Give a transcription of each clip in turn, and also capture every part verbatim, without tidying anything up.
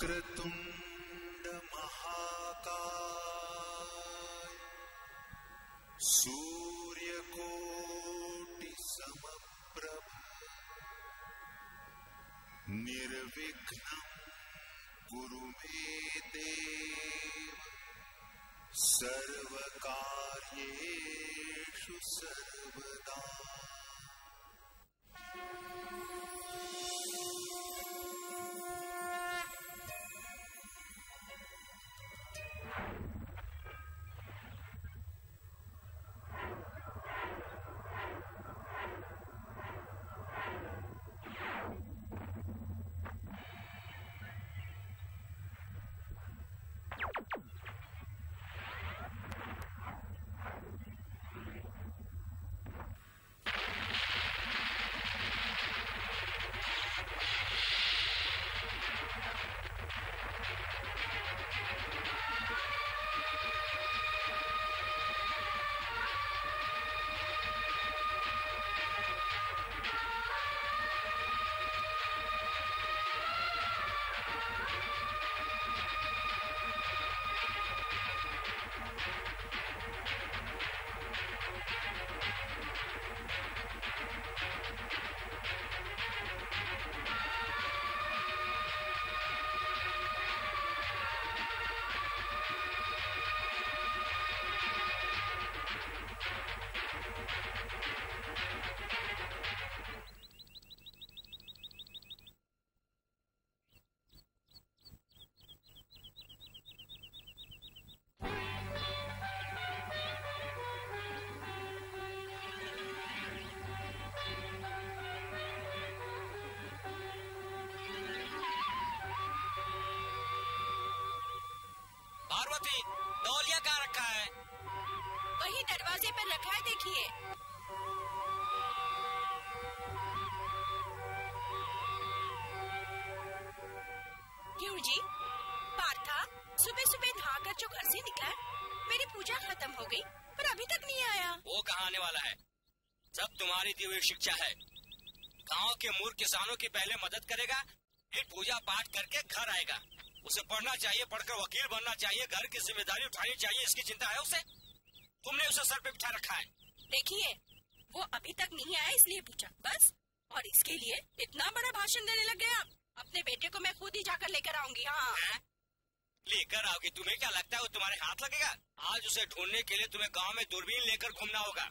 वक्रतुंड महाकाय सूर्यकोटि समप्रभ निर्विघ्नं कुरु मे देव सर्वकार्येषु सर्वदा। डोलिया का रखा है वही दरवाजे पर रखा है, देखिए। क्यों जी पार्था, सुबह सुबह नहाकर जो घर से निकला, मेरी पूजा खत्म हो गई पर अभी तक नहीं आया। वो कहाँ आने वाला है, सब तुम्हारी दी हुई शिक्षा है। गांव के मूर्ख किसानों की पहले मदद करेगा, फिर पूजा पाठ करके घर आएगा। उसे पढ़ना चाहिए, पढ़कर वकील बनना चाहिए, घर की जिम्मेदारी उठानी चाहिए, इसकी चिंता है उसे। तुमने उसे सर पे बिठा रखा है। देखिए वो अभी तक नहीं आया इसलिए पूछा, बस। और इसके लिए इतना बड़ा भाषण देने लग गया। अपने बेटे को मैं खुद ही जाकर लेकर आऊंगी। हाँ लेकर आओगी, तुम्हें क्या लगता है वो तुम्हारे हाथ लगेगा? आज उसे ढूंढने के लिए तुम्हें गाँव में दूरबीन लेकर घूमना होगा।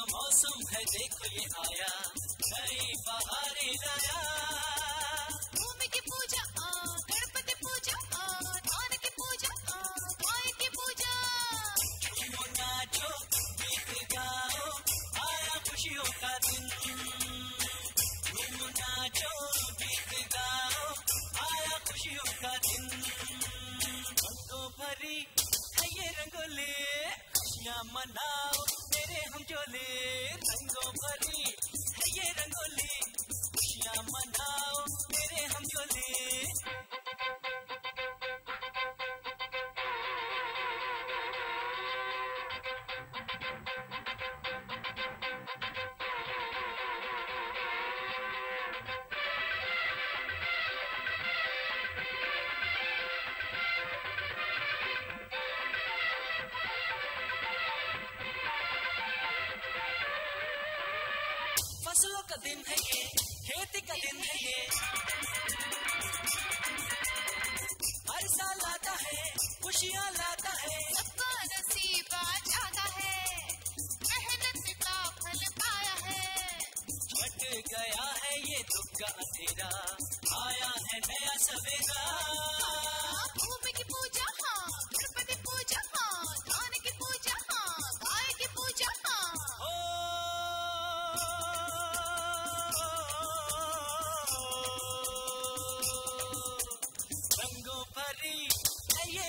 Come on। मौसम है देखो ये आया, नई बहारें लाया। भूमि की पूजा आ, गणपति पूजा आ, धान की पूजा आ, गाय की पूजा। झूमो नाचो गीत गाओ, आया खुशियों का दिन। झूमो नाचो गीत गाओ, आया खुशियों का दिन। रंगों भरी है ये रंगोली, खुशियाँ मनाओ मेरे हम झोले। रंगों भरी है ये रंगोली, खुशियाँ मनाओ मेरे हम झोले। फसलों का दिन है ये, खेती का दिन है ये। हर साल आता है, खुशियाँ लाता है, सबको नसीब आज आता है। मेहनत का फल पाया है, छट गया है ये दुख का अंधेरा, आया है नया सवेरा। भूमि की पूजा हाँ, गणपति पूजा हाँ, धान की पूजा हाँ, गाय की पूजा हाँ।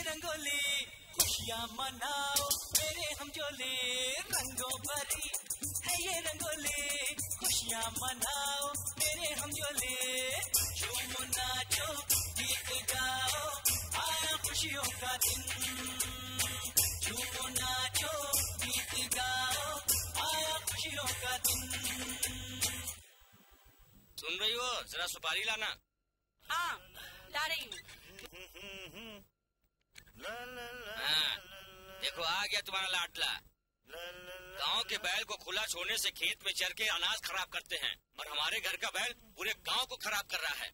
रंगोली खुशियाँ मनाओ मेरे हम झोले। रंगों भरी है ये रंगोली, खुशियाँ मनाओ मेरे हम झोले। झूमो नाचो गीत गाओ, आया खुशियों का दिन। झूमो नाचो गीत गाओ, आया खुशियों का दिन। सुन रही हो, जरा सुपारी लाना। हाँ ला रही हूँ। हाँ, देखो आ गया तुम्हारा लाडला। गांव के बैल को खुला छोड़ने से खेत में चर के अनाज खराब करते हैं, और हमारे घर का बैल पूरे गांव को खराब कर रहा है।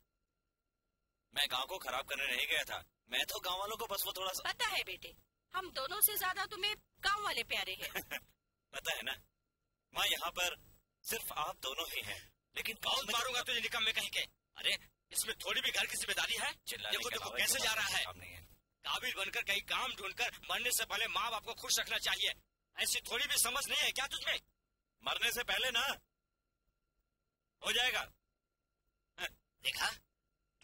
मैं गांव को खराब करने नहीं गया था, मैं तो गांव वालों को बस वो थोड़ा सा पता है। बेटे, हम दोनों से ज्यादा तुम्हें गांव वाले प्यारे हैं। पता है ना माँ, यहाँ पर सिर्फ आप दोनों ही है, लेकिन बहुत मारूंगा तुझे निकम में कहीं के। अरे इसमें थोड़ी भी घर की जिम्मेदारी है? देखो देखो कैसे जा रहा है। काबिल बनकर कहीं काम ढूंढकर मरने से पहले माँ बाप को खुश रखना चाहिए। ऐसी थोड़ी भी समझ नहीं है क्या तुझमें? मरने से पहले ना हो जाएगा। देखा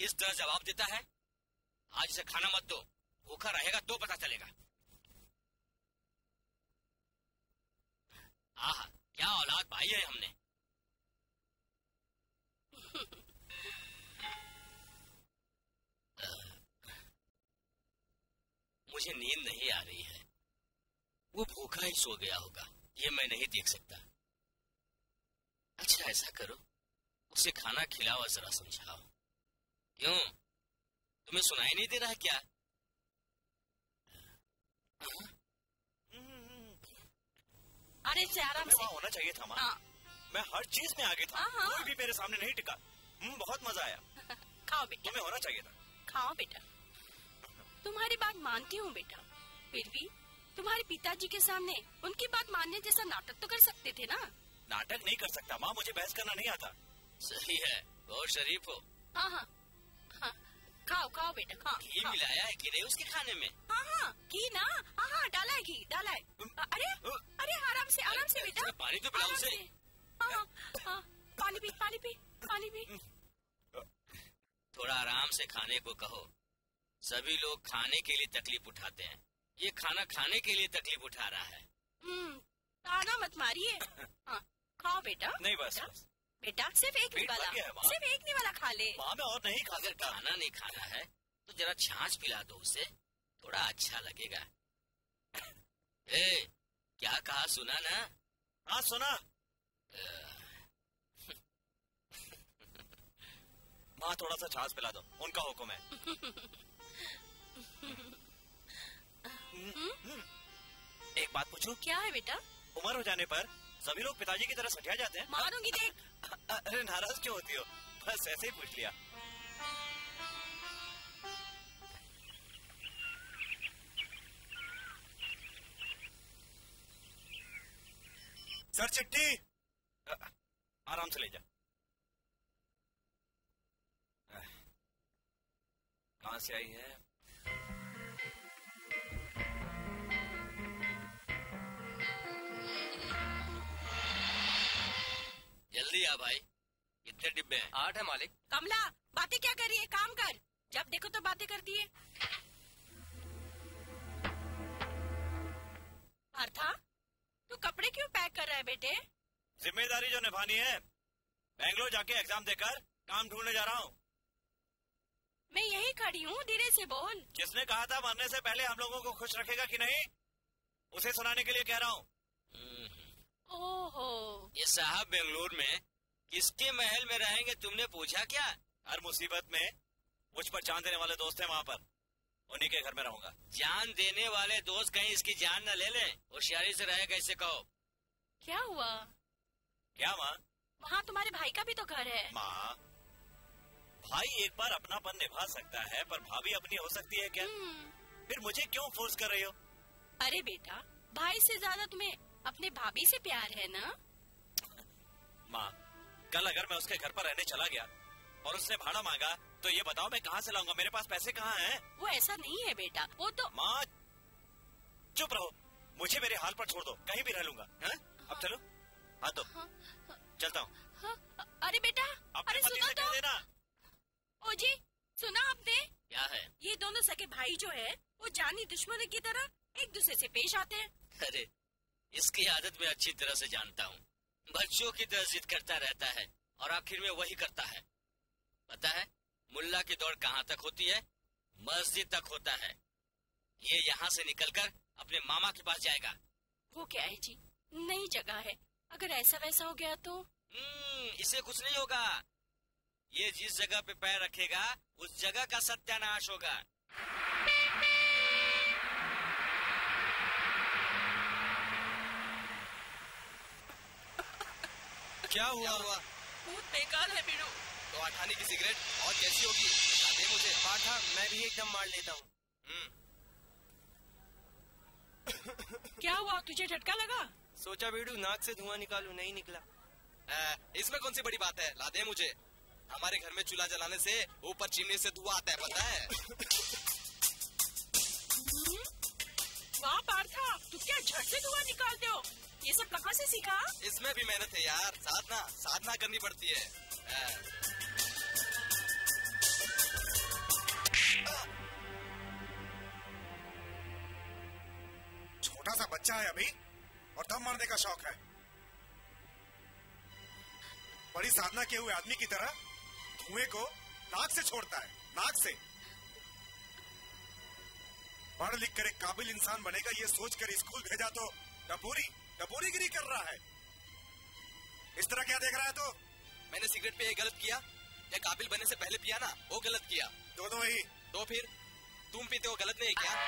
किस तरह जवाब देता है। आज से खाना मत दो, भूखा रहेगा तो पता चलेगा। आहा, क्या औलाद पाई है हमने। मुझे नींद नहीं आ रही है, वो भूखा ही सो गया होगा, ये मैं नहीं देख सकता। अच्छा ऐसा करो, उसे खाना खिलाओ और जरा समझाओ। क्यों, तुम्हें सुनाई नहीं दे रहा क्या? अरे आराम से होना चाहिए था माँ, मैं हर चीज में आगे था, कोई भी मेरे सामने नहीं टिका। बहुत मजा आया। खाओ बेटा, तुम्हें होना चाहिए था। खाओ बेटा, तुम्हारी बात मानती हूँ बेटा, फिर भी तुम्हारे पिताजी के सामने उनकी बात मानने जैसा नाटक तो कर सकते थे ना। नाटक नहीं कर सकता माँ, मुझे बहस करना नहीं आता। सही है, बहुत शरीफ हो। हाँ हाँ हाँ, खाओ खाओ बेटा खाओ। घी मिलाया है कि नहीं उसके खाने में? हाँ हाँ घी ना, हाँ हाँ डाला है, घी डाला है। अरे अरे आराम से आराम से बेटा, पानी तो पिलाओ उसे। हाँ हाँ पानी पी पानी पी पानी पी। थोड़ा आराम से खाने को कहो। सभी लोग खाने के लिए तकलीफ उठाते हैं, ये खाना खाने के लिए तकलीफ उठा रहा है। ताना मत मारिए। खाओ बेटा। नहीं बस बेटा, बेटा सिर्फ एक निवाला, सिर्फ एक निवाला खा ले। मैं और नहीं खा सकता। खाना नहीं खाना है तो जरा छाछ पिला दो उसे, थोड़ा अच्छा लगेगा। ए, क्या कहा सुना ना? हाँ सुना। माँ थोड़ा सा छाछ पिला दो, उनका हुक्म है। एक बात पूछूं? क्या है बेटा? उम्र हो जाने पर सभी लोग पिताजी की तरह सटिया जाते हैं। मारूंगी देख। अरे नाराज क्यों होती हो, बस ऐसे ही पूछ लिया। सर चिट्ठी। आराम से ले जा। कहाँ से आई है? जल्दी आ भाई, कितने डिब्बे हैं? आठ है मालिक। कमला, बातें क्या कर रही है? काम कर, जब देखो तो बातें करती है। अर्था, तू कपड़े क्यों पैक कर रहा है बेटे? जिम्मेदारी जो निभानी है, बैंगलोर जाके एग्जाम देकर काम ढूंढने जा रहा हूँ। मैं यही खड़ी हूँ, धीरे से बोल। जिसने कहा था मरने से पहले हम लोगों को खुश रखेगा कि नहीं, उसे सुनाने के लिए कह रहा हूँ। ओहो, ये साहब बेंगलोर में किसके महल में रहेंगे तुमने पूछा क्या? हर मुसीबत में मुझ पर जान देने वाले दोस्त हैं वहाँ पर, उन्हीं के घर में रहूंगा। जान देने वाले दोस्त कहीं इसकी जान न ले लें, होशियारी से रहेगा इसे कहो। क्या हुआ? क्या माँ? वहाँ तुम्हारे भाई का भी तो घर है। माँ, भाई एक बार अपनापन निभा सकता है, पर भाभी अपनी हो सकती है क्या? फिर मुझे क्यों फोर्स कर रही हो? अरे बेटा, भाई से ज्यादा तुम्हें अपने भाभी से प्यार है ना? माँ, कल अगर मैं उसके घर पर रहने चला गया और उसने भाड़ा मांगा तो ये बताओ मैं कहाँ से लाऊंगा? मेरे पास पैसे कहाँ हैं? वो ऐसा नहीं है बेटा, वो तो। माँ चुप रहो, मुझे मेरे हाल पर छोड़ दो, कहीं भी रह लूंगा। हाँ? अब चलो, हाँ तो चलता हूँ। अरे बेटा, अपने पति से देना। ओ जी, सुना आपने? क्या है? ये दोनों सगे भाई जो है वो जानी दुश्मनों की तरह एक दूसरे से पेश आते हैं। अरे इसकी आदत मैं अच्छी तरह से जानता हूँ। बच्चों की तरह जिद करता रहता है और आखिर में वही करता है। पता है मुल्ला की दौड़ कहाँ तक होती है? मस्जिद तक होता है। ये यहाँ से निकलकर अपने मामा के पास जाएगा। वो क्या है जी, नई जगह है, अगर ऐसा वैसा हो गया तो? इसे कुछ नहीं होगा। ये जिस जगह पे पैर रखेगा उस जगह का सत्यानाश होगा। क्या हुआ? बहुत बेकार है बीड़ू। तो आठानी की सिगरेट और कैसी होगी? दे मुझे पाठा, मैं भी एकदम मार लेता हूँ। क्या हुआ, तुझे झटका लगा? सोचा बीड़ू नाक से धुआं निकालू, नहीं निकला। आ, इसमें कौन सी बड़ी बात है, ला दे मुझे। हमारे घर में चूल्हा जलाने से ऊपर चिमनी से धुआं आता है, पता है? वाह पार्था, तू क्या झट से धुआं निकालते हो? ये सब कहाँ से सीखा? इसमें भी मेहनत है यार, साधना साधना करनी पड़ती है। छोटा सा बच्चा है अभी और दम मारने का शौक है। बड़ी साधना किए हुए आदमी की तरह धुएं को नाक से छोड़ता है, नाक से। पढ़ लिख कर एक काबिल इंसान बनेगा ये सोचकर स्कूल भेजा तो डपूरी डपूरीगिरी कर रहा है। इस तरह क्या देख रहा है? तो मैंने सिगरेट पे ये गलत किया या काबिल बनने से पहले पिया ना वो गलत किया? दोनों ही। तो फिर तुम पीते हो, गलत नहीं किया?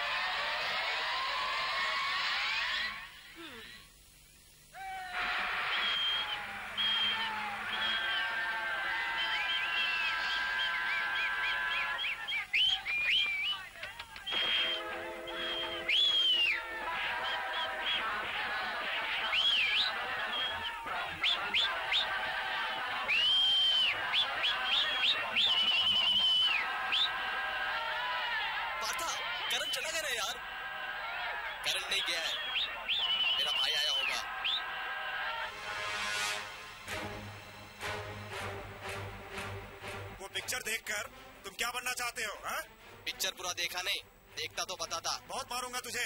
देखा नहीं, देखता तो बताता। बहुत मारूंगा तुझे,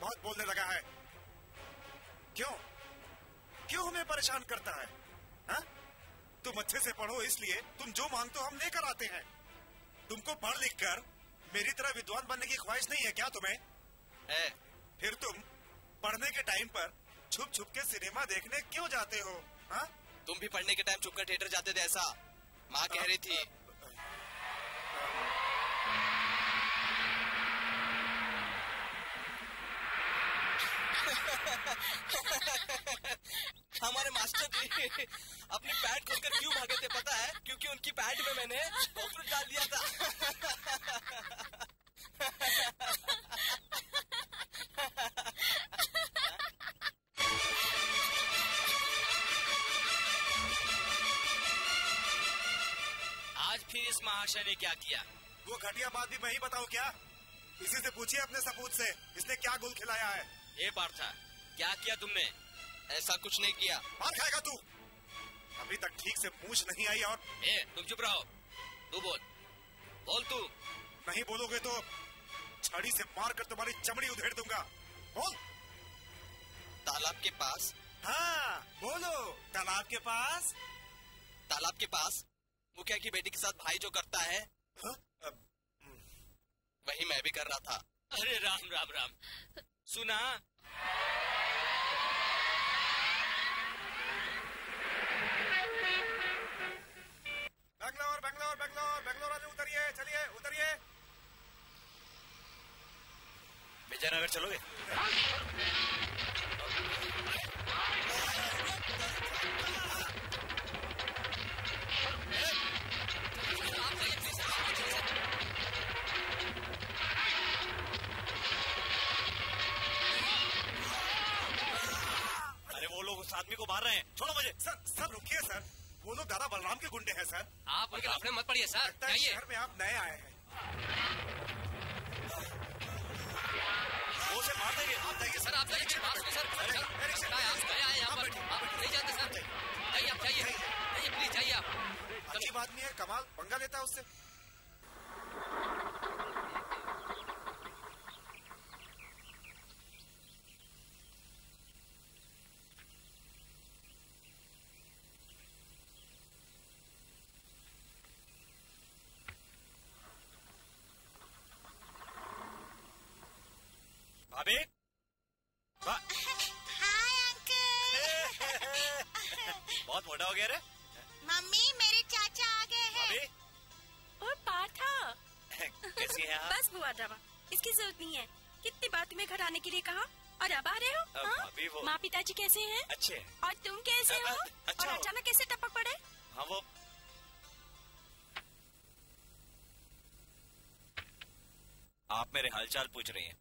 बहुत बोलने लगा है। क्यों क्यों हमें परेशान करता है? हा? तुम अच्छे से पढ़ो इसलिए तुम जो मांगते हो हम लेकर आते हैं। तुमको पढ़ लिख कर मेरी तरह विद्वान बनने की ख्वाहिश नहीं है क्या तुम्हें? है। फिर तुम पढ़ने के टाइम पर छुप छुप के सिनेमा देखने क्यों जाते हो? हा? तुम भी पढ़ने के टाइम छुप कर थिएटर जाते थे, ऐसा माँ कह रही थी। हमारे मास्टर जी अपनी पैड खोलकर क्यों भागे थे पता है? क्योंकि उनकी पैड में मैंने कॉकरोच डाल दिया था। फिर इस महाशय ने क्या किया? वो घटिया बात भी मैं ही बताऊं क्या? इसी से पूछिए अपने सपूत से, इसने क्या गुल खिलाया है। ये पार्था, क्या किया तुमने? ऐसा कुछ नहीं किया। मार खाएगा तू, अभी तक ठीक से पूछ नहीं आई और ए, तुम चुप रहो। तू बोल, बोल तू। नहीं बोलोगे तो छड़ी से मार कर तुम्हारी चमड़ी उधेड़ दूंगा। बोल। तालाब के पास। हाँ बोलो। तालाब के पास। तालाब के पास मुखिया की बेटी के साथ भाई जो करता है। हाँ? वही मैं भी कर रहा था। अरे राम राम राम, सुना? बैंगलोर बैंगलोर बैंगलोर बैंगलोर आज उतरिए, चलिए उतरिए। विजयनगर चलोगे? अरे वो लोग उस आदमी को मार रहे हैं, छोड़ो मुझे। सर सर रुकिए सर, वो लोग दादा बलराम के गुंडे हैं सर। आप उनके लफड़े मत पड़िए सर, जाइए। शहर में आप नए आए हैं, वो से मार देंगे। आप जाइए सर, आप जाइए सर। आप गए आए यहाँ पर, आप नहीं जाते सर। जाइए आप, जाइए जाइए प्लीज जाइए आप। अच्छी आदमी है कमाल, पंगा लेता है उससे। अबे हाय अंकल, बहुत मोटा हो गया रे। मम्मी मेरे चाचा आ गए हैं। और पार्था कैसी है? बस बुआ ड्रामा, इसकी जरूरत नहीं है। कितनी बात तुम्हें घर आने के लिए कहा और अब आ रहे हो। माँ पिताजी कैसे हैं? अच्छे। और तुम कैसे हो? अच्छा। और अचानक कैसे टपक पड़े? हाँ वो आप मेरे हालचाल पूछ रही हैं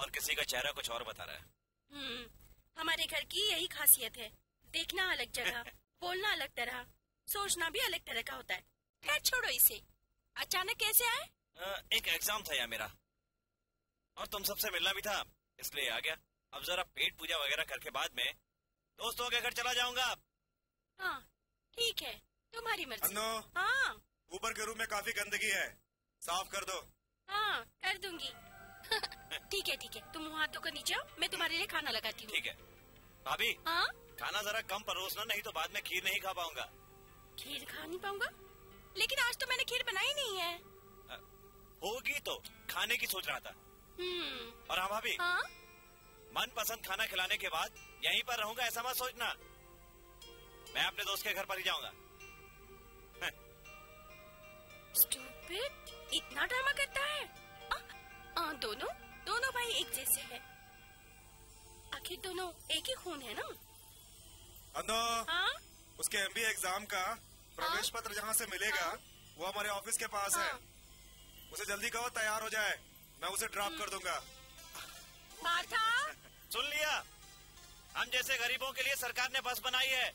और किसी का चेहरा कुछ और बता रहा है। हमारे घर की यही खासियत है, देखना अलग जगह, बोलना अलग तरह, सोचना भी अलग तरह का होता है। खैर छोड़ो इसे, अचानक कैसे आए? एक एग्जाम था यार मेरा और तुम सबसे मिलना भी था, इसलिए आ गया। अब जरा पेट पूजा वगैरह करके बाद में दोस्तों के घर चला जाऊंगा। हाँ ठीक है, तुम्हारी मर्जी। हाँ ऊपर के रूम में काफी गंदगी है, साफ कर दो। हाँ कर दूंगी। ठीक है ठीक है, तुम हाथ धोकर नीचे आओ, मैं तुम्हारे लिए खाना लगाती हूँ। ठीक है भाभी। हाँ खाना जरा कम परोसना, नहीं तो बाद में खीर नहीं खा पाऊंगा। खीर खा नहीं पाऊंगा? लेकिन आज तो मैंने खीर बनाई नहीं है। आ, होगी तो खाने की सोच रहा था। और हाँ भाभी, हाँ? मनपसंद खाना खिलाने के बाद यहीं पर रहूंगा ऐसा मत सोचना, मैं अपने दोस्त के घर पर ही जाऊँगा। स्टूपिड, इतना ड्रामा करता है। आ, दोनों दोनों भाई एक जैसे हैं। आखिर दोनों एक ही खून है ना। अनु, हाँ? उसके एमबीए एग्जाम का प्रवेश पत्र जहाँ से मिलेगा, हाँ? वो हमारे ऑफिस के पास, हाँ? है। उसे जल्दी कहो तैयार हो जाए, मैं उसे ड्रॉप कर दूंगा। पार्था सुन लिया, हम जैसे गरीबों के लिए सरकार ने बस बनाई है,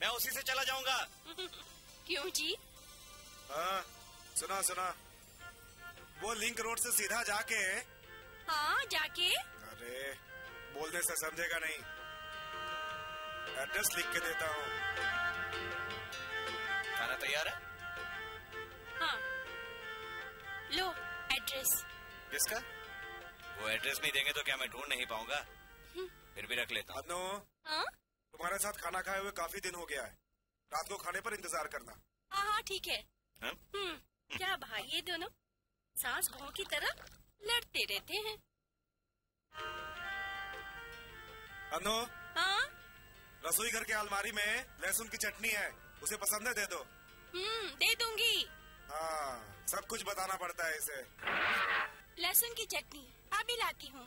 मैं उसी से चला जाऊंगा। क्यों जी? हाँ सुना सुना, वो लिंक रोड से सीधा जाके। हाँ जाके। अरे बोलने से समझेगा नहीं, एड्रेस लिख के देता हूँ। खाना तैयार है? हाँ लो एड्रेस। किसका? वो एड्रेस नहीं देंगे तो क्या मैं ढूंढ नहीं पाऊंगा? फिर भी रख लेता हूँ। हाँ? तुम्हारे साथ खाना खाए हुए काफी दिन हो गया है, रात को खाने पर इंतजार करना। हाँ ठीक है। क्या भाई ये दोनों सास बहू की तरह लड़ते रहते हैं। अनु, हाँ? रसोई घर के अलमारी में लहसुन की चटनी है, उसे पसंद है दे दो। हम्म, दे दूंगी। हाँ सब कुछ बताना पड़ता है इसे। लहसुन की चटनी अभी लाती हूँ।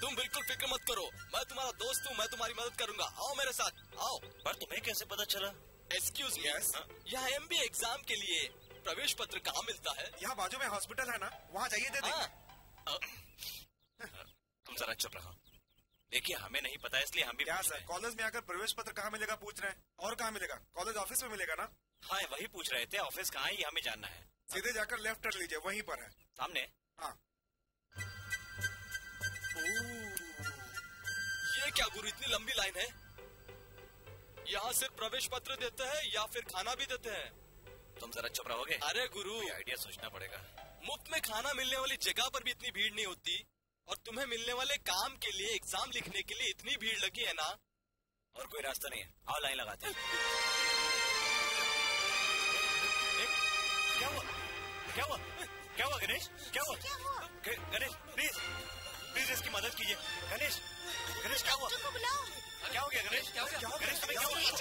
तुम बिल्कुल फिक्र मत करो, मैं तुम्हारा दोस्त हूँ, मैं तुम्हारी मदद करूँगा। आओ मेरे साथ आओ। पर तुम्हें कैसे पता चला? एक्सक्यूज मी, यहाँ एमबीए एग्जाम के लिए प्रवेश पत्र कहाँ मिलता है? यहाँ बाजू में हॉस्पिटल है ना, वहाँ जाइए दे देंगे। तुम जरा चुप रहो, देखिए हमें नहीं पता इसलिए हम भी। क्या सर, कॉलेज में आकर प्रवेश पत्र कहाँ मिलेगा पूछ रहे हैं? और कहाँ मिलेगा? कॉलेज ऑफिस में मिलेगा ना। हाँ वही पूछ रहे थे, ऑफिस कहाँ है ये हमें जानना है। सीधे जाकर लेफ्ट टर्न लीजिए, वहीं पर है सामने। हाँ। ये क्या गुरु, इतनी लंबी लाइन है? यहाँ सिर्फ प्रवेश पत्र देते हैं या फिर खाना भी देते हैं? तुम जरा चुप रहोगे? अरे गुरु, आइडिया सोचना पड़ेगा। मुफ्त में खाना मिलने वाली जगह पर भी इतनी भीड़ नहीं होती, और तुम्हें मिलने वाले काम के लिए एग्जाम लिखने के लिए इतनी भीड़ लगी है ना। और कोई रास्ता नहीं है, आओ लाइन लगाते हैं। क्या हुआ? क्या हुआ? क्या हुआ गणेश? क्या हुआ? गणेश प्लीज प्लीज इसकी मदद कीजिए। गणेश गणेश क्या हुआ? क्या हो गया गणेश? क्या हो गया? गणेश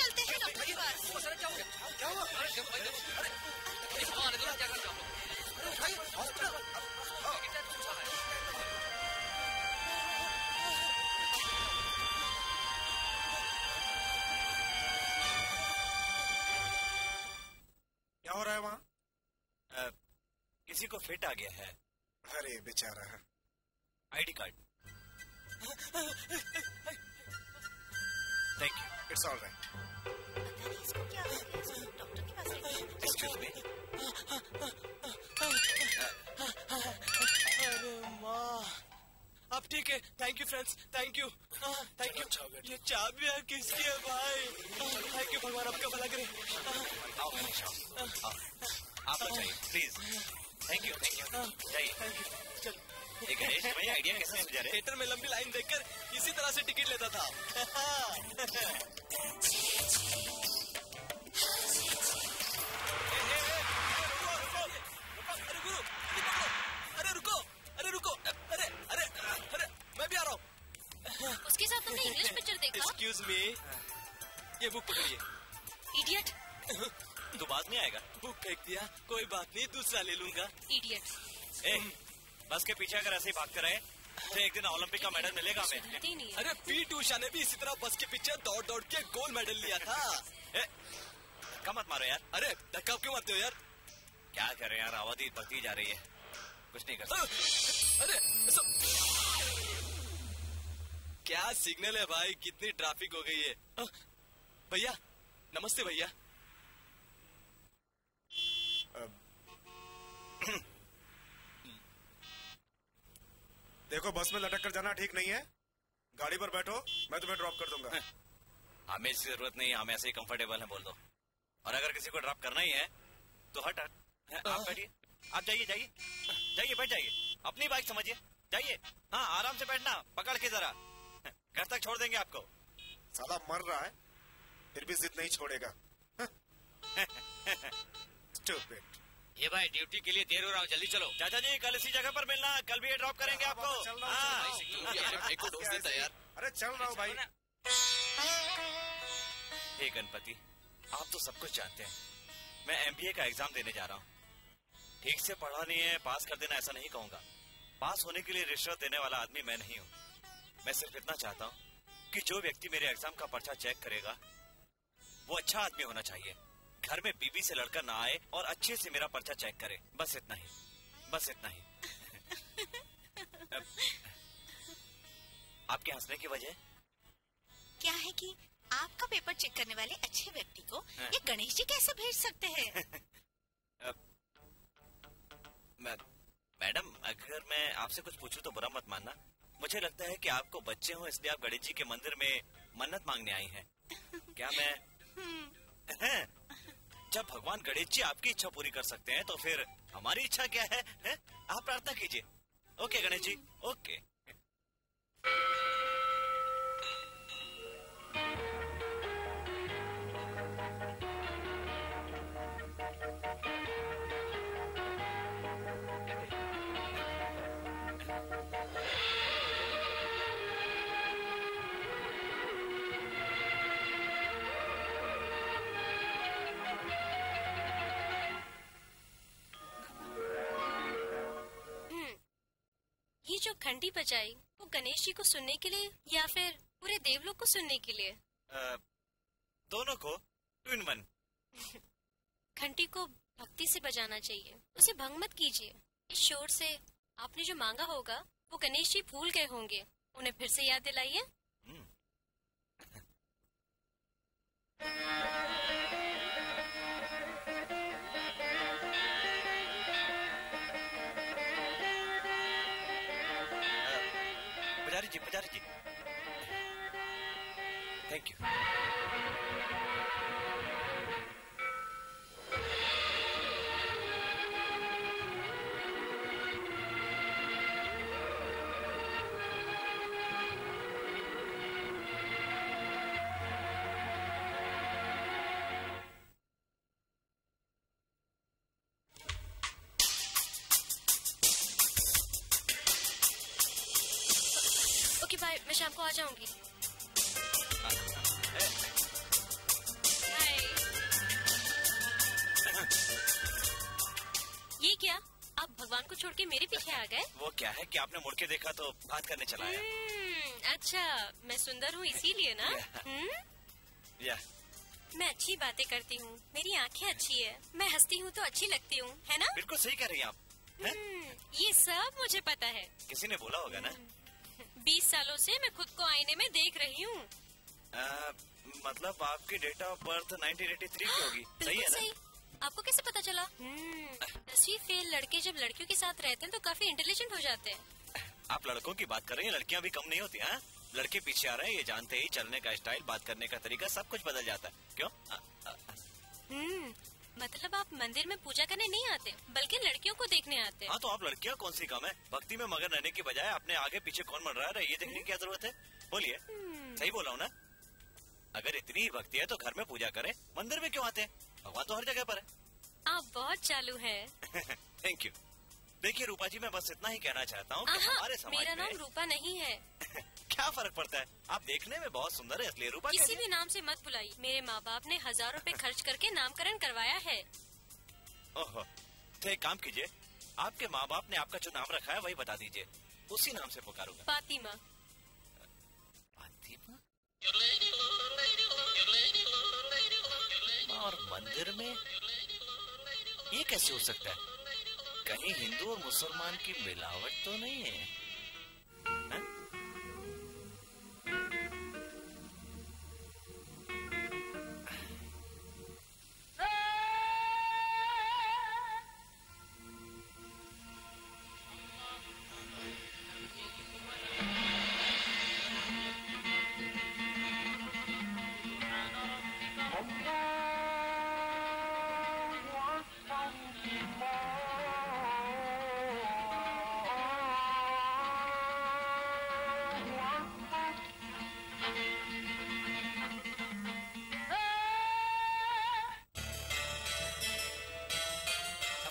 चलते हैं डॉक्टर के पास। क्या हो गया? क्या हुआ? क्या हो रहा है वहाँ? किसी को फिट आ गया है। अरे बेचारा, ID card. Thank you, it's all right. पता नहीं इसको क्या हो गया, इसको डॉक्टर के पास लेके। Excuse me. अरे माँ, अब ठीक है। Thank you friends, thank you, thank you. ये चाबियाँ किसकी है भाई? थैंक यू भगवान, आपका भला करे। आपको चाहिए please. Thank you, thank you, thank you. चल गणेश, तुम्हें आइडिया कैसे समझा रहे? थिएटर में लंबी लाइन देखकर इसी तरह से टिकट लेता था। अरे रुको, अरे रुको, अरे अरे अरे मैं भी आ रहा हूँ। उसके साथ तुमने इंग्लिश पिक्चर देखा? एक्सक्यूज मी, ये बुक पकड़िए। इडियट, तो बात नहीं आएगा। बुक फेंक दिया, कोई बात नहीं, दूसरा ले लूंगा। इडियट, बस के पीछे अगर ऐसे ही भागते रहे तो एक दिन ओलंपिक का मेडल मिलेगा हमें। अरे पी टी उषा ने भी इसी तरह बस के पीछे दौड़ दौड़ के गोल्ड मेडल लिया था। धक्का मत मारो यार। अरे धक्का क्यों मारते हो यार? क्या कर रहे हैं यार, आवाज़ बढ़ती जा रही है, कुछ नहीं कर सकते। अरे क्या सिग्नल है भाई, कितनी ट्रैफिक हो गई है। भैया नमस्ते भैया। देखो बस में लटक कर जाना ठीक नहीं है, गाड़ी पर बैठो, मैं तुम्हें ड्रॉप कर दूंगा। हमें इसकी जरूरत नहीं है, हम ऐसे ही कंफर्टेबल हैं, बोल दो। और अगर किसी को ड्रॉप करना ही है तो हट हट आप बैठिए, आप जाइए जाइए जाइए बैठ जाइए, अपनी बाइक समझिए, जाइए। हाँ आराम से बैठना, पकड़ के जरा, घर तक छोड़ देंगे आपको। साला मर रहा है फिर भी जिद नहीं छोड़ेगा। ये भाई ड्यूटी के लिए देर हो रहा हूँ, जल्दी चलो। चाचा जी कल इसी जगह पर मिलना, कल भी ये ड्रॉप करेंगे आपको। अरे चल रहा हूँ भाई। हे गणपति, आप तो सब कुछ जानते हैं। मैं एमबीए का एग्जाम देने जा रहा हूँ, ठीक से पढ़ा नहीं है, पास कर देना ऐसा नहीं कहूँगा। पास होने के लिए रिश्वत देने वाला आदमी मैं नहीं हूँ। मैं सिर्फ इतना चाहता हूँ कि जो व्यक्ति मेरे एग्जाम का पर्चा चेक करेगा वो अच्छा आदमी होना चाहिए, घर में बीबी से लड़का ना आए, और अच्छे से मेरा पर्चा चेक करे। बस इतना ही, बस इतना ही। आपके हंसने की वजह क्या है? कि आपका पेपर चेक करने वाले अच्छे व्यक्ति को ये गणेश जी कैसे भेज सकते हैं? मैडम अगर मैं आपसे कुछ पूछूं तो बुरा मत मानना, मुझे लगता है कि आपको बच्चे हो इसलिए आप गणेश जी के मंदिर में मन्नत मांगने आई हैं। क्या मैं जब भगवान गणेश जी आपकी इच्छा पूरी कर सकते हैं तो फिर हमारी इच्छा क्या है, है? आप प्रार्थना कीजिए। Okay Ganesh ji, okay. जो घंटी बजाई वो गणेश जी को सुनने के लिए या फिर पूरे देवलोक को सुनने के लिए? आ, दोनों को टू इन वन। घंटी को भक्ति से बजाना चाहिए, उसे भंग मत कीजिए। इस शोर से आपने जो मांगा होगा वो गणेश जी भूल गए होंगे, उन्हें फिर से याद दिलाइए। life. भाई मैं शाम को आ जाऊंगी। ये क्या, आप भगवान को छोड़ के मेरे पीछे आ गए? वो क्या है कि आपने मुड़ के देखा तो बात करने चला आया। अच्छा, मैं सुंदर हूँ इसीलिए ना? या। मैं अच्छी बातें करती हूँ, मेरी आंखें अच्छी है, मैं हंसती हूँ तो अच्छी लगती हूँ, है ना? बिल्कुल सही कह रही हैं आप। ये सब मुझे पता है, किसी ने बोला होगा ना। बीस सालों से मैं खुद को आईने में देख रही हूँ। मतलब आपकी डेट ऑफ बर्थ उन्नीस सौ तिरासी की होगी, सही है ना? सही। आपको कैसे पता चला? दसवीं फेल लड़के जब लड़कियों के साथ रहते हैं तो काफी इंटेलिजेंट हो जाते हैं। आप लड़कों की बात कर रही हैं, लड़कियाँ भी कम नहीं होती। हाँ, लड़के पीछे आ रहे हैं, ये जानते ही चलने का स्टाइल, बात करने का तरीका सब कुछ बदल जाता है। क्यों? आ, आ, आ, मतलब आप मंदिर में पूजा करने नहीं आते बल्कि लड़कियों को देखने आते हैं। हाँ, तो आप लड़कियाँ कौन सी कम है? भक्ति में मगन रहने की बजाय अपने आगे पीछे कौन मर रहा है ये देखने की क्या जरूरत है? बोलिए, सही बोला हूँ ना? अगर इतनी ही भक्ति है तो घर में पूजा करें, मंदिर में क्यों आते हैं? भगवान तो हर जगह पर है। आप बहुत चालू है। Thank you. देखिए रूपा जी, मैं बस इतना ही कहना चाहता हूँ। हमारे समाज में मेरा नाम रूपा नहीं है। क्या फर्क पड़ता है, आप देखने में बहुत सुंदर है इसलिए रूपा किसी भी नाम से मत बुलाइए। मेरे माँ बाप ने हजारों रुपए खर्च करके नामकरण करवाया है। ओहो, तो एक काम कीजिए, आपके माँ बाप ने आपका जो नाम रखा है वही बता दीजिए, उसी नाम से पुकारूंगा। फातिमा। फातिमा और मंदिर में, ये कैसे हो सकता है? कहीं हिंदू और मुसलमान की मिलावट तो नहीं है? हा?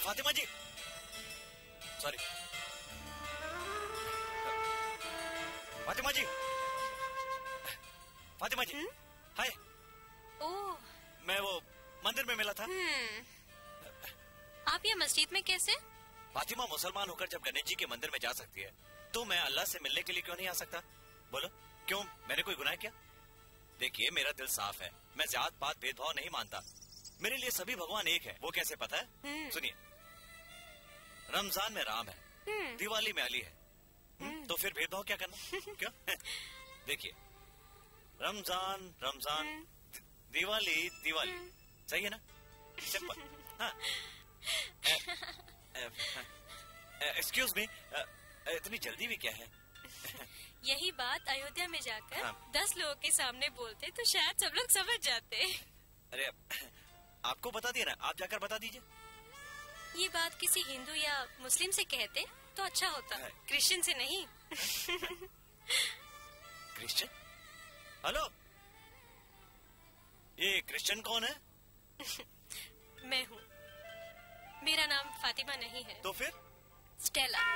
Fatima ji, sorry Fatima ji, Fatima ji, hi. Oh, मैं वो मंदिर में मिला था। आप ये मस्जिद में कैसे? फातिमा मुसलमान होकर जब गणेश जी के मंदिर में जा सकती है तो मैं अल्लाह से मिलने के लिए क्यों नहीं आ सकता? बोलो, क्यों? मैंने कोई गुनाह किया? देखिए, मेरा दिल साफ है, मैं जात पात भेदभाव नहीं मानता, मेरे लिए सभी भगवान एक है। वो कैसे पता है? सुनिए, रमजान में राम है, दिवाली में अली है, तो फिर भेदभाव क्या करना? क्यों? देखिए, रमजान रमजान, दिवाली दिवाली, सही है ना? सिंपल। हाँ। एक्सक्यूज मी, इतनी जल्दी भी क्या है? यही बात अयोध्या में जाकर हाँ। दस लोगों के सामने बोलते तो शायद सब लोग समझ जाते। अरे आपको बता दिया ना, आप जाकर बता दीजिए। ये बात किसी हिंदू या मुस्लिम से कहते तो अच्छा होता, क्रिश्चियन से नहीं। क्रिश्चियन? हेलो, ये क्रिश्चियन कौन है? मैं हूँ, मेरा नाम फातिमा नहीं है। तो फिर? स्टेला।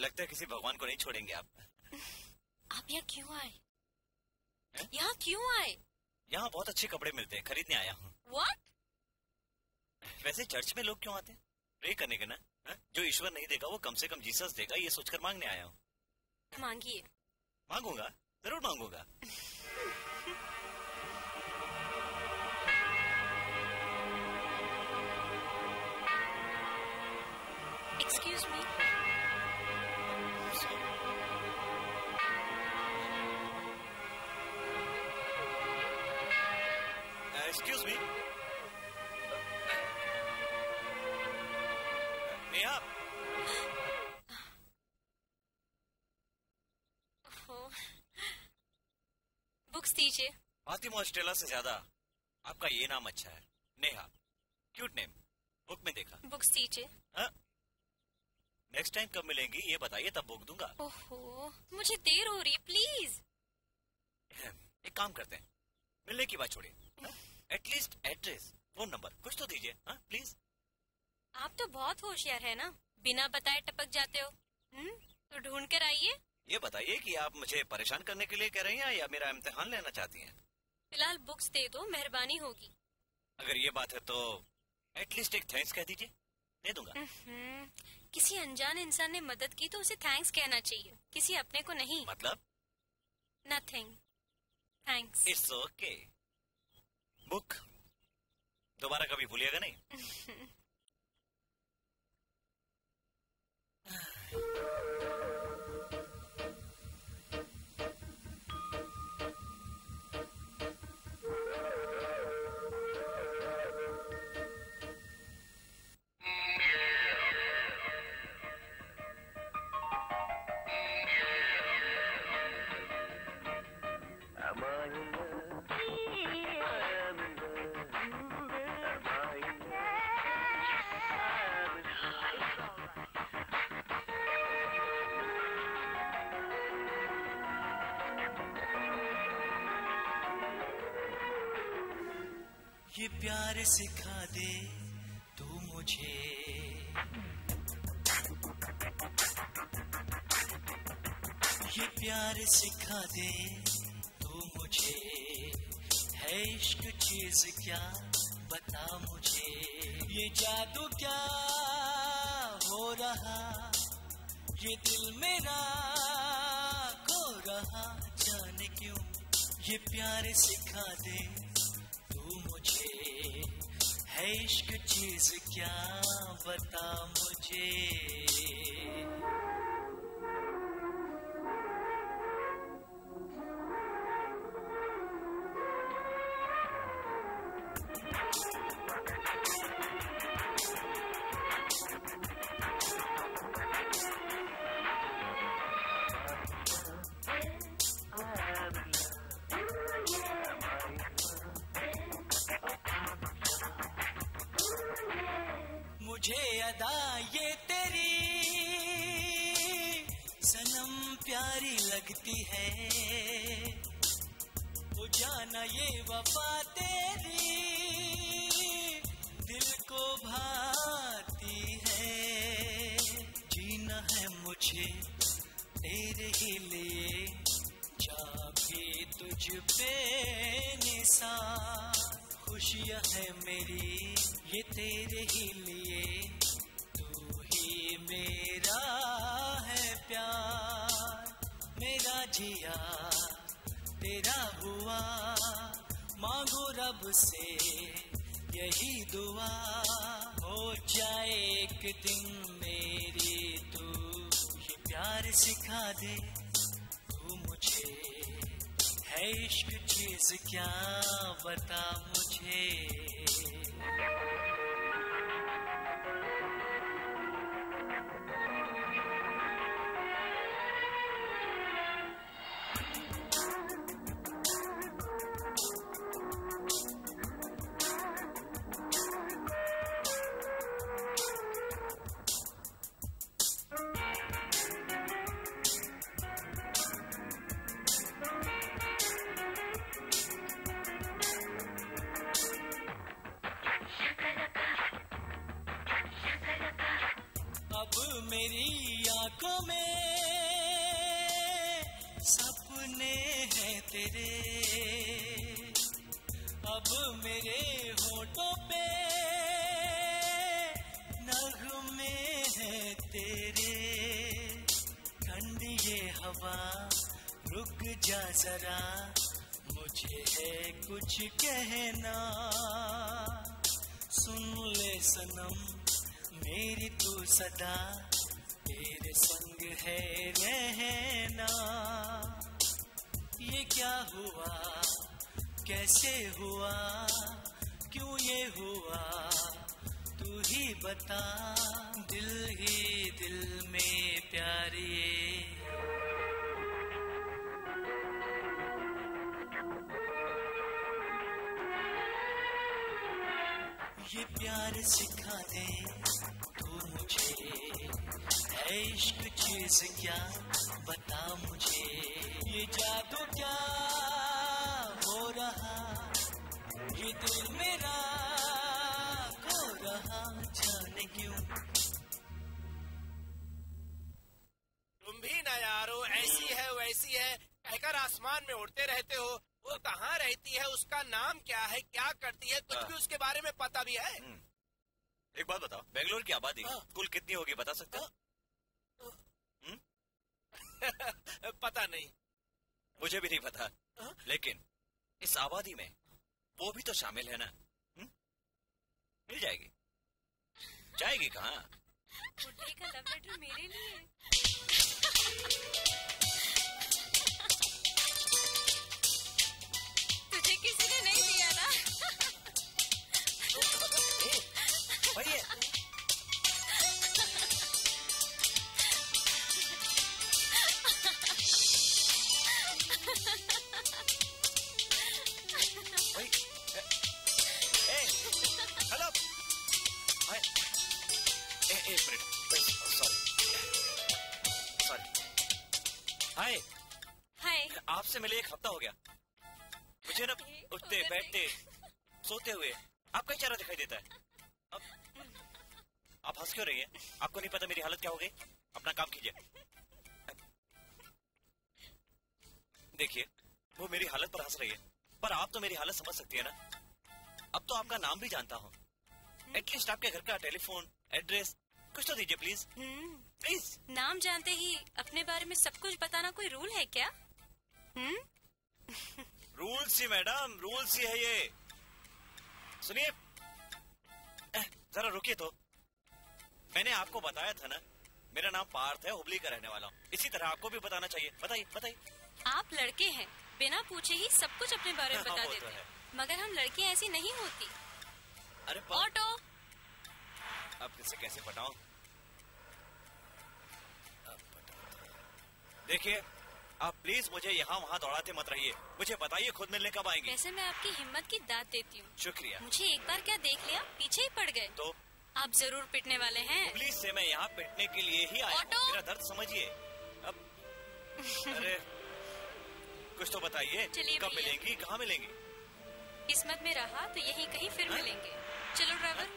लगता है किसी भगवान को नहीं छोड़ेंगे आप। आप यहाँ क्यों आए? है? यहाँ क्यों आए? यहाँ बहुत अच्छे कपड़े मिलते हैं, खरीदने आया हूँ। What? वैसे चर्च में लोग क्यों आते हैं? प्रे करने के ना? है? जो ईश्वर नहीं देगा वो कम से कम जीसस देगा, ये सोचकर मांगने आया हूँ। मांगिए। मांगूंगा, जरूर मांगूंगा। Excuse me. Excuse me Neha. Books दीजिए। फातिमा ऑस्ट्रेलिया से ज्यादा आपका ये नाम अच्छा है, नेहा। क्यूट नेम, बुक में देखा। बुक्स दीजिए। नेक्स्ट टाइम कब मिलेंगी ये बताइए, तब बुक दूंगा। ओहो, मुझे देर हो रही है, प्लीज। एक काम करते हैं, मिलने की बात छोड़िए, एटलीस्ट एड्रेस, फोन नंबर कुछ तो दीजिए। हाँ प्लीज। आप तो बहुत होशियार है ना, बिना बताए टपक जाते हो। हुँ? तो ढूंढ कर आइए। ये बताइए कि आप मुझे परेशान करने के लिए कह रही हैं या मेरा इम्तिहान लेना चाहती हैं? फिलहाल बुक्स दे दो, मेहरबानी होगी। अगर ये बात है तो एटलीस्ट एक थैंक्स कह दीजिए, दे दूंगा। किसी अनजान इंसान ने मदद की तो उसे थैंक्स कहना चाहिए, किसी अपने को नहीं। मतलब? Nothing, thanks. It's okay. Book दोबारा कभी भूलिएगा नहीं। ये प्यार सिखा दे तू मुझे, ये प्यार सिखा दे तू मुझे, है इश्क चीज क्या बता मुझे, ये जादू क्या हो रहा, ये दिल मेरा खो रहा जाने क्यों, ये प्यार सिखा दे इश्क चीज क्या बता मुझे। हुआ कैसे हुआ क्यों ये हुआ तू ही बता, दिल ही दिल में प्यारिए। ये प्यार सिखा दे तू मुझे, है इश्क चीज क्या बता मुझे, ये जादू क्या हो रहा, ये दिल मेरा खो रहा जाने क्यों। तुम भी ना यारो ऐसी है वैसी है, कहकर आसमान में उड़ते रहते हो। वो कहाँ रहती है, उसका नाम क्या है, क्या करती है, कुछ भी उसके बारे में पता भी है? एक बात बताओ, बेंगलोर की आबादी कुल कितनी होगी बता सकते हो? पता नहीं, मुझे भी नहीं पता, लेकिन इस आबादी में वो भी तो शामिल है ना। मिल जाएगी, जाएगी कहाँ? बुढ़े का लव लेटर मेरे लिए। किसी ने नहीं दिया ना। बढ़िया। हेलो, हाय, एक minute, sorry sorry. Hi hi, आपसे मिले एक हफ्ता हो गया। मुझे ना उठते बैठते सोते हुए आपका चेहरा दिखाई देता है। अब आप हंस क्यों रही हैं? आपको नहीं पता मेरी हालत क्या हो गई? अपना काम कीजिए। देखिए, वो मेरी हालत पर हंस रही है, पर आप तो मेरी हालत समझ सकती है ना। अब तो आपका नाम भी जानता हूँ, एटलीस्ट आपके घर का टेलीफोन एड्रेस कुछ तो दीजिए प्लीज। प्लीज। नाम जानते ही अपने बारे में सब कुछ बताना कोई रूल है क्या? Rule C madam, rule C है ये। सुनिए जरा, रुकिए तो। मैंने आपको बताया था ना, मेरा नाम पार्थ है, हुबली का रहने वाला हूँ। इसी तरह आपको भी बताना चाहिए। बताइए बताइए। आप लड़के हैं, बिना पूछे ही सब कुछ अपने बारे में बता देते हैं, मगर हम लड़कियाँ ऐसी नहीं होती। अरे ऑटो, अब किसे कैसे बताऊँ? देखिए, आप प्लीज मुझे यहाँ वहाँ दौड़ाते मत रहिए, मुझे बताइए खुद मिलने कब आएंगे। वैसे मैं आपकी हिम्मत की दाद देती हूँ। शुक्रिया। मुझे एक बार क्या देख लिया, पीछे ही पड़ गए। तो आप जरूर पिटने वाले हैं। प्लीज से मैं यहाँ पिटने के लिए ही आया हूँ, मेरा दर्द समझिए। अब अरे कुछ तो बताइए, कब मिलेंगी, कहाँ मिलेंगी? किस्मत में रहा तो यही कहीं फिर मिलेंगे। चलो ड्राइवर।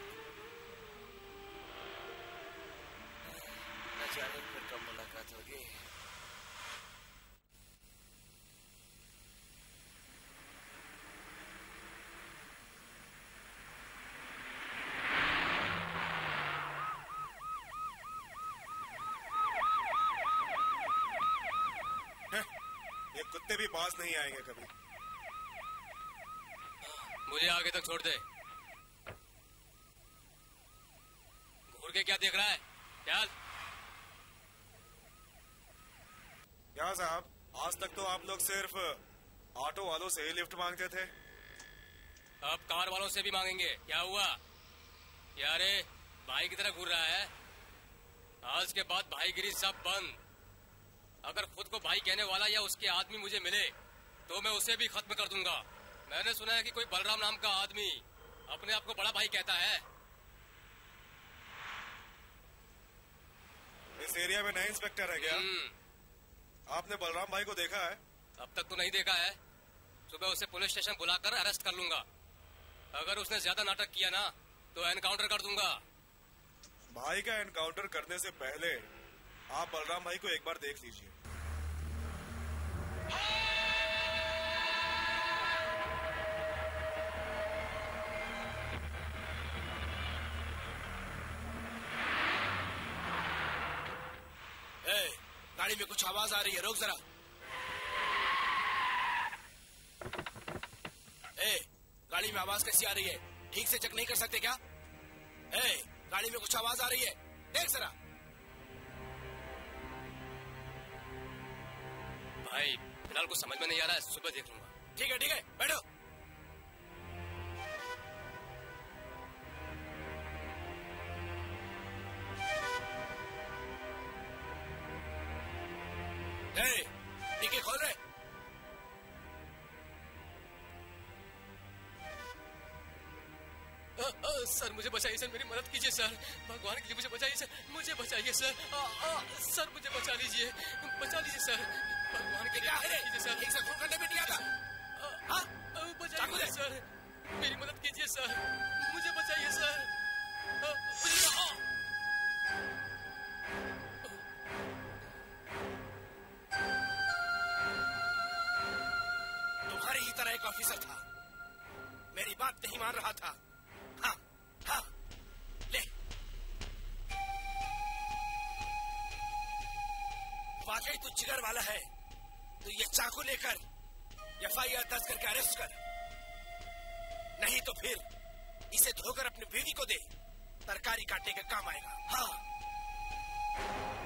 फिर कब मुलाकात होगी? कुत्ते भी पास नहीं आएंगे कभी। मुझे आगे तक छोड़ दे। घूर के क्या देख रहा है? चल। क्या साहब, आज तक तो आप लोग सिर्फ ऑटो वालों से ही लिफ्ट मांगते थे, अब कार वालों से भी मांगेंगे। क्या हुआ यारे, भाई की तरह घूर रहा है? आज के बाद भाईगिरी सब बंद। अगर खुद को भाई कहने वाला या उसके आदमी मुझे मिले तो मैं उसे भी खत्म कर दूंगा। मैंने सुना है कि कोई बलराम नाम का आदमी अपने आप को बड़ा भाई कहता है। इस एरिया में नया इंस्पेक्टर है क्या? आपने बलराम भाई को देखा है? अब तक तो नहीं देखा है। सुबह उसे पुलिस स्टेशन बुलाकर अरेस्ट कर लूंगा। अगर उसने ज्यादा नाटक किया ना तो एनकाउंटर कर दूंगा। भाई का एनकाउंटर करने से पहले आप बलराम भाई को एक बार देख लीजिए। गाड़ी में कुछ आवाज आ रही है, रोक जरा। ए, गाड़ी में आवाज कैसी आ रही है? ठीक से चेक नहीं कर सकते क्या? ए, गाड़ी में कुछ आवाज आ रही है, देख जरा। भाई फिलहाल कुछ समझ में नहीं आ रहा है, सुबह देख लूंगा। ठीक है ठीक है, बैठो। टिके खोल रहे। आ, आ, सर मुझे बचाइए सर, मेरी मदद कीजिए सर, भगवान के लिए मुझे बचाइए सर, मुझे बचाइए सर, आ, आ, सर मुझे बचा लीजिए, बचा लीजिए सर, भगवान के लिए सर, एक सर करने में नहीं आता, आ, आ, बचाइए सर, मेरी मदद कीजिए सर, मुझे बचाइए सर, आ, मुझे ही तरह एक ऑफिसर था, मेरी बात नहीं मान रहा था। हाँ, हाँ, ले। वाकई तू चिगर वाला है, तो ये चाकू लेकर एफ आई आर दर्ज करके अरेस्ट कर, नहीं तो फिर इसे धोकर अपनी बीवी को दे, तरकारी काटने के काम आएगा। हाँ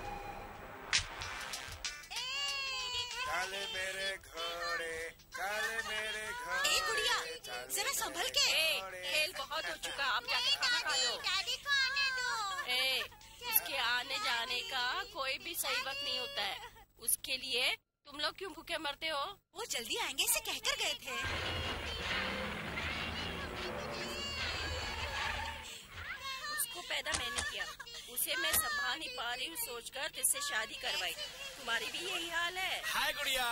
काले मेरे घोड़े, काले मेरे घोड़े। ए गुड़िया जरा संभल के, खेल बहुत हो चुका, आप जाके खाना खा लो। डैडी को आने दो। ए, उसके आने जाने का कोई भी सही वक्त नहीं होता है, उसके लिए तुम लोग क्यों भूखे मरते हो? वो जल्दी आएंगे इसे कहकर गए थे। उसको पैदा मैंने किया, उसे मैं संभाल नहीं पा रही हूँ सोचकर तुझसे शादी करवाई, तुम्हारी भी यही हाल है। हाय गुड़िया,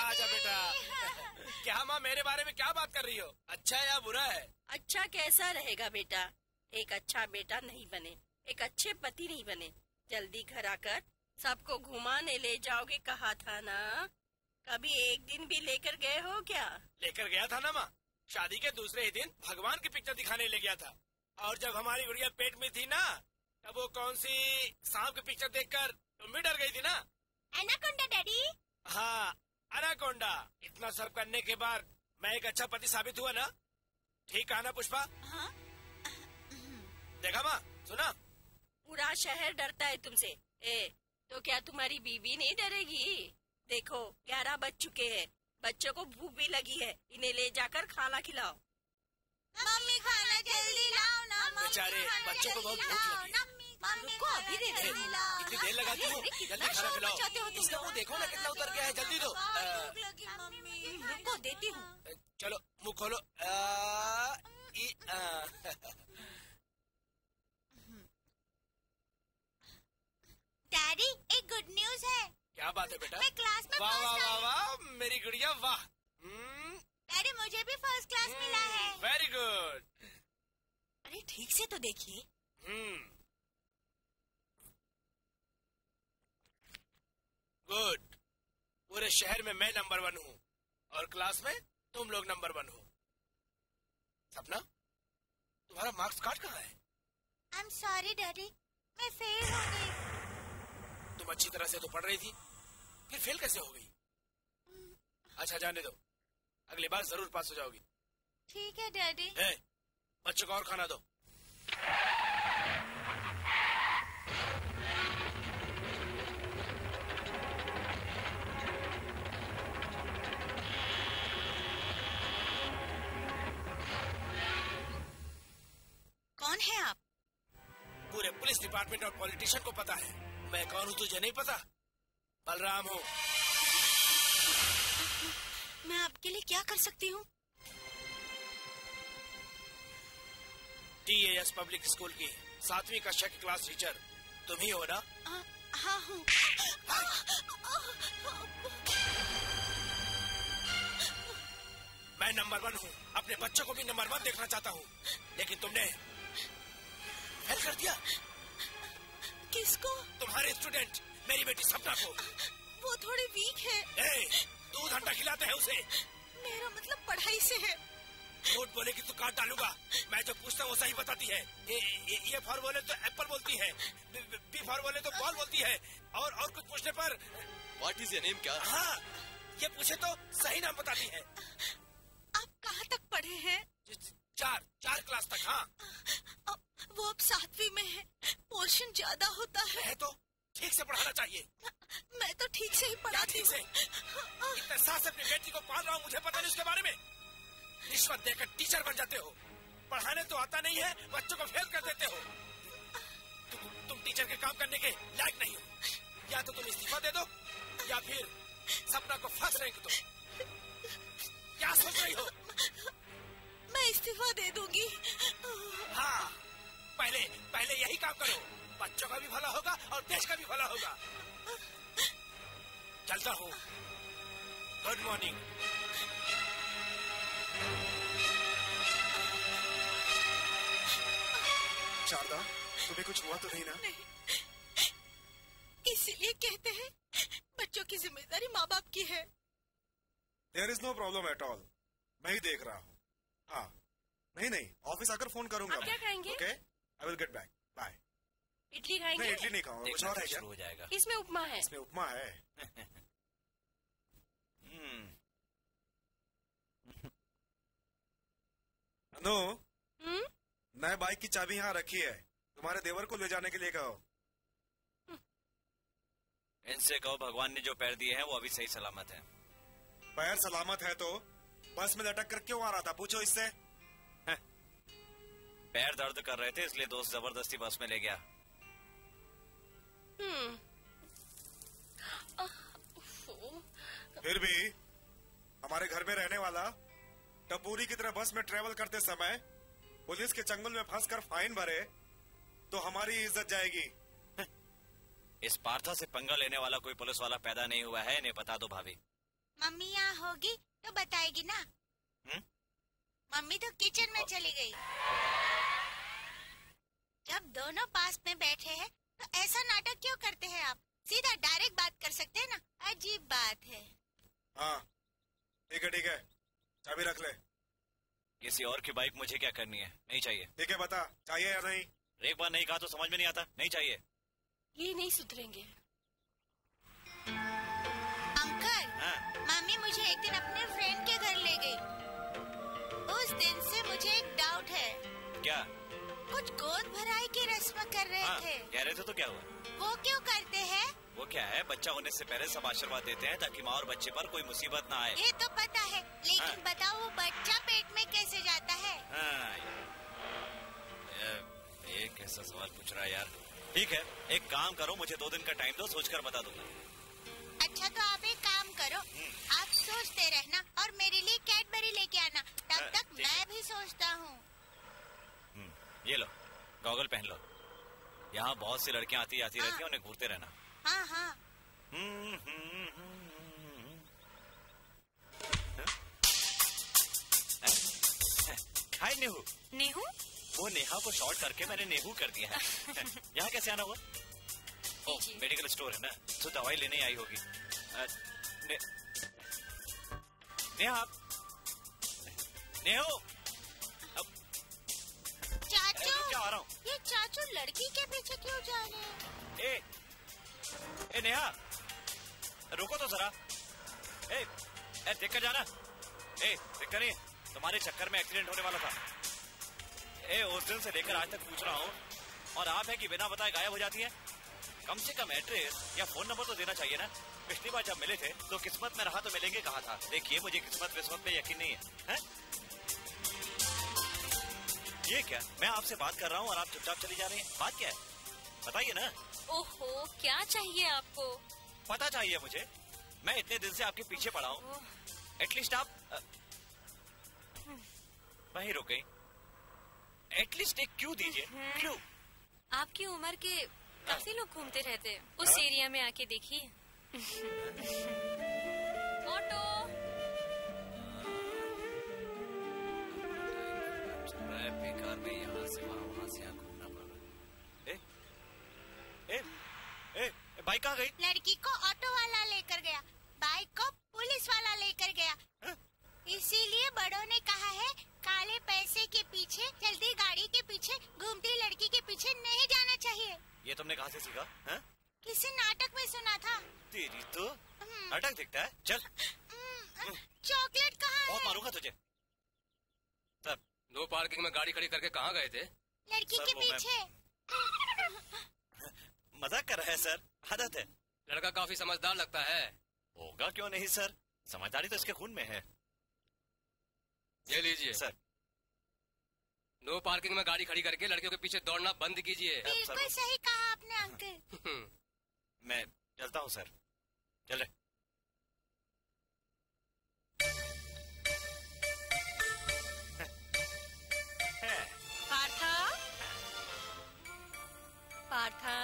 आजा बेटा। क्या माँ मेरे बारे में क्या बात कर रही हो? अच्छा या बुरा है? अच्छा कैसा रहेगा बेटा, एक अच्छा बेटा नहीं बने, एक अच्छे पति नहीं बने, जल्दी घर आकर सबको घुमाने ले जाओगे कहा था ना, कभी एक दिन भी लेकर गए हो क्या? लेकर गया था ना माँ, शादी के दूसरे ही दिन भगवान की पिक्चर दिखाने ले गया था, और जब हमारी गुड़िया पेट में थी ना, तब वो कौन सी सांप की पिक्चर देखकर तुम भी डर गई थी ना? Anaconda daddy. हाँ एनाकोंडा, इतना सब करने के बाद मैं एक अच्छा पति साबित हुआ ना, ठीक कहा ना पुष्पा? हाँ? देखा माँ, सुना, पूरा शहर डरता है तुमसे। ए, तो क्या तुम्हारी बीवी नहीं डरेगी? देखो ग्यारह बज चुके हैं, बच्चों को भूख भी लगी है, इन्हें ले जाकर खाना खिलाओ। मम्मी खाना जल्दी लाओ ना, बेचारे बच्चों को बहुत भूख लगी है। रुको अभी दे दे, इतनी देर लगाती हो, जल्दी खाना खिलाओ। इसका मुँह देखो ना कितना उतर गया है, जल्दी दो। रुको देती हूँ, चलो मुँह खोलो। डैडी एक गुड न्यूज है। क्या बात है बेटा? मैं क्लास में वाह वाह वाह मेरी गुड़िया वाह। डैडी मुझे भी फर्स्ट क्लास मिला है। Very good. अरे ठीक से तो देखिए। गुड, पूरे शहर में मैं नंबर वन हूँ और क्लास में तुम लोग नंबर वन हो। सपना तुम्हारा मार्क्स कार्ड कहाँ है? आई एम सॉरी डैडी, मैं फेल हो गई। तुम अच्छी तरह से तो पढ़ रही थी, फिर फेल कैसे हो गई? अच्छा जाने दो, अगली बार जरूर पास हो जाओगी। ठीक है डैडी। है बच्चों को और खाना दो। कौन है आप? पूरे पुलिस डिपार्टमेंट और पॉलिटिशियन को पता है मैं कौन हूँ, तुझे नहीं पता? बलराम हूँ मैं। आपके लिए क्या कर सकती हूँ? T A S public school की सातवीं कक्षा की क्लास टीचर तुम ही हो ना? आ, हाँ हूँ। मैं नंबर वन हूँ, अपने बच्चों को भी नंबर वन देखना चाहता हूँ, लेकिन तुमने फेल कर दिया। किसको? तुम्हारे स्टूडेंट मेरी बेटी सपना को। वो थोड़ी वीक है। ए, दूध अंडा खिलाते हैं उसे। मेरा मतलब पढ़ाई से है। झूठ बोले कि तू काट डालूंगा, मैं जो पूछता हूँ वो सही बताती है। ए, ए, ए फॉर बोले तो एप्पल बोलती है, बी फॉर बोले तो बॉल बोलती है, और और कुछ पूछने पर व्हाट इज योर नेम क्या? हाँ ये पूछे तो सही नाम बताती है। आप कहाँ तक पढ़े हैं? चार चार क्लास तक। हाँ वो अब सातवीं में है, पोर्शन ज्यादा होता है। मैं तो ठीक से पढ़ाना चाहिए। मैं तो ठीक से ही पढ़ाती हूँ। इतने साल से अपनी बेटी को पाल रहा हूँ, मुझे पता नहीं उसके बारे में। रिश्वत देकर टीचर बन जाते हो, पढ़ाने तो आता नहीं है, बच्चों को फेल कर देते हो। तुम तु, तु, टीचर के काम करने के लायक नहीं हो। या तो तुम इस्तीफा दे दो या फिर सपना को फर्स्ट रैंक दो। क्या सोच रही हो? मैं इस्तीफा दे दूंगी। हाँ, पहले पहले यही काम करो, बच्चों का भी भला होगा और देश का भी भला होगा। चलता हूँ, गुड मॉर्निंग। शारदा, तुम्हें कुछ हुआ तो नहीं ना? नहीं, इसीलिए कहते हैं बच्चों की जिम्मेदारी माँ बाप की है। There is no problem at all, मैं ही देख रहा हूँ। हाँ, नहीं नहीं, ऑफिस आकर फोन करूँगा। आप क्या खाएंगे? Okay, I will get back. Bye. Idli खाएंगे? नहीं, इडली नहीं खाऊंगा, कुछ और है क्या? हो जाएगा। इसमें उपमा है। इसमें उपमा है। नो, नए बाइक की चाबी यहाँ रखी है, तुम्हारे देवर को ले जाने के लिए कहो। इनसे कहो भगवान ने जो पैर दिए हैं वो अभी सही सलामत है। पैर सलामत है तो बस में लटक कर क्यों आ रहा था, पूछो इससे। पैर दर्द कर रहे थे इसलिए दोस्त जबरदस्ती बस में ले गया। फिर भी हमारे घर में रहने वाला टपूरी की तरह बस में ट्रेवल करते समय पुलिस के चंगुल में फंसकर फाइन भरे तो हमारी इज्जत जाएगी। इस पार्था से पंगा लेने वाला कोई पुलिस वाला पैदा नहीं हुआ है, इन्हें बता दो भाभी। मम्मी यहाँ होगी तो बताएगी ना। हुँ? मम्मी तो किचन में चली गई। जब दोनों पास में बैठे हैं तो ऐसा नाटक क्यों करते हैं आप? सीधा डायरेक्ट बात कर सकते हैं ना, अजीब बात है। हाँ ठीक है ठीक है, चाबी रख ले। किसी और की बाइक मुझे क्या करनी है, नहीं चाहिए। ठीक है, बता चाहिए या नहीं। एक बार नहीं कहा तो समझ में नहीं आता, नहीं चाहिए। ये नहीं सुधरेंगे। अंकल, हाँ? मामी मुझे एक दिन अपने फ्रेंड के घर ले गई। उस दिन से मुझे एक डाउट है। क्या? कुछ गोद भराई की रस्म कर रहे हाँ, थे कह रहे थे तो क्या हुआ? वो क्यों करते हैं? वो क्या है, बच्चा होने से पहले सब आशीर्वाद देते हैं ताकि माँ और बच्चे पर कोई मुसीबत ना आए। ये तो पता है, लेकिन हाँ? बताओ वो बच्चा पेट में कैसे जाता है? हाँ, ये कैसा सवाल पूछ रहा है यार। ठीक है, एक काम करो, मुझे दो दिन का टाइम दो, सोचकर बता दूंगा। अच्छा तो आप एक काम करो, आप सोचते रहना और मेरे लिए कैडबरी लेके आना, तब हाँ, तक मैं भी सोचता हूँ। ये लो, गॉगल पहन लो। यहाँ बहुत सी लड़कियाँ आती जाती रहती है, उन्हें घूरते रहना। हाँ हाँ। हम्म हम्म हम्म हाय नेहू। नेहू? वो नेहा को शॉर्ट करके मैंने नेहू कर दिया है। यहाँ कैसे आना हुआ? ओ, मेडिकल स्टोर है ना, तो दवाई लेने आई होगी। ने... नेहा आप नेहू चाचू, क्या आ रहा हूँ? ये चाचू लड़की के पीछे क्यों जा रहे हैं? ए ए नेहा रुको तो जरा। ए, ए देख कर जाना। ए देख कर, नहीं तुम्हारे चक्कर में एक्सीडेंट होने वाला था। ए उस दिन से लेकर आज तक पूछ रहा हूँ और आप है कि बिना बताए गायब हो जाती है। कम से कम एड्रेस या फोन नंबर तो देना चाहिए ना। पिछली बार जब मिले थे तो किस्मत में रहा तो मिलेंगे कहा था। देखिए मुझे किस्मत विस्मत में यकीन नहीं है, है? ये क्या, मैं आपसे बात कर रहा हूँ और आप चुपचाप चली जा रही है, बात क्या है बताइए ना। ओहो, क्या चाहिए आपको? पता चाहिए मुझे, मैं इतने दिन से आपके पीछे पड़ा हूँ। एटलीस्ट आप वहीं रुक गई, एटलीस्ट एक क्यों दीजिए। क्यों? आपकी उम्र के काफी लोग घूमते रहते हैं उस एरिया में, आके देखिए। ऑटो बेकार में यहाँ से वहाँ, वहाँ से यहाँ घूमना पड़ रहा है। ए, ए, ए, बाइक कहाँ गई? लड़की को ऑटो वाला लेकर गया, बाइक को पुलिस वाला लेकर गया। इसीलिए बड़ों ने कहा है काले पैसे के पीछे, जल्दी गाड़ी के पीछे, घूमती लड़की के पीछे नहीं जाना चाहिए। ये तुमने कहाँ से सीखा है? किसी नाटक में सुना था। तेरी तो नाटक दिखता है। चल चॉकलेट कहाँ है? बहुत मारूंगा तुझे। सब दो पार्किंग में गाड़ी खड़ी करके कहाँ गए थे? लड़की के पीछे। मजाक कर रहा है सर, आदत है। लड़का काफी समझदार लगता है। होगा क्यों नहीं सर, समझदारी तो इसके खून में है। ये लीजिए सर। नो पार्किंग में गाड़ी खड़ी करके लड़कियों के पीछे दौड़ना बंद कीजिए। बिल्कुल सही कहा आपने अंकल। मैं चलता हूँ सर। चले। पार्था, पार्था,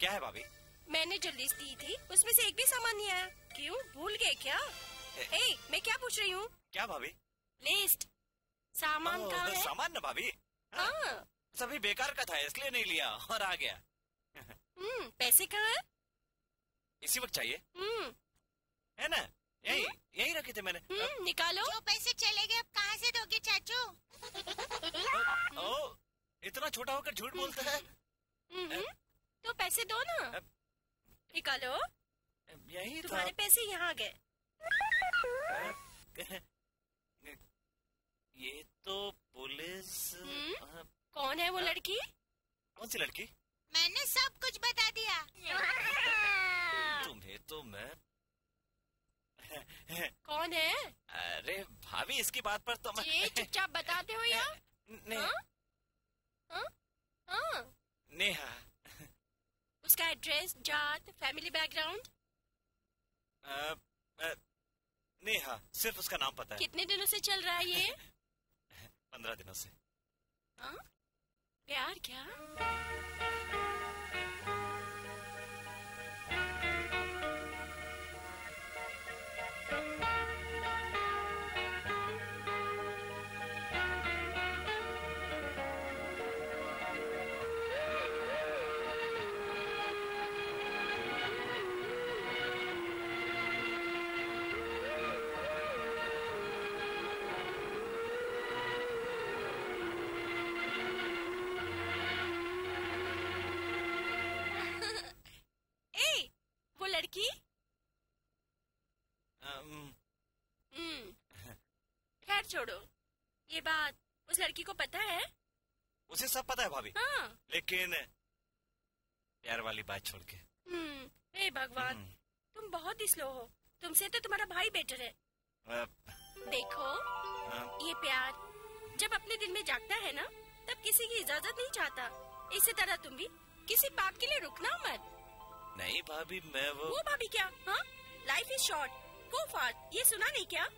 क्या है भाभी? मैंने जो लिस्ट दी थी उसमें से एक भी सामान नहीं आया। क्यों, भूल गए क्या? ए, मैं क्या पूछ रही हूँ? क्या भाभी? लिस्ट, सामान ओ, है? सामान ना भाभी, हाँ सभी बेकार का था इसलिए नहीं लिया और आ गया। हम्म, पैसे कहाँ है? इसी वक्त चाहिए। हम्म, है ना, यही यही रखे थे मैंने। हम्म, निकालो। जो पैसे चले गए अब कहाँ से दोगे चाचू? ओ, इतना छोटा होकर झूठ बोलता है। तो पैसे दो ना। निकालो। यही तुम्हारे पैसे यहाँ गए। ये तो पुलिस। आ, कौन है वो लड़की? कौन सी लड़की? मैंने सब कुछ बता दिया तुम्हें तो मैं। कौन है? अरे भाभी इसकी बात पर तो मैं चुपचाप बताते हो यार। नेहा। हाँ? हाँ? नेहा। उसका एड्रेस, जात, फैमिली बैकग्राउंड? नेहा, सिर्फ उसका नाम पता है। कितने दिनों से चल रहा है ये? पंद्रह दिनों से। आ? प्यार क्या? छोड़ो ये बात, उस लड़की को पता है? उसे सब पता है भाभी। हाँ। लेकिन प्यार वाली बात छोड़ के। हम्म, हे भगवान तुम बहुत ही स्लो हो, तुमसे तो तुम्हारा भाई बेटर है। आ, देखो आ, ये प्यार जब अपने दिल में जागता है ना तब किसी की इजाजत नहीं चाहता। इसी तरह तुम भी किसी बाप के लिए रुकना मत। नहीं भाभी मैं वो वो भाभी क्या, life is short, go for, ये सुना नहीं क्या?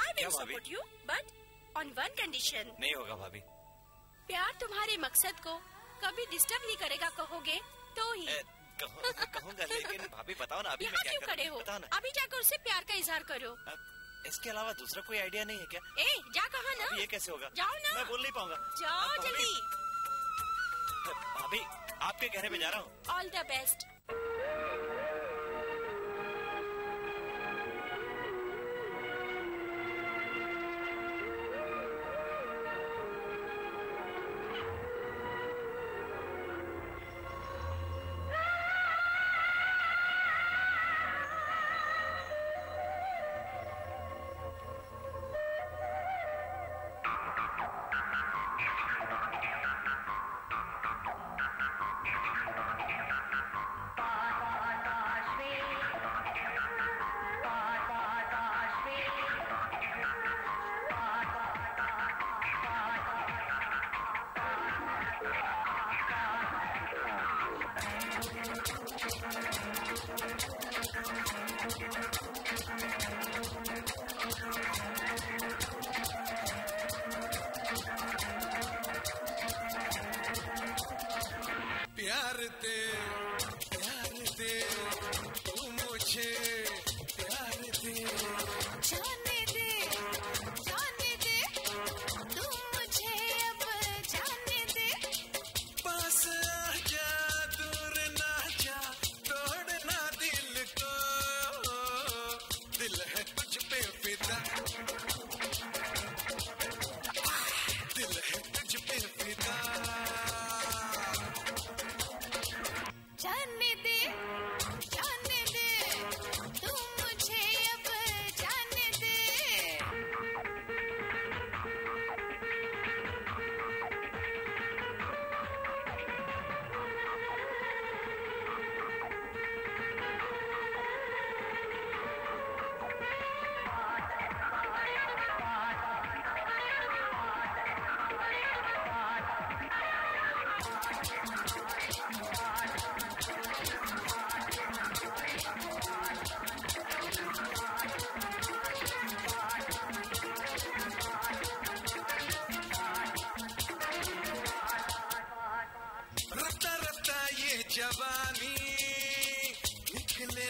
I will support you, but on one condition. नहीं होगा भाभी। प्यार तुम्हारे मकसद को कभी डिस्टर्ब नहीं करेगा, कहोगे तो ही। ए, कहो, कहूंगा लेकिन भाभी बताओ ना अभी यहाँ क्यों खड़े हो? अभी जाकर उससे प्यार का इजहार करो। आ, इसके अलावा दूसरा कोई आइडिया नहीं है क्या? ए, जा कहा ना। ये कैसे होगा? जाओ ना। मैं बोल नहीं पाऊंगा। जाओ जल्दी। भाभी आपके कहने पे जा रहा हूँ। All the best. Bye.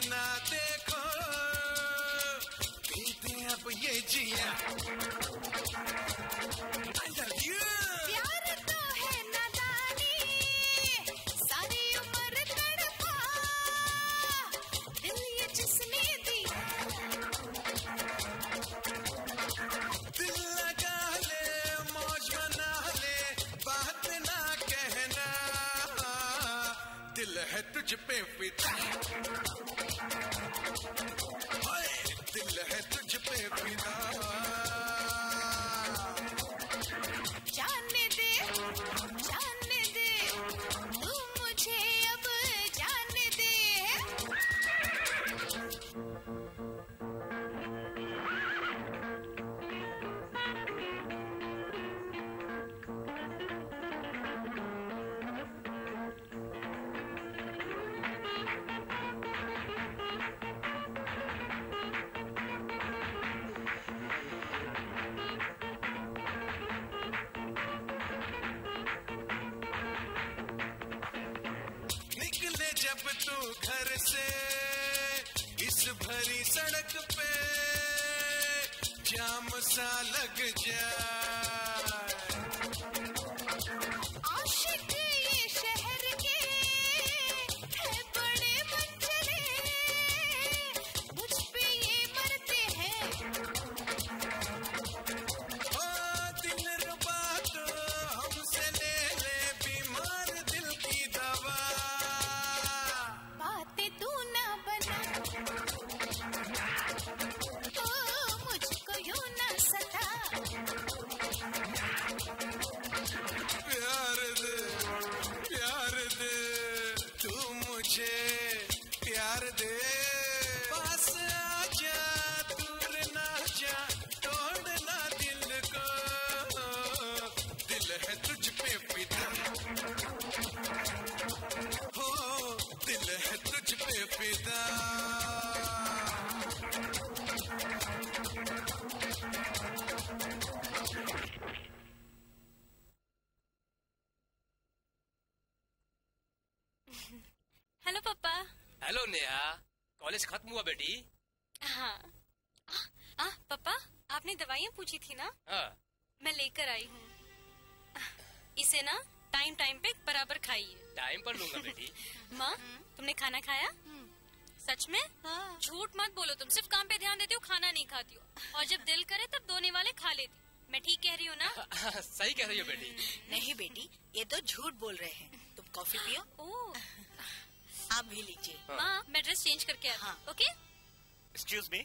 ना देखो पीते अब ये जिया I love you। प्यार तो है नादानी सारी उम्र तड़पा दिल ये जिसने दिया दिल लगा ले मौज मना ले बात ना कहना दिल है तुझ पे फिदा दिल है तुझ पे फिदा जाने दे जाने दे तू मुझे अब जाने दे जब तू घर से इस भरी सड़क पे जाम सा लग जाए आशिक ये शहर के है बड़े मंजरे मुझ पे ये मरते हैं ओ दिल रुबा तो हमसे ले ले बीमार दिल की दवा तू ना बना तो मुझको यूं ना सता प्यार दे प्यार दे तू मुझे प्यार दे पास आजा दूर ना जा तोड़ना दिल को दिल है तुझ पे फिदा हो दिल है तुझ पे फिदा हेलो पापा। हेलो नेहा, कॉलेज खत्म हुआ बेटी? हाँ। आ, आ, पापा आपने दवाइयाँ पूछी थी ना? हाँ। मैं लेकर आई हूँ, इसे ना टाइम टाइम पे बराबर खाइए। टाइम पर लूंगा बेटी। माँ तुमने खाना खाया? सच में? हाँ। झूठ मत बोलो, तुम सिर्फ काम पे ध्यान देती हो, खाना नहीं खाती हो, और जब दिल करे तब दोने वाले खा लेती। मैं ठीक कह रही हूँ ना? सही कह रही हो बेटी। नहीं बेटी, ये तो झूठ बोल रहे हैं। तुम कॉफी पियो। ओ। आप भी लीजिए। हाँ। माँ मैं ड्रेस चेंज करके आता हूँ। ओके। Excuse me.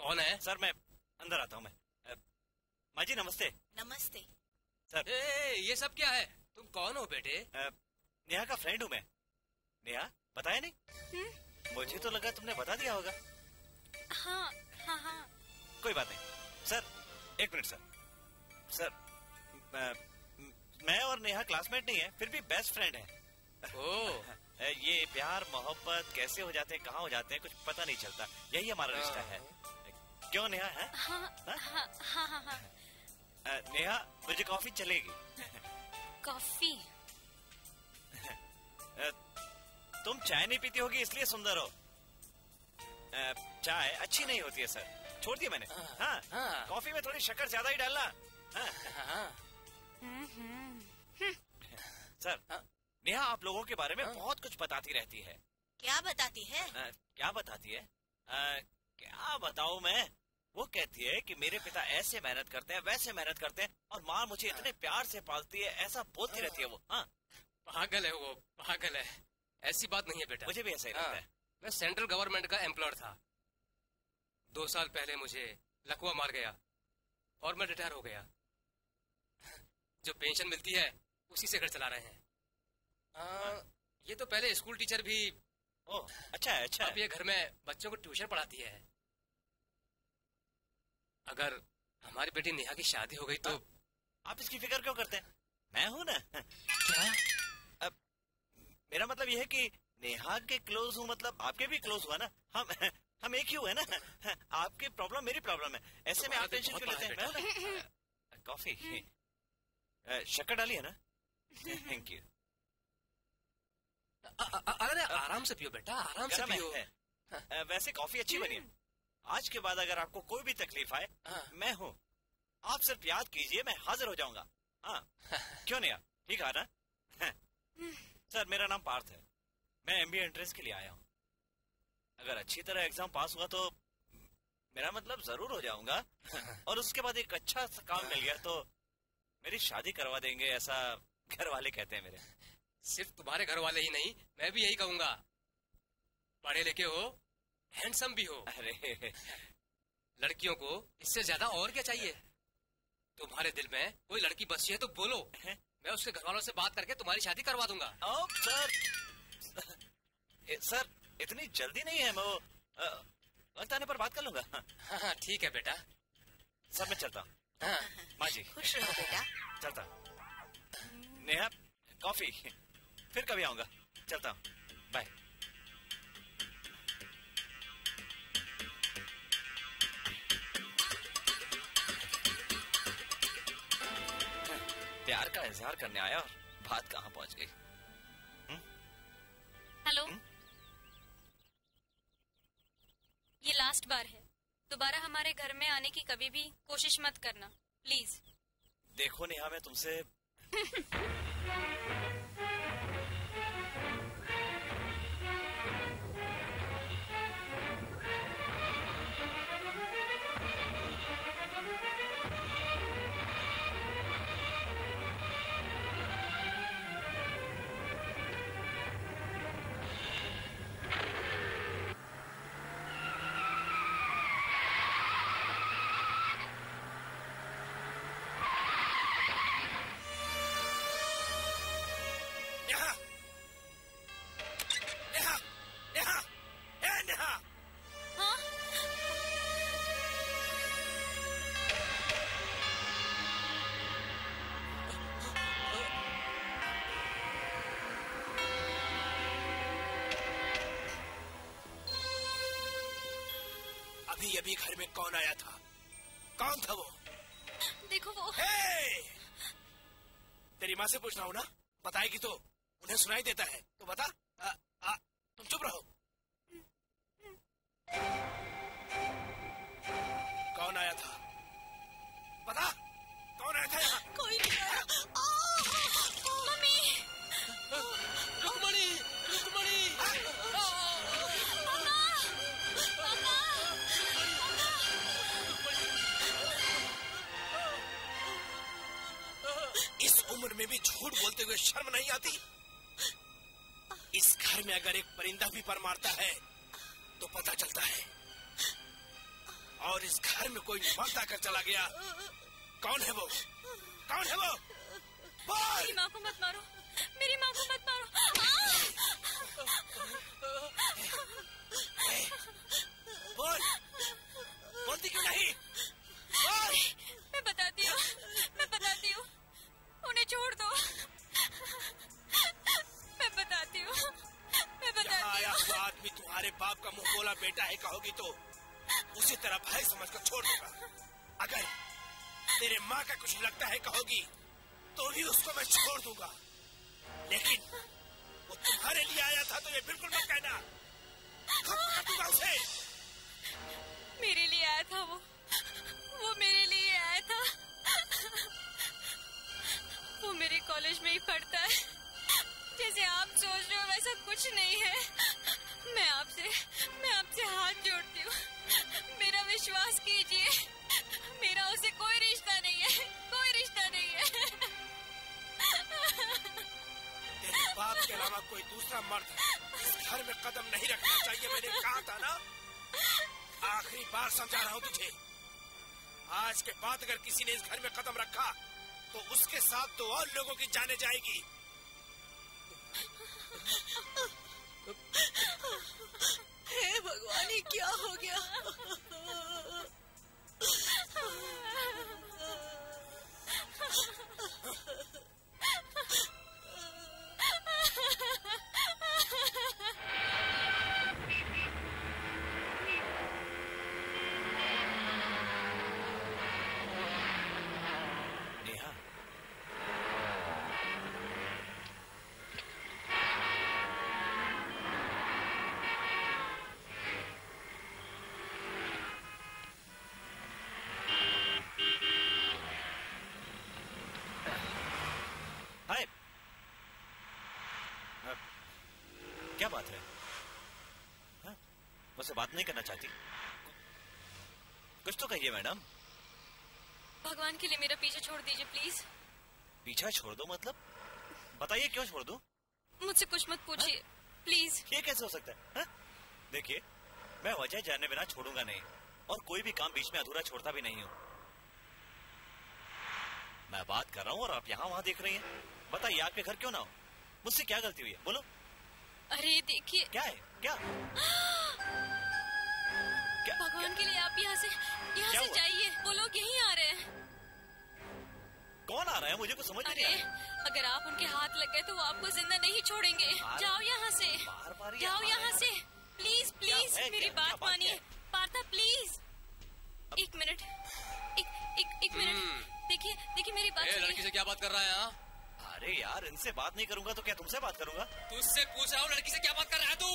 कौन है? सर मैं अंदर आता हूँ। मैं माँ जी नमस्ते। नमस्ते सर। ए, ये सब क्या है? तुम कौन हो बेटे? नेहा का फ्रेंड हूँ मैं। नेहा बताया नहीं? हुँ? मुझे तो लगा तुमने बता दिया होगा। हाँ हाँ हाँ। कोई बात नहीं सर। एक मिनट सर। सर मैं, मैं और नेहा क्लासमेट नहीं है, फिर भी बेस्ट फ्रेंड है। ओह। ये प्यार मोहब्बत कैसे हो जाते हैं, कहाँ हो जाते हैं, कुछ पता नहीं चलता। यही हमारा रिश्ता है। क्यों नेहा? है? हाँ, हाँ, हाँ, हाँ, हाँ, हाँ। नेहा मुझे कॉफी चलेगी। कॉफी? तुम चाय नहीं पीती होगी इसलिए सुंदर हो। चाय अच्छी नहीं होती है सर, छोड़ दिया मैंने। हाँ, हाँ, हाँ। कॉफी में थोड़ी शक्कर ज्यादा ही डालना। हाँ, हाँ। सर नेहा आप लोगों के बारे में हाँ। बहुत कुछ बताती रहती है। क्या बताती है? आ, क्या बताती है? आ, क्या बताऊँ मैं। वो कहती है कि मेरे पिता ऐसे मेहनत करते हैं, वैसे मेहनत करते हैं, और माँ मुझे इतने प्यार से पालती है, ऐसा बोलती रहती है वो। हाँ। पागल है वो, पागल है। ऐसी बात नहीं है बेटा। मुझे भी ऐसा ही लगता है। मैं सेंट्रल गवर्नमेंट का एम्प्लॉयर था। दो साल पहले मुझे लकवा मार गया और मैं रिटायर हो गया। जो पेंशन मिलती है उसी से घर चला रहे हैं। आ, ये तो पहले स्कूल टीचर भी। ओ, अच्छा है, अच्छा। अब ये घर में बच्चों को ट्यूशन पढ़ाती है। अगर हमारी बेटी नेहा की शादी हो गई तो। आप इसकी फिक्र क्यों करते हैं? मैं हूँ ना। क्या? अब मेरा मतलब यह है कि नेहा के क्लोज हूँ, मतलब आपके भी क्लोज हुआ ना। हम हम एक ही हुए ना। आपकी प्रॉब्लम मेरी प्रॉब्लम है, ऐसे में आप टेंशन क्यों लेते हैं? कॉफी शक्कर डाली है ना? Thank you. अरे आराम से पियो बेटा, आराम से पियो। हाँ। वैसे कॉफी अच्छी बनी है। आज के बाद अगर आपको कोई भी तकलीफ आए, हाँ। मैं हूँ, आप सिर्फ याद कीजिए, मैं हाजिर हो जाऊंगा। हाँ। क्यों नहीं आप ठीक है ना? हाँ। सर मेरा नाम पार्थ है, मैं एमबीए एंट्रेंस के लिए आया हूँ। अगर अच्छी तरह एग्जाम पास हुआ तो मेरा मतलब जरूर हो जाऊंगा, और उसके बाद एक अच्छा काम मिल गया तो मेरी शादी करवा देंगे, ऐसा घर वाले कहते हैं मेरे। सिर्फ तुम्हारे घर वाले ही नहीं, मैं भी यही कहूंगा। पढ़े लिखे हो, हैंडसम भी हो। अरे लड़कियों को इससे ज्यादा और क्या चाहिए? तुम्हारे दिल में कोई लड़की बसी है तो बोलो, मैं उसके घर वालों से बात करके तुम्हारी शादी करवा दूंगा। ओ, सर सर इतनी जल्दी नहीं है, मैं वो वक्त आने पर बात कर लूंगा। हाँ ठीक है बेटा, सर मैं चलता हूँ। हाँ। माँ जी खुश रहो बेटा। चलता नेहा, कॉफी, फिर कभी आऊंगा, चलता हूँ, बाय। प्यार का इजहार करने आया और बात कहाँ पहुंच गई। हेलो, ये लास्ट बार है, दोबारा हमारे घर में आने की कभी भी कोशिश मत करना प्लीज। देखो नेहा, मैं तुमसे अभी घर में कौन आया था? कौन था वो? देखो वो। hey! तेरी माँ से पूछना हो ना, बताएगी तो, उन्हें सुनाई देता है तो बता। आ, आ, तुम चुप रहो। कौन आया था बता, कौन आया था यहाँ? कोई नहीं आया। मम्मी, रुक्मणी, रुक्मणी। उम्र में भी झूठ बोलते हुए शर्म नहीं आती? इस घर में अगर एक परिंदा भी पर मारता है तो पता चलता है, और इस घर में कोई मरता कर चला गया। कौन है वो? कौन है वो? मेरी माँ को मत मारो, मेरी माँ को मत मारो। ए, बोल, बोलती क्यों नहीं? बोल। मैं बताती हूँ, मैं बताती हूँ, उन्हें छोड़ दो। मैं बताती हूँ, मैं बताती हूँ। आया हुआ आदमी तुम्हारे बाप का मुंह बोला बेटा है कहोगी तो उसी तरह भाई समझकर छोड़ दूंगा। अगर तेरे माँ का कुछ लगता है कहोगी तो भी उसको मैं छोड़ दूंगा, लेकिन वो तुम्हारे लिए आया था तो ये बिल्कुल मत कहना। दूंगा उसे। मेरे लिए आया था वो, वो मेरे लिए आया था। वो मेरे कॉलेज में ही पढ़ता है, जैसे आप सोच रहे हो वैसा कुछ नहीं है। मैं आपसे मैं आपसे हाथ जोड़ती हूँ, मेरा विश्वास कीजिए, मेरा उसे कोई रिश्ता नहीं है, कोई रिश्ता नहीं है। तेरे बाप के अलावा कोई दूसरा मर्द इस घर में कदम नहीं रखना चाहिए, मैंने कहा था ना। आखिरी बार समझा रहा हूँ तुझे, आज के बाद अगर किसी ने इस घर में कदम रखा तो उसके साथ तो और लोगों की जाने जाएगी। हे भगवान, ये क्या हो गया? बात है, हाँ? मुझसे बात नहीं करना चाहती? कुछ तो कहिए मैडम। भगवान के लिए मेरा पीछा छोड़ दीजिए प्लीज। पीछा छोड़ दो मतलब? बताइए क्यों छोड़ दूं? मुझसे कुछ मत पूछिए, हाँ? प्लीज। ये कैसे हो सकता है, हाँ? देखिए मैं वजह जाने बिना छोड़ूंगा नहीं, और कोई भी काम बीच में अधूरा छोड़ता भी नहीं हूँ। मैं बात कर रहा हूँ और आप यहाँ वहाँ देख रही हैं। बताइए आपके घर क्यों ना हो? मुझसे क्या गलती हुई है बोलो? अरे देखिए। क्या है? क्या, क्या? भगवान के लिए आप यहाँ से यहाँ से जाइए। वो लोग यहीं आ रहे हैं। कौन आ रहा है मुझे कुछ समझ नहीं आ रहा। अगर आप उनके हाथ लग गए तो वो आपको जिंदा नहीं छोड़ेंगे। जाओ यहाँ से, जाओ यहाँ से, प्लीज प्लीज मेरी बात मानिए। पार्था प्लीज एक मिनट, एक मिनट। देखिए देखिए मेरी बात। लड़की से क्या बात कर रहा है? अरे यार इनसे बात नहीं करूंगा तो क्या तुमसे बात करूंगा? तुझसे पूछ रहा हूँ लड़की से क्या बात कर रहा है तू?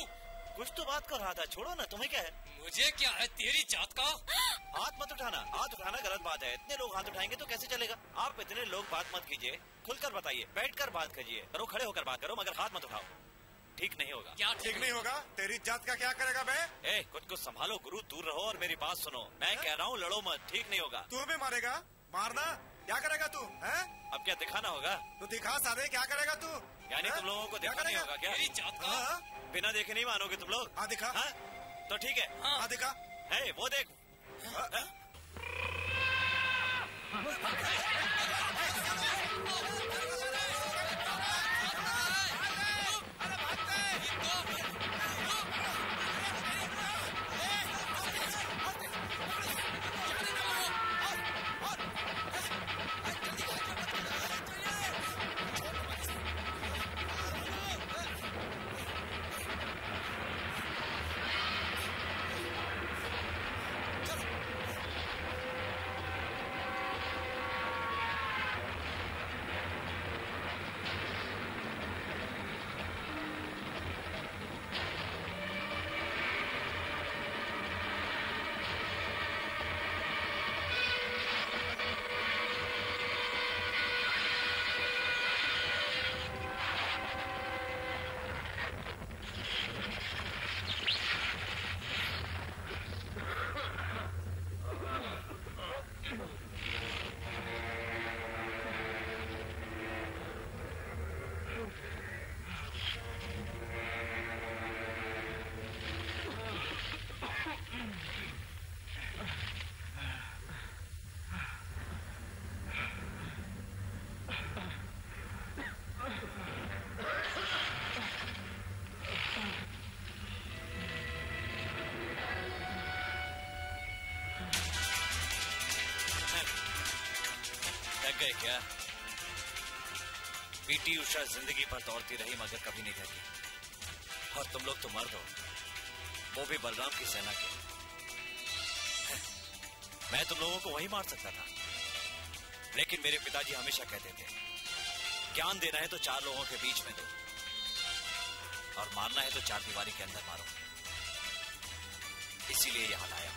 कुछ तो बात कर रहा था, छोड़ो ना। तुम्हें क्या है? मुझे क्या है तेरी जात का। हाथ मत उठाना, हाथ उठाना गलत बात है। इतने लोग हाथ उठाएंगे तो कैसे चलेगा? आप इतने लोग बात मत कीजिए, खुलकर बताइए, बैठकर बात करिए, करो, खड़े होकर बात करो, मगर हाथ मत उठाओ। ठीक नहीं होगा। क्या ठीक नहीं होगा? तेरी जात का क्या करेगा मैं? ए खुद को संभालो गुरु, दूर रहो और मेरी बात सुनो। मैं कह रहा हूँ लड़ो मत, ठीक नहीं होगा। तू भी मारेगा? मारना क्या करेगा तू? अब क्या दिखाना होगा? तू दिखा सारे, क्या करेगा तू? यानी तुम लोगों को दिखाना होगा क्या? मेरी जात का बिना देखे नहीं मानोगे तुम लोग? हाँ दिखा। हाँ तो ठीक है, हाँ दिखा। है वो देख। क्या पीटी उषा जिंदगी पर दौड़ती रही मगर कभी नहीं थकी, और तुम लोग तो मर्द हो, वो भी बलराम की सेना के। मैं तुम लोगों को वही मार सकता था, लेकिन मेरे पिताजी हमेशा कहते थे ज्ञान देना है तो चार लोगों के बीच में दो, और मारना है तो चार दीवारी के अंदर मारो। इसीलिए यहां लाया।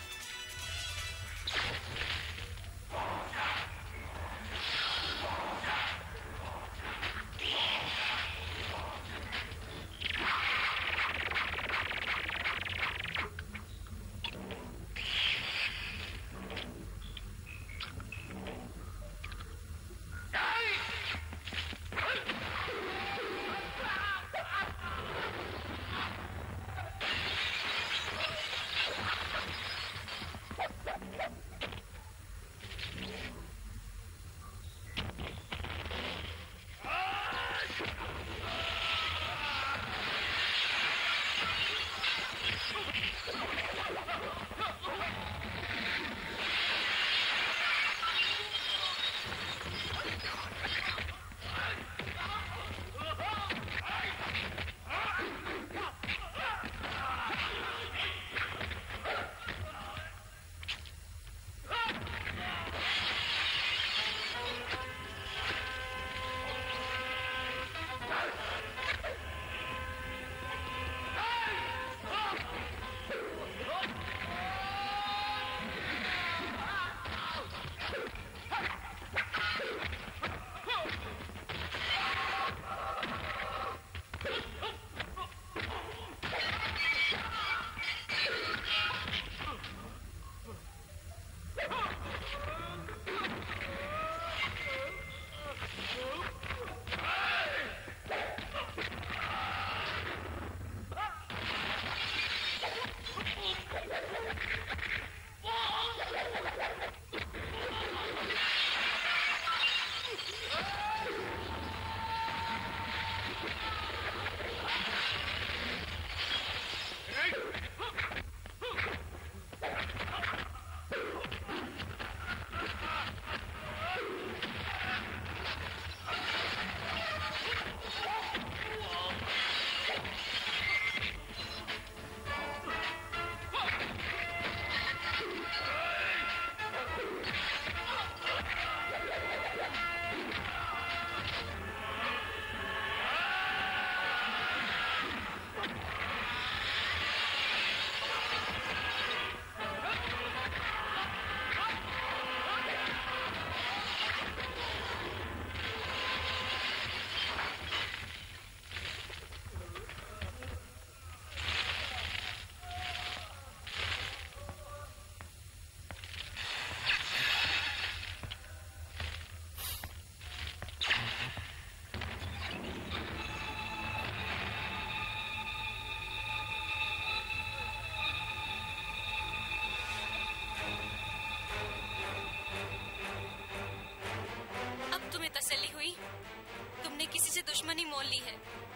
किसी से दुश्मनी मोल ली है,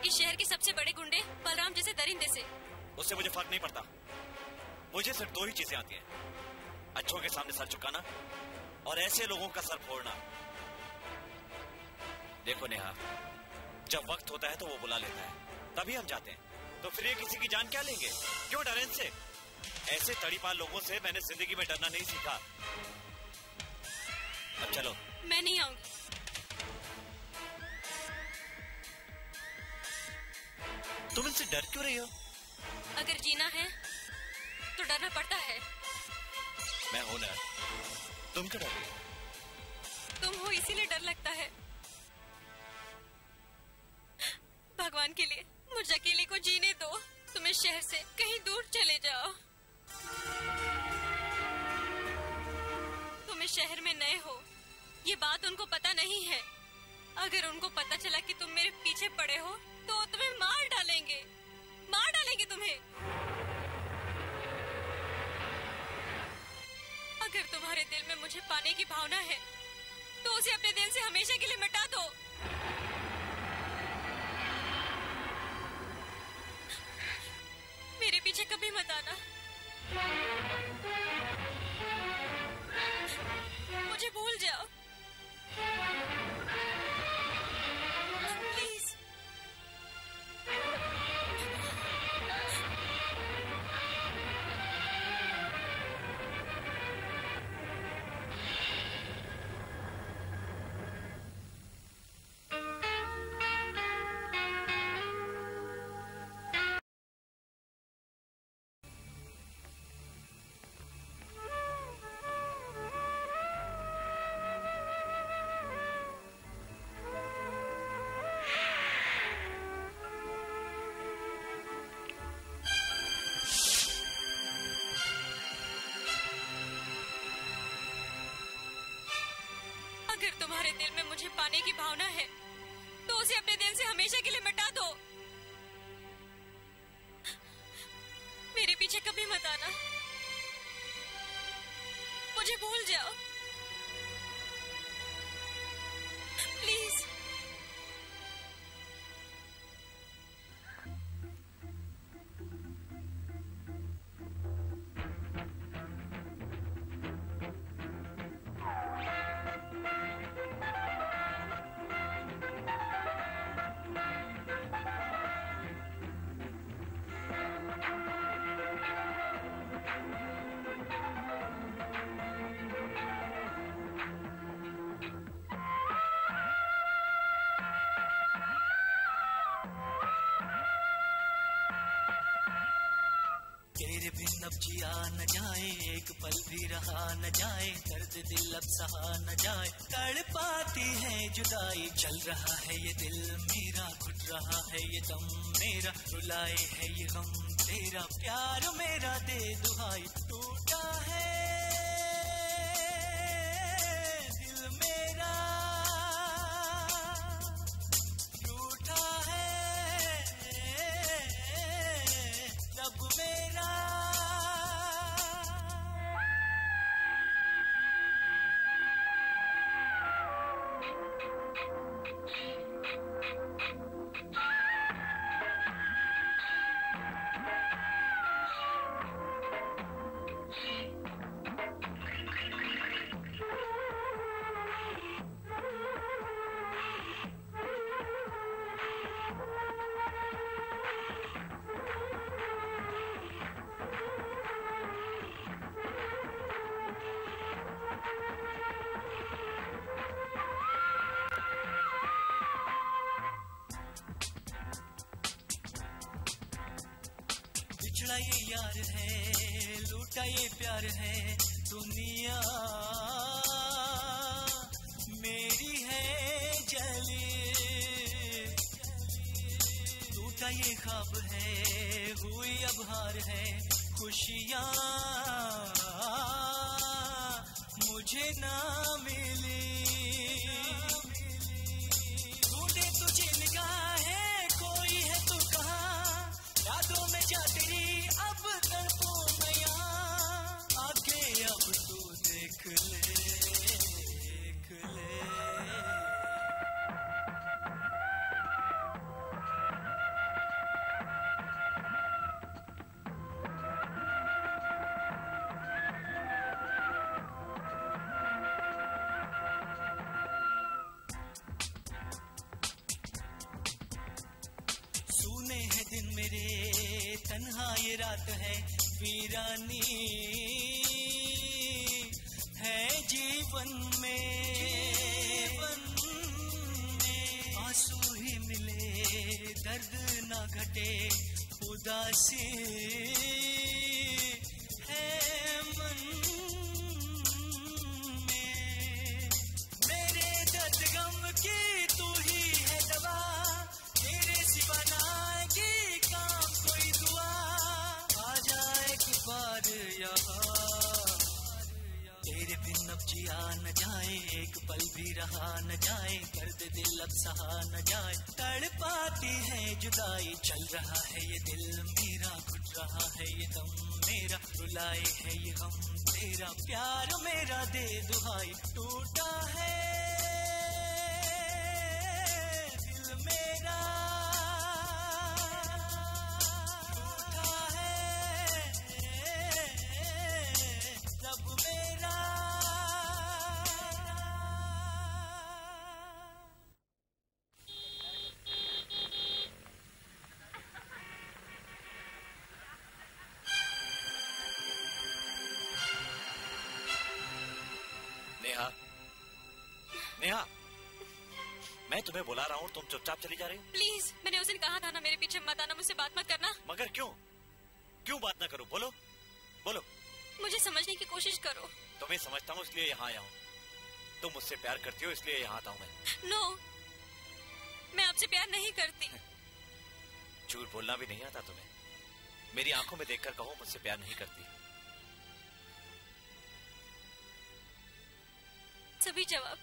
इस शहर के सबसे बड़े गुंडे बलराम जैसे दरिंदे से। उससे मुझे फर्क नहीं पड़ता, मुझे सिर्फ दो ही चीजें आती हैं, अच्छों के सामने सर झुकाना और ऐसे लोगों का सर फोड़ना। देखो नेहा, जब वक्त होता है तो वो बुला लेता है, तभी हम जाते हैं, तो फिर ये किसी की जान क्या लेंगे? क्यों डरें इनसे? ऐसे तड़ीपार लोगों से मैंने जिंदगी में डरना नहीं सीखा। अब चलो। मैं नहीं आऊंगी। तुम इनसे डर क्यों रही हो? अगर जीना है तो डरना पड़ता है। मैं हूं ना, तुम क्यों डर रही हो? तुम हो इसीलिए डर लगता है। भगवान के लिए मुझे अकेले को जीने दो, तुम इस शहर से कहीं दूर चले जाओ। तुम इस शहर में नए हो, ये बात उनको पता नहीं है। अगर उनको पता चला कि तुम मेरे पीछे पड़े हो तो तुम्हें मार डालेंगे, मार डालेंगे तुम्हें। अगर तुम्हारे दिल में मुझे पाने की भावना है तो उसे अपने दिल से हमेशा के लिए मिटा दो। मेरे पीछे कभी मत आना, मुझे भूल जाओ प्लीज। तुम्हारे दिल में मुझे पाने की भावना है तो उसे अपने दिल से हमेशा के लिए मिटा दो। मेरे पीछे कभी मत आना, मुझे भूल जाओ प्लीज। जिया न जाए एक पल भी रहा न जाए, दर्द दिल अब सहा न जाए, तड़ पाती है जुदाई। चल रहा है ये दिल मेरा, घुट रहा है ये दम मेरा, रुलाए है ये गम तेरा, प्यार मेरा दे दुहाई। टूटा है यार है, लूटा ये प्यार है, दुनिया मेरी है जली, लूटा ये ख्वाब है, हुई अब हार है, खुशियाँ मुझे ना मिली। ढूंढे तुझे निगाह है, कोई है तू कहाँ, यादों में जा तेरी खुले खुले। दिन मेरे तन्हा ये रात है वीरानी है जीवन में, जीवन में आंसू ही मिले दर्द ना घटे उदासी है मन में। मेरे दर्द गम की तू ही है दवा, तेरे सिवा नाएगी काम कोई दुआ। आ जाए एक बार यहाँ, तेरे बिन अब जिया न जाए, एक पल भी रहा न जाए, दर्द दिल अब सहा न जाए। तड़पाती है जुदाई, चल रहा है ये दिल मेरा, घुट रहा है ये दम मेरा, रुलाए है ये हम तेरा। प्यार मेरा दे दुहाई, टूटा है दिल मेरा, टूटा है सब मेरा। नेहा, नेहा, मैं तुम्हें बुला रहा हूँ, तुम चुपचाप चली जा रही हो। प्लीज, मैंने उसे कहा था ना, मेरे पीछे मत आना, मुझसे बात मत करना। मगर क्यों क्यों बात ना करूँ? बोलो बोलो, मुझे समझने की कोशिश करो। तुम्हें समझता हूँ इसलिए यहाँ आया हूँ, तुम मुझसे प्यार करती हो इसलिए यहाँ आता हूँ मैं। नो, मैं आपसे प्यार नहीं करती। झूठ बोलना भी नहीं आता तुम्हें, मेरी आंखों में देखकर कहो मुझसे प्यार नहीं करती। सभी जवाब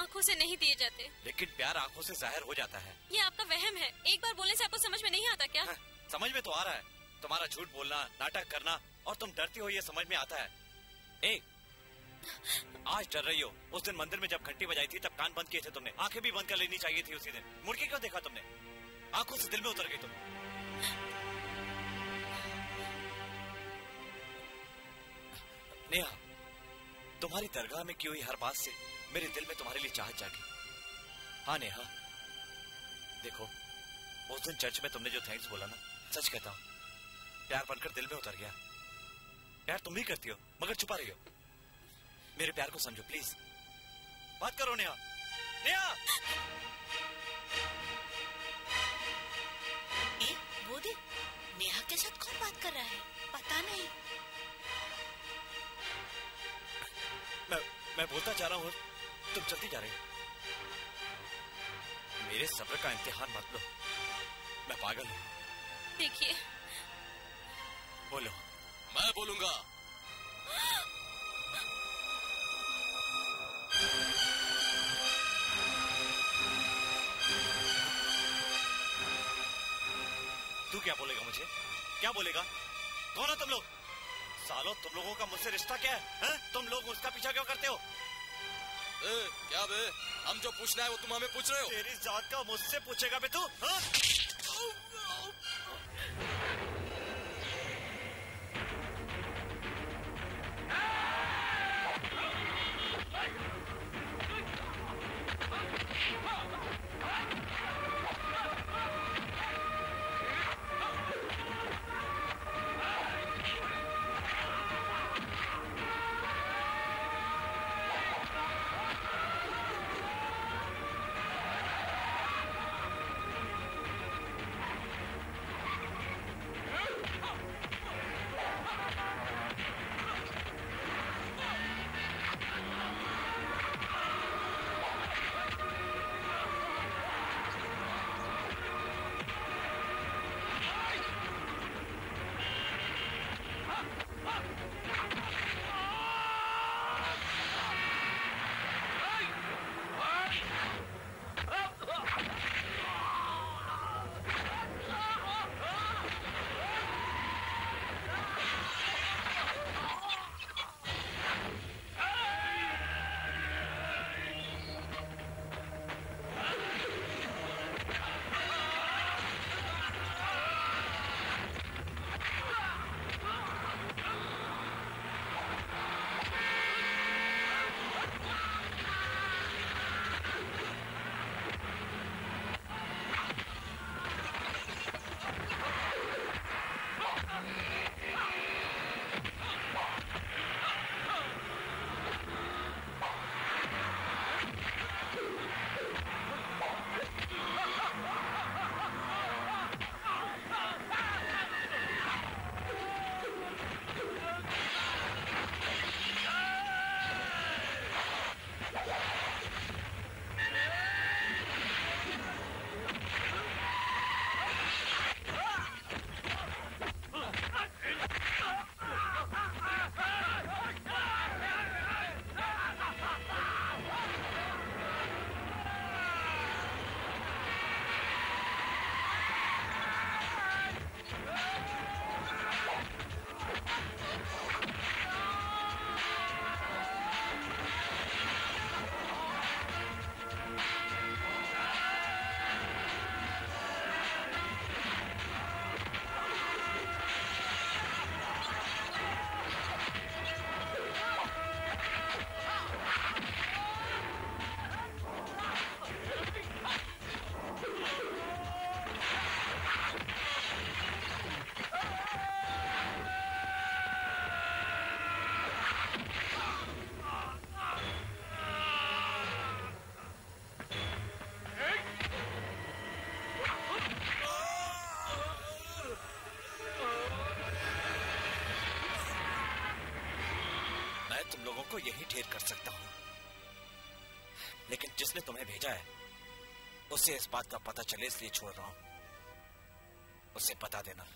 आंखों से नहीं दिए जाते। लेकिन प्यार आंखों से जाहिर हो जाता है। ये आपका वहम है, एक बार बोलने से आपको समझ में नहीं आता क्या? हाँ, समझ में तो आ रहा है, तुम्हारा झूठ बोलना, नाटक करना, और तुम डरती हो ये समझ में आता है। ए, आज डर रही हो? उस दिन मंदिर में जब घंटी बजाई थी तब कान बंद किए थे तुमने, आंखें भी बंद कर लेनी चाहिए थी उसी दिन। मुड़ के क्यों देखा तुमने? आंखों से दिल में उतर गई तुम। नेहा, तुम्हारी दरगाह में की हुई हर बात से मेरे दिल में तुम्हारे लिए चाहत जागी। हाँ नेहा, देखो उस दिन चर्च में तुमने जो थैंक्स बोला ना, सच कहता हूँ प्यार बनकर दिल में उतर गया। प्यार तुम भी करती हो मगर छुपा रही हो। मेरे प्यार को समझो प्लीज, बात करो नेहा। नेहा, ए, वो दे, नेहा के साथ कौन बात कर रहा है? पता नहीं, मैं मैं बोलता जा रहा हूँ, तुम चलती जा रही हो। मेरे सब्र का इम्तिहान मत लो, मैं पागल हूँ। देखिए, बोलो। मैं बोलूंगा। तू क्या बोलेगा मुझे? क्या बोलेगा? कौन हो तुम लोग? सालों, तुम लोगों का मुझसे रिश्ता क्या है, है? तुम लोग उसका पीछा क्यों करते हो? ए, क्या बे? हम जो पूछना है वो तुम हमें पूछ रहे हो? तेरी जात का मुझसे पूछेगा बे तू? हाँ? को यही ढेर कर सकता हूँ, लेकिन जिसने तुम्हें भेजा है उसे इस बात का पता चले इसलिए छोड़ रहा हूँ। उसे बता देना।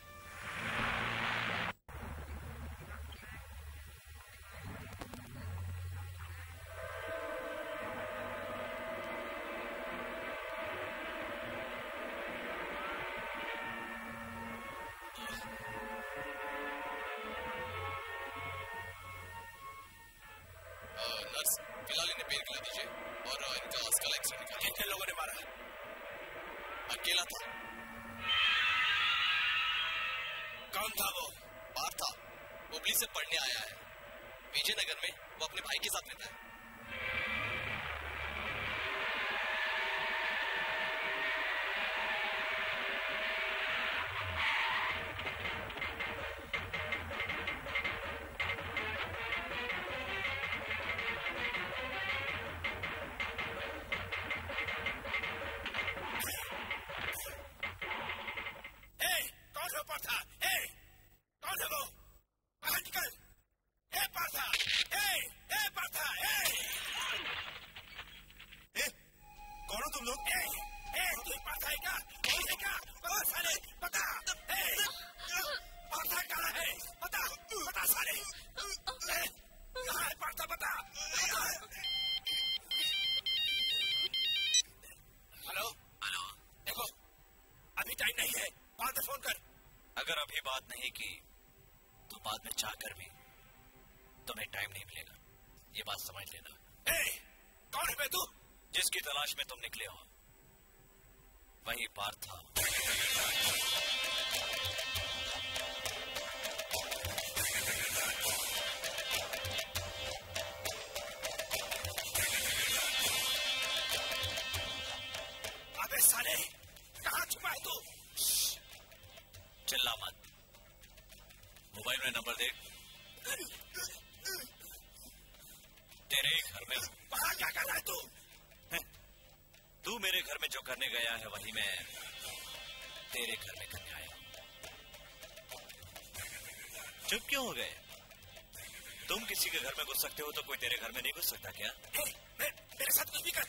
सकते हो तो कोई तेरे घर में नहीं घुस सकता क्या? ए, मैं, मेरे साथ कुछ भी कर,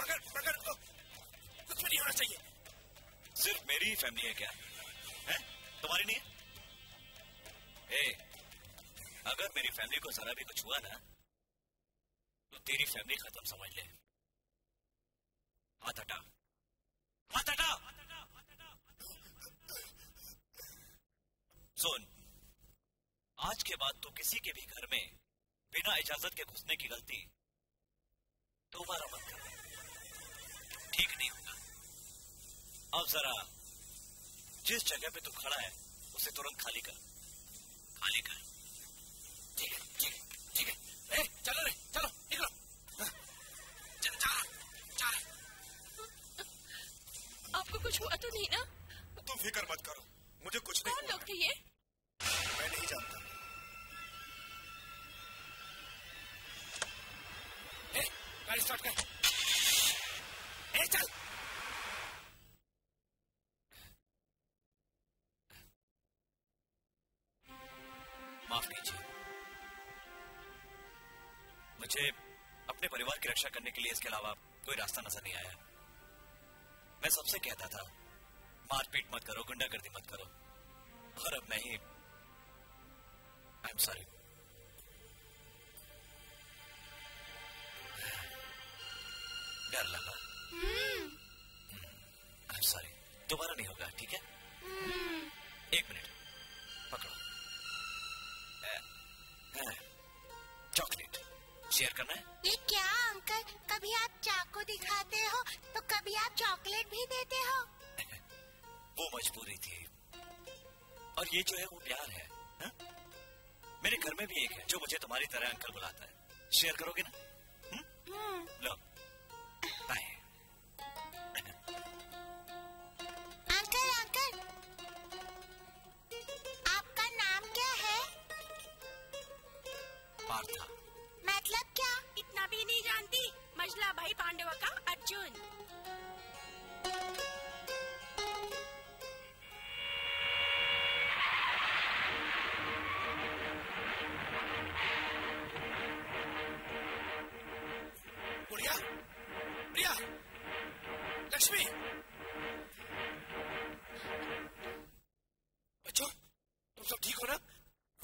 मगर मगर तो, कुछ नहीं होना चाहिए। सिर्फ मेरी ही फैमिली है क्या? है? तुम्हारी नहीं है? ए, अगर मेरी फैमिली को जरा भी कुछ हुआ ना तो तेरी फैमिली खत्म समझ ले। हाथ हटा, हाथ हटा। सुन, आज के बाद तो किसी के भी घर में बिना इजाजत के घुसने की गलती दोबारा मत करना, ठीक नहीं होगा। अब जरा जिस जगह पे तू खड़ा है उसे तुरंत खाली कर, खाली कर। ठीक है, ठीक है, ठीक है। ए, चलो रे, चलो निकलो। चल जा, जा। आपको कुछ हुआ तो नहीं ना? तुम फिक्र मत करो, मुझे कुछ नहीं। कौन लोग थे ये? मैं नहीं जानता। गाड़ी स्टार्ट कर। ए, चल। माफ कीजिए, मुझे अपने परिवार की रक्षा करने के लिए इसके अलावा कोई रास्ता नजर नहीं आया। मैं सबसे कहता था मारपीट मत करो, गुंडागर्दी मत करो, और अब मैं ही आई एम सॉरी। डर लगा। आई एम सॉरी, दोबारा नहीं होगा, ठीक है? mm. एक मिनट, पकड़ो चॉकलेट। शेयर करना है? ये क्या अंकल, कभी आप चाकू दिखाते हो तो कभी आप चॉकलेट भी देते हो। वो मजबूरी थी, और ये जो है वो प्यार है, है? मेरे घर में भी एक है जो मुझे तुम्हारी तरह अंकल बुलाता है। शेयर करोगे ना? हुँ? Mm. लो अंकल। अंकल, आपका नाम क्या है? पार्था। मतलब क्या? इतना भी नहीं जानती? मजला भाई पांडवा का अर्जुन। सब ठीक हो ना?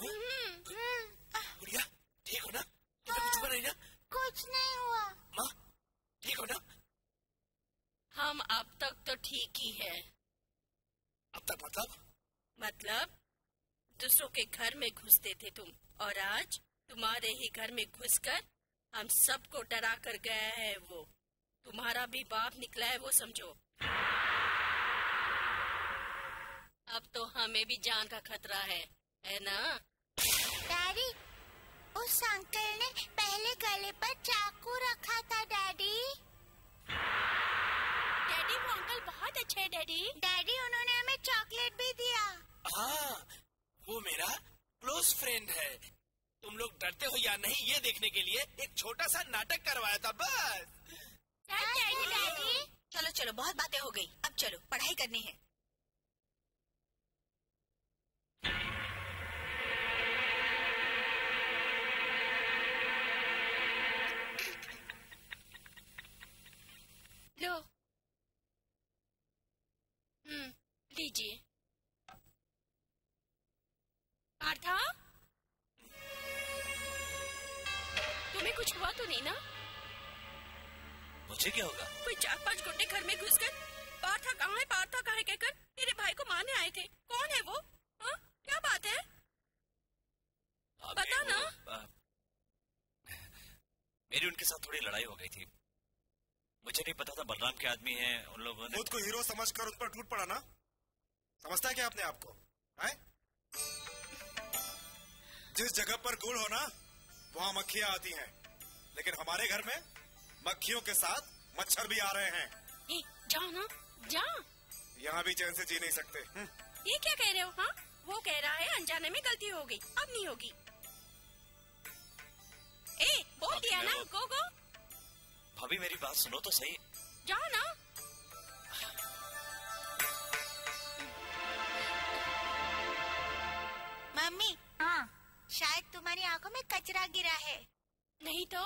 गुड़िया ठीक हो ना? कुछ हुआ नहीं ना? कुछ नहीं हुआ। माँ ठीक हो ना? हम अब तक तो ठीक ही है। अब तक मतलब? मतलब दूसरों के घर में घुसते थे तुम, और आज तुम्हारे ही घर में घुसकर हम सबको डरा कर गया है वो। तुम्हारा भी बाप निकला है वो, समझो। अब तो हमें भी जान का खतरा है, है ना? डैडी, उस अंकल ने पहले गले पर चाकू रखा था डैडी। डैडी वो अंकल बहुत अच्छे हैं डैडी। डैडी उन्होंने हमें चॉकलेट भी दिया। हाँ, वो मेरा क्लोज फ्रेंड है। तुम लोग डरते हो या नहीं ये देखने के लिए एक छोटा सा नाटक करवाया था बस। डैडी डैडी चलो चलो बहुत बातें हो गई, अब चलो पढ़ाई करनी है। लो हम्म लीजिए। पार्था तुम्हें कुछ हुआ तो नहीं ना? मुझे क्या होगा? कोई चार पांच गुंडे घर में घुस कर पार्था कहाँ है पार्था कहाँ है कहकर तेरे भाई को मारने आए थे। कौन है वो? हा? क्या बात है पता ना? आ, मेरी उनके साथ थोड़ी लड़ाई हो गई थी। मुझे नहीं पता था बलराम के आदमी हैं। उन लोगों ने खुद को हीरो समझकर उस पर टूट पड़ा ना। समझता है क्या आपने आपको है? जिस जगह पर गुल हो ना वहाँ मक्खियाँ आती हैं, लेकिन हमारे घर में मक्खियों के साथ मच्छर भी आ रहे हैं। जाओ ना जाओ, यहाँ भी चैन से जी नहीं सकते। हुँ? ये क्या कह रहे हो? हाँ वो कह रहा है अनजाने में गलती हो गई, अब नहीं होगी। ए बोल दिया ना गो गो। भाभी मेरी बात सुनो तो सही। जाओ ना। मम्मी हाँ शायद तुम्हारी आंखों में कचरा गिरा है। नहीं तो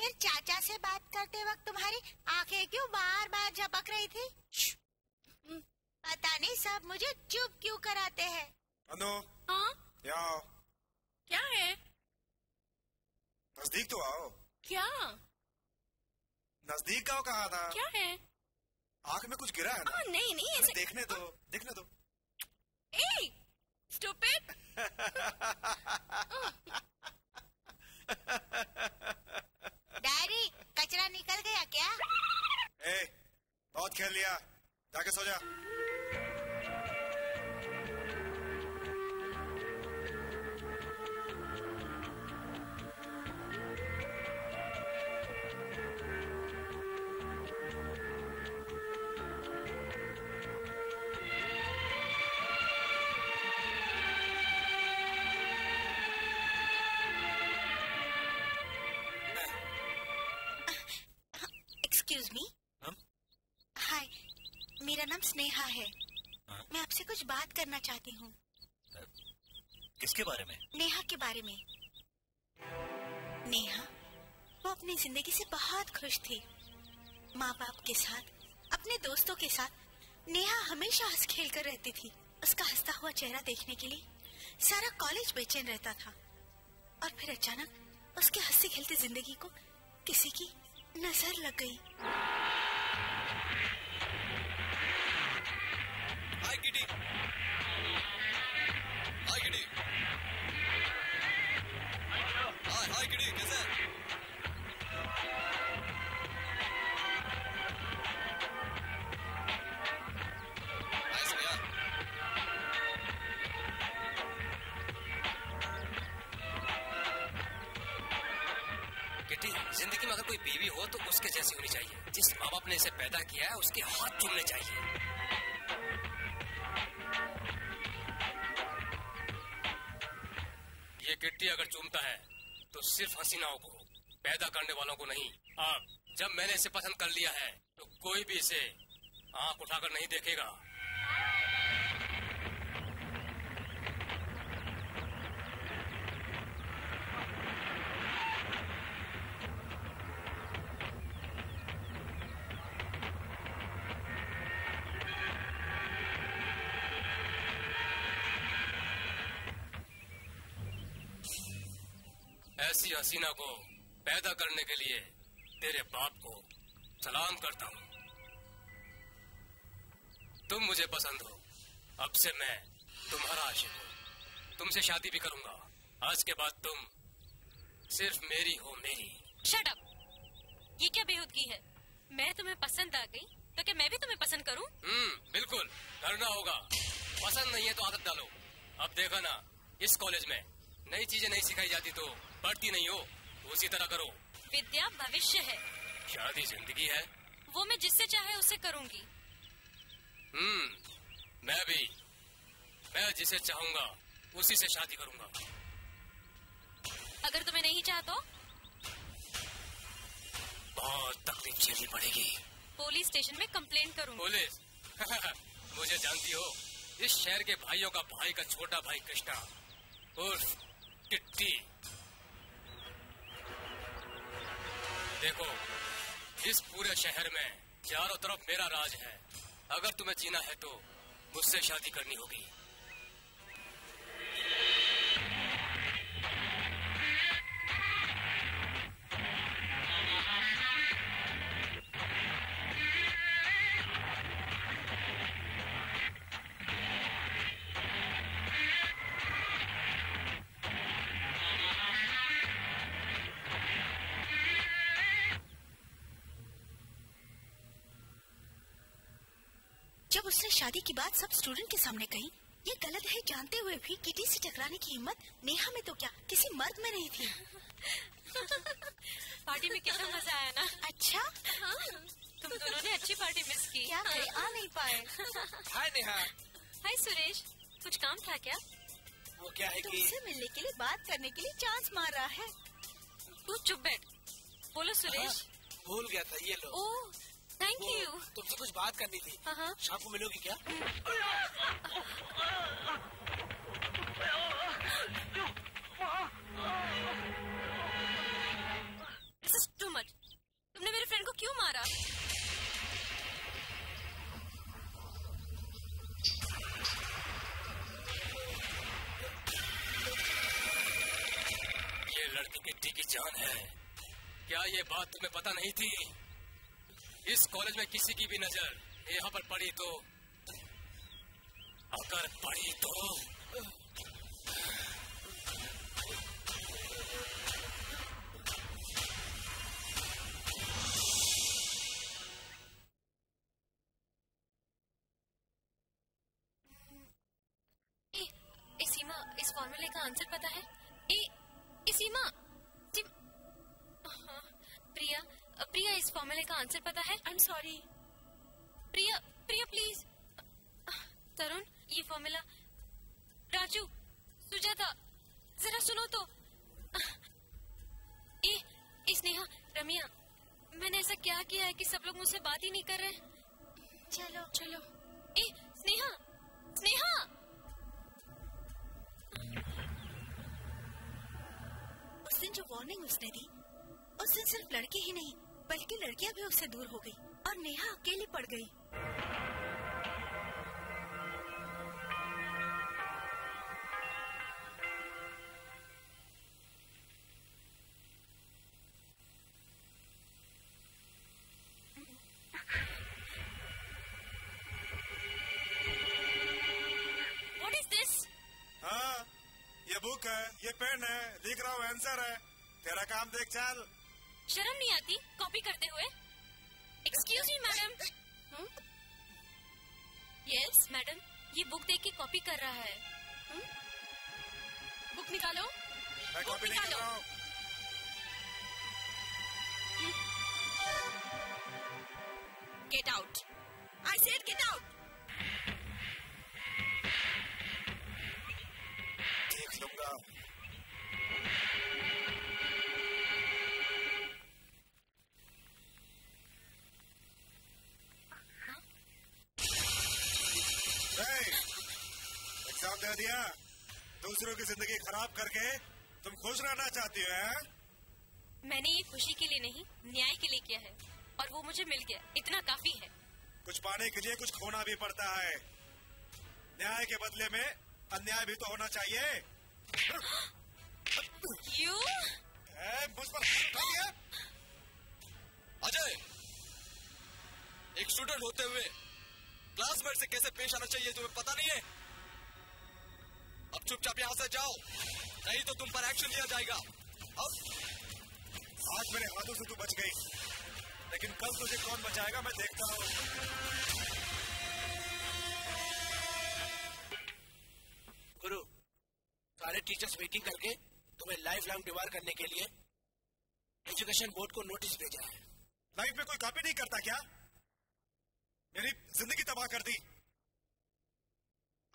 फिर चाचा से बात करते वक्त तुम्हारी आंखें क्यों बार बार झपक रही थी? पता नहीं सब मुझे चुप क्यों कराते हैं। हेलो हाँ क्या क्या है? नजदीक तो आओ। क्या नजदीक का कहा था? क्या है? आंख में कुछ गिरा है ना? आ, नहीं नहीं ऐसे देखने दो आ, देखने दो। ए स्टूपिड। डैडी कचरा निकल गया क्या? ए बहुत खेल लिया, जाके सो जा। स्नेहा है। हाँ? मैं आपसे कुछ बात करना चाहती हूँ। किसके बारे में? नेहा के बारे में। नेहा वो अपनी जिंदगी से बहुत खुश थी, माँ बाप के साथ अपने दोस्तों के साथ। नेहा हमेशा हंस खेल कर रहती थी। उसका हंसता हुआ चेहरा देखने के लिए सारा कॉलेज बेचैन रहता था, और फिर अचानक उसके हंसते खेलते जिंदगी को किसी की नजर लग गई। Giddy, hi Giddy, hi hi Giddy कैसे? गिडी जिंदगी में अगर कोई बीवी हो तो उसके जैसी होनी चाहिए। जिस माँ बाप ने इसे पैदा किया है उसके हाथ चूमने चाहिए। ये गिट्टी अगर चूमता है तो सिर्फ हसीनाओं को, पैदा करने वालों को नहीं। अब जब मैंने इसे पसंद कर लिया है तो कोई भी इसे आंख उठाकर नहीं देखेगा। ऐसी हसीना को पैदा करने के लिए तेरे बाप को सलाम करता हूँ। तुम मुझे पसंद हो, अब से मैं तुम्हारा आशिक हूँ, तुमसे शादी भी करूँगा। आज के बाद तुम सिर्फ मेरी हो, मेरी। Shut up! ये क्या बेहूदगी है? मैं तुम्हें पसंद आ गई तो क्या मैं भी तुम्हें पसंद करूँ? हम्म, बिल्कुल करना होगा। पसंद नहीं है तो आदत डालो। अब देखा ना, इस कॉलेज में नई चीजें नहीं सिखाई जाती तो बढ़ती नहीं हो, उसी तरह करो। विद्या भविष्य है, शादी जिंदगी है, वो मैं जिससे चाहे उससे करूँगी। हम्म, मैं भी, मैं जिसे चाहूँगा उसी से शादी करूँगा। अगर तुम्हें नहीं चाहता बहुत तकलीफ झेलनी पड़ेगी। पुलिस स्टेशन में कंप्लेंट करूँगा। पुलिस मुझे जानती हो, इस शहर के भाइयों का भाई का छोटा भाई कृष्णा उर्फ टिट्टी। देखो, इस पूरे शहर में चारों तरफ मेरा राज है। अगर तुम्हें जीना है तो मुझसे शादी करनी होगी। जब उसने शादी की बात सब स्टूडेंट के सामने कही, ये गलत है जानते हुए भी किटी से टकराने की हिम्मत नेहा में तो क्या किसी मर्द में नहीं थी। पार्टी में कितना मजा आया ना। अच्छा, तुम दोनों ने अच्छी पार्टी मिस की। क्या करें, आ नहीं पाए। हाय नेहा। हाय सुरेश, कुछ काम था क्या? वो क्या है कि तुमसे मिलने के लिए, बात करने के लिए चांस मार रहा है। तू चुप बैठ। बोलो सुरेश। भूल गया था, ये लो। ओह, थैंक यू। तुमसे कुछ बात करनी थी। शाम को मिलोगी क्या? This is too much. तुमने मेरे फ्रेंड को क्यों मारा? ये लड़की किट्टी की जान है। क्या ये बात तुम्हें पता नहीं थी? इस कॉलेज में किसी की भी नजर यहाँ पर पड़ी तो, अगर पड़ी तो ए, ए सीमा, इस फॉर्मूले का आंसर पता है? ए, ए सीमा, प्रिया, प्रिया इस फॉर्मूले का आंसर पता है? I am sorry Priya, Priya please. Tarun, ये फॉर्मूला। राजू, सुजाता, जरा सुनो तो। ए, इस नेहा, रमिया, मैंने ऐसा क्या किया है कि सब लोग मुझसे बात ही नहीं कर रहे? चलो चलो। ए स्नेहा, स्नेहा, उस दिन जो वार्निंग उसने दी, उस दिन सिर्फ लड़के ही नहीं बल्कि लड़कियां भी उससे दूर हो गई और नेहा अकेली पड़ गई। What is this? हाँ, ये बुक है, ये पेन है, लिख रहा हूँ आंसर है। तेरा काम देख चल। शर्म नहीं आती कॉपी करते हुए? Excuse me madam. Yes madam, ये बुक देख के कॉपी कर रहा है। hmm? बुक निकालो, बुक निकालो। Get out, I said get out. देख लूंगा। दे दिया, दूसरों की जिंदगी खराब करके तुम खुश रहना चाहती हो? मैंने ये खुशी के लिए नहीं, न्याय के लिए किया है और वो मुझे मिल गया, इतना काफी है। कुछ पाने के लिए कुछ खोना भी पड़ता है। न्याय के बदले में अन्याय भी तो होना चाहिए। यू अजय, एक स्टूडेंट होते हुए क्लासमेट से कैसे पेश आना चाहिए तुम्हें पता नहीं है। अब चुपचाप यहाँ से जाओ, नहीं तो तुम पर एक्शन लिया जाएगा। अब आज मेरे हाथों से तू बच गई, लेकिन कल तुझे कौन बचाएगा मैं देखता हूँ। गुरु, सारे टीचर्स वेटिंग करके तुम्हें लाइफ लॉन्ग डिवार करने के लिए एजुकेशन बोर्ड को नोटिस भेजा है। लाइफ में कोई कॉपी नहीं करता क्या? मेरी जिंदगी तबाह कर दी।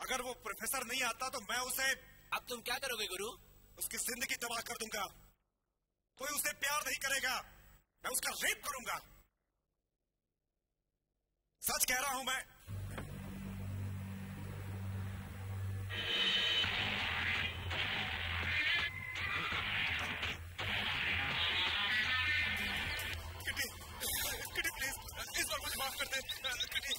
अगर वो प्रोफेसर नहीं आता तो मैं उसे, अब तुम क्या करोगे गुरु? उसकी जिंदगी तबाह कर दूंगा। कोई उसे प्यार नहीं करेगा, मैं उसका रेप करूंगा। सच कह रहा हूं मैं। किटी, किटी प्लीज, इस बार मुझे माफ कर दे। किटी,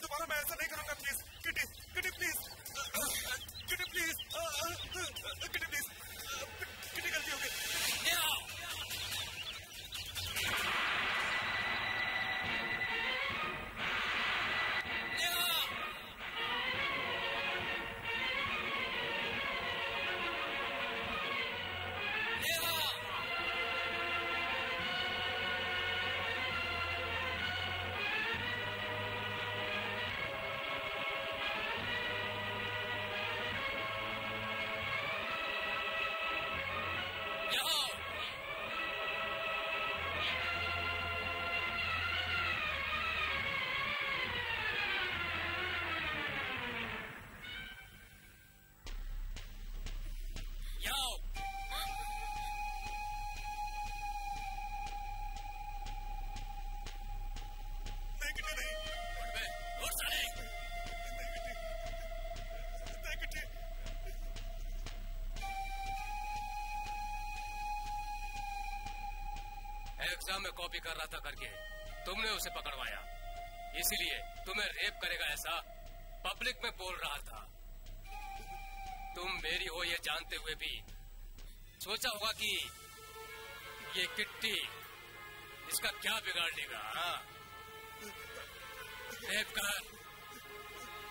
दोबारा मैं ऐसा नहीं करूंगा please. Kitty, Kitty please, Kitty please, Kitty please, Kitty गलती हो गई। एग्जाम में कॉपी कर रहा था करके तुमने उसे पकड़वाया, इसीलिए तुम्हें रेप करेगा ऐसा पब्लिक में बोल रहा था। तुम मेरी हो ये जानते हुए भी सोचा होगा कि ये किट्टी इसका क्या बिगाड़ लेगा। रेप कर,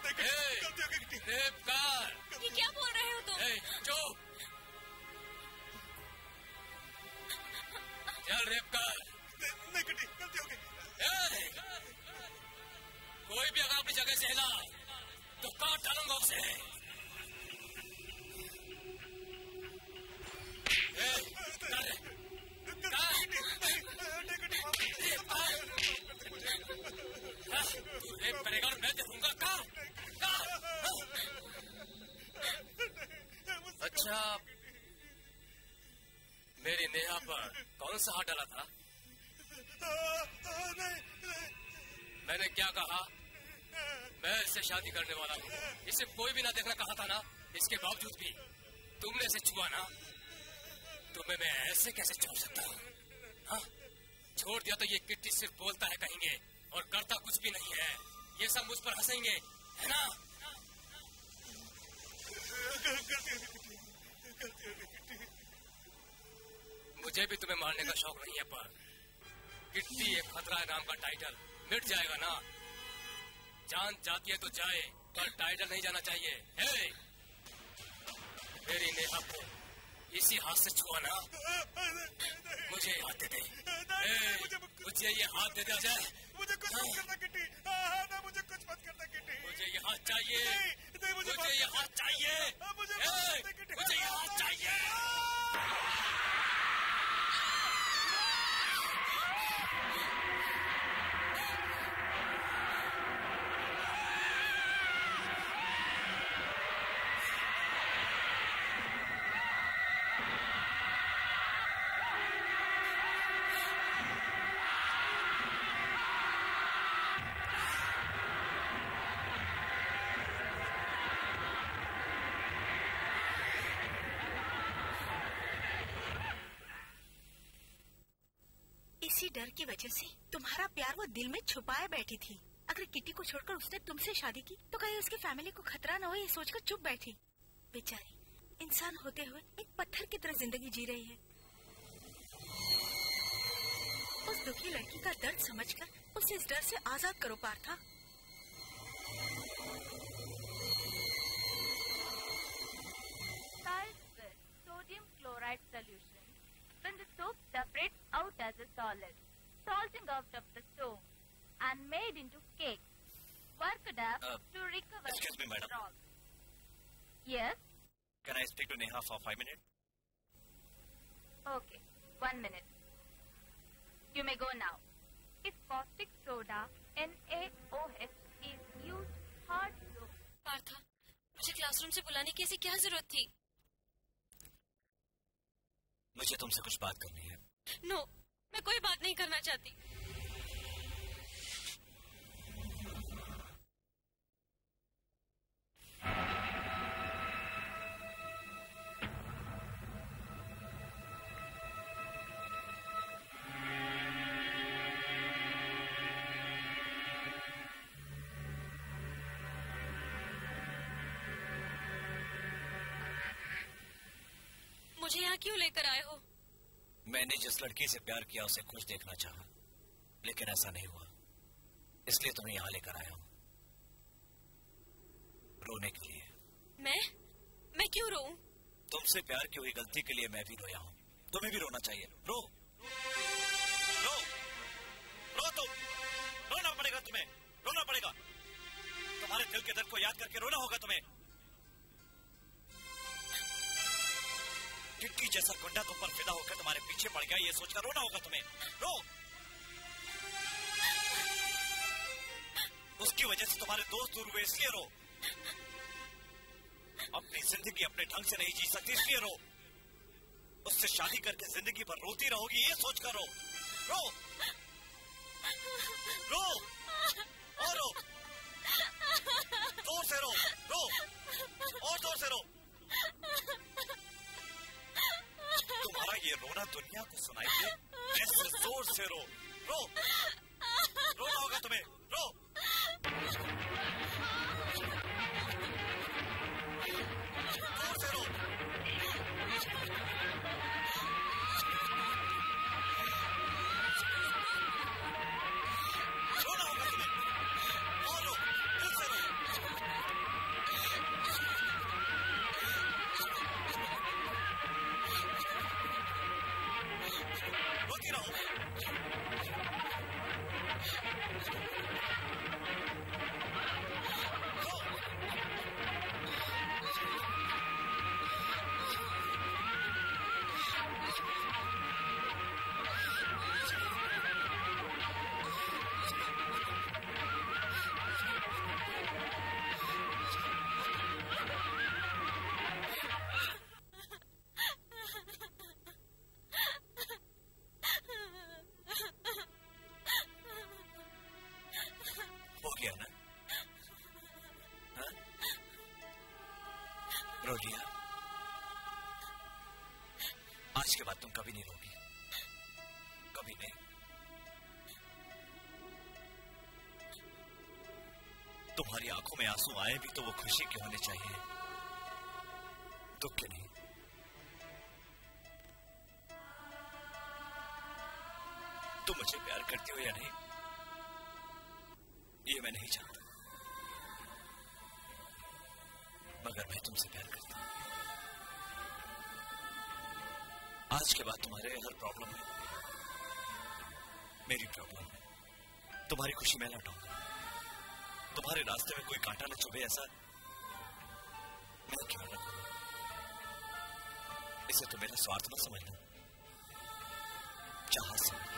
रेप कर। ये क्या बोल रहे हो तुम? चुप, रेप कर। नहीं किटी, गलती हो गई। कोई भी अगर अपनी जगह से हिला तो काट डालूंगा उसे। तू रेप करेगा और मैं देखूंगा। का अच्छा, मेरी नेहा पर कौन सा हाथ डाला था? आ, आ, नहीं, नहीं। मैंने क्या कहा? मैं इससे शादी करने वाला हूँ, इसे कोई भी ना देखना कहा था ना। इसके बावजूद भी तुमने इसे छुआ ना। तुम्हें मैं ऐसे कैसे छोड़ सकता हूँ? छोड़ दिया तो ये किट्टी सिर्फ बोलता है कहेंगे और करता कुछ भी नहीं है। ये सब मुझ पर हंसेंगे, है ना? मुझे भी तुम्हें मारने का शौक नहीं है, पर किट्टी एक खतरा है नाम का टाइटल मिट जाएगा ना। जान जाती है तो जाए, पर टाइटल नहीं जाना चाहिए। हे, मेरी नेहा को इसी हाथ से छुआ ना। मुझे हाथ दे दे, मुझे ये हाथ दे दे अजय। मुझे कुछ मत करना किट्टी, ना मुझे कुछ मत करना किट्टी। मुझे ये हाथ चाहिए, मुझे ये हाथ चाहिए, मुझे ये हाथ चाहिए। इसी डर की वजह से तुम्हारा प्यार वो दिल में छुपाए बैठी थी। अगर किटी को छोड़कर उसने तुमसे शादी की तो कहीं उसकी फैमिली को खतरा न हो, ये सोचकर चुप बैठी। बेचारी इंसान होते हुए एक पत्थर की तरह जिंदगी जी रही है। उस दुखी लड़की का दर्द समझकर उसे इस डर से आजाद करो Partha. With sodium chloride solution, when the soap separates out as a solid, salting out of the soap and made into cakes, worked up uh, to recover. Excuse me, madam. Salt. Yes. Can I speak to Neha for five minutes? Okay, one minute. You may go now. If caustic soda N A O H is used, hard soap. Partha, मुझे classroom से बुलाने की ऐसी क्या जरूरत थी? मुझे तुमसे कुछ बात करनी है। नो, no, मैं कोई बात नहीं करना चाहती। मुझे यहाँ क्यों लेकर आए हो? मैंने जिस लड़की से प्यार किया उसे खुश देखना चाहा, लेकिन ऐसा नहीं हुआ, इसलिए तुम्हें यहाँ लेकर आया हूँ, रोने के लिए। मैं? मैं क्यों रोऊं? तुमसे प्यार की हुई गलती के लिए मैं भी रोया हूँ, तुम्हें भी रोना चाहिए। रो, रो, रो तुम, रोना पड़ेगा तुम्हें, रोना पड़ेगा, तुम्हारे दिल के दर्द को याद करके रोना होगा तुम्हें। टिक्की जैसा गुंडा तुम पर फिदा होकर तुम्हारे पीछे पड़ गया, ये सोचकर रोना होगा तुम्हें। रो, उसकी वजह से तुम्हारे दोस्त दूर हुए, इसलिए रो। अपनी जिंदगी अपने ढंग से नहीं जी सकती, इसलिए रो। उससे शादी करके जिंदगी भर रोती रहोगी, ये सोचकर रो। रो, रो और रो, जोर से रो, रो और जोर से रो। तुम्हारा ये रोना दुनिया को सुनाई दे, जैसे जोर से रो। रो, रोना होगा तुम्हें, रो। जोर से रो, रोना होगा तुम्हें, और रो, जोर से रो। आज के बाद तुम कभी नहीं रोगी, कभी नहीं। तुम्हारी आंखों में आंसू आए भी तो वो खुशी के होने चाहिए, दुख के नहीं। तुम मुझे प्यार करती हो या नहीं ये मैं नहीं जानता, मगर मैं तुमसे प्यार करता हूं। आज के बाद तुम्हारे हर प्रॉब्लम है मेरी प्रॉब्लम है, तुम्हारी खुशी मैं लौटाऊंगा। तुम्हारे रास्ते में कोई कांटा न चुभे ऐसा मैं क्यों न करूं? इसे तो मेरा स्वार्थ मत समझना, चाह समझना।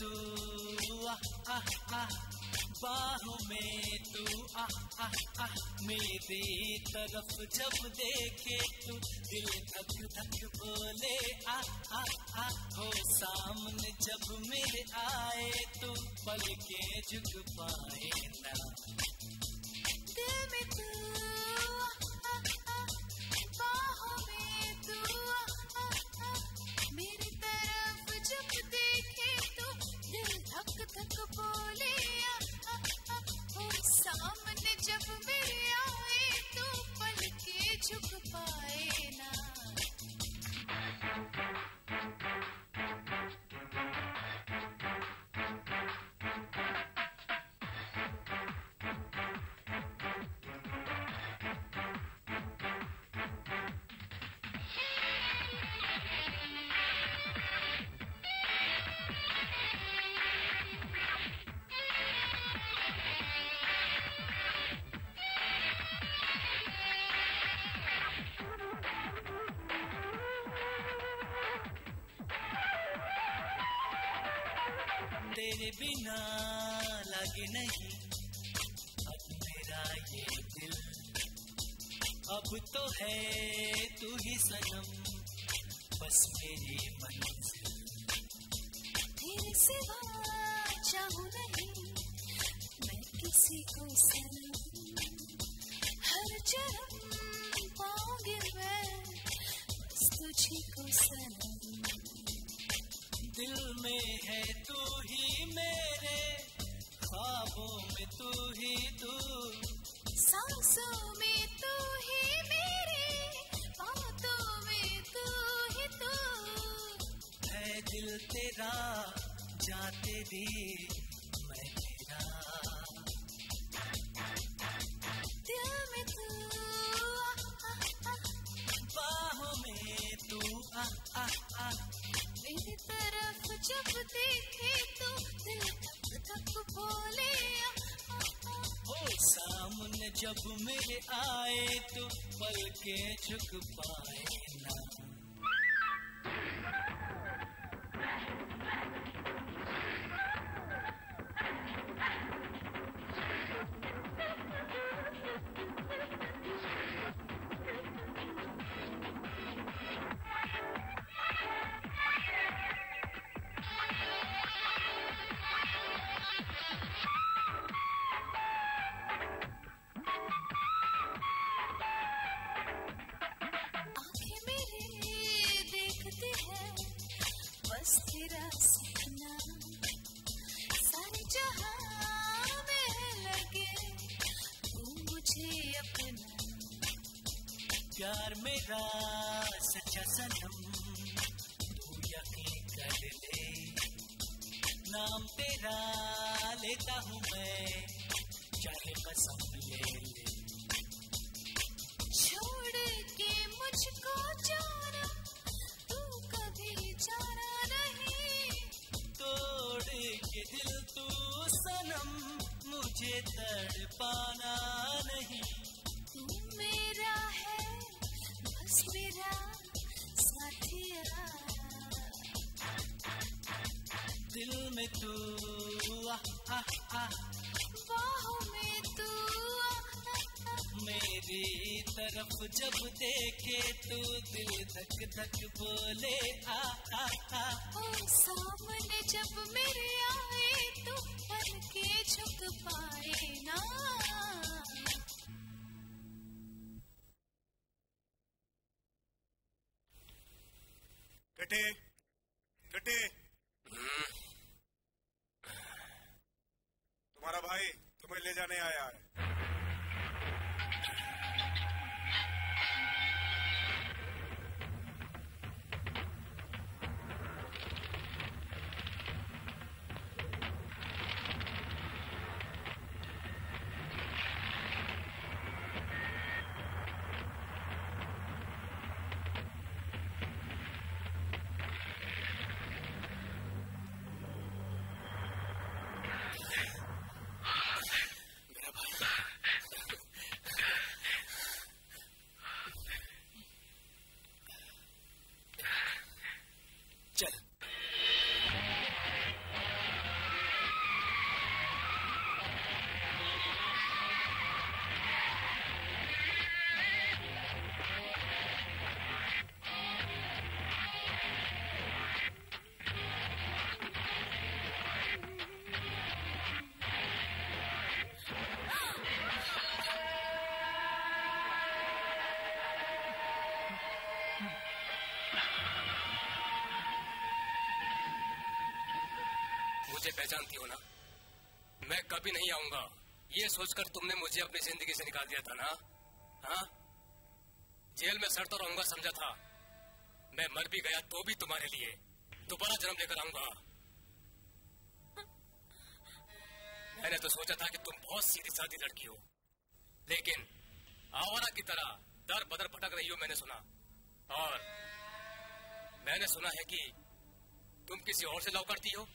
तू आह आह आह, बाहों में तू आह आह आह, मेरी तरफ जब देखे तू दिल धक धक बोले आह आह आह, हो सामने जब मेरे आए तू पलकें झुक पाए ना, दिल में तू तेरे बिना लागे नहीं अब मेरा ये दिल, अब तो है तू ही सनम बस मेरी मंजिल, तेरे सिवा चाहूं नहीं मैं किसी को सनम, हर चरम पाऊंगी मैं बस तुझी को सनम, दिल में है तू ही मेरे, ख्वाबों में तू ही तू, सांसों में तू ही मेरे, बातों में तू ही तू, है दिल तेरा जान तेरी मैं तेरा, दिल में तू आ, आ, आ, बाहों में तू आ, आ, आ, मेरी तरफ जब देखे तो दिल धक धक बोले ओ, सामने जब मेरे आए तो पलकें झुक पाए ना, तेरा सपना सारे जहां में लगे तू मुझे अपना, प्यार मेरा सच्चा सनम तू यकीन कर ले, नाम तेरा लेता हूँ मैं चाहे कसम ले ले, छोड़ के मुझको जाना तू कभी जाना के दिल तू सनम मुझे तड़पाना नहीं, तू मेरा है बस मेरा साथिया, दिल में तू आह आह आह, बाहों में तू आह आह, मेरी तरफ जब देखे तू दिल धक धक बोले आह आह आह, ओ सामने जब मेरे आए तो पलके झुक पाए ना। कटे कटे तुम्हारा भाई तुम्हें ले जाने आया है। मेरा भाई मुझे पहचानती हो ना? मैं कभी नहीं आऊंगा ये सोचकर तुमने मुझे अपनी जिंदगी से निकाल दिया था ना? हाँ, जेल में सड़ता रहूंगा समझा था। मैं मर भी गया तो भी तुम्हारे लिए दोबारा जन्म लेकर आऊंगा। मैंने तो सोचा था कि तुम बहुत सीधी सादी लड़की हो, लेकिन आवारा की तरह दर बदर भटक रही हो मैंने सुना। और मैंने सुना है कि तुम किसी और से लव करती हो।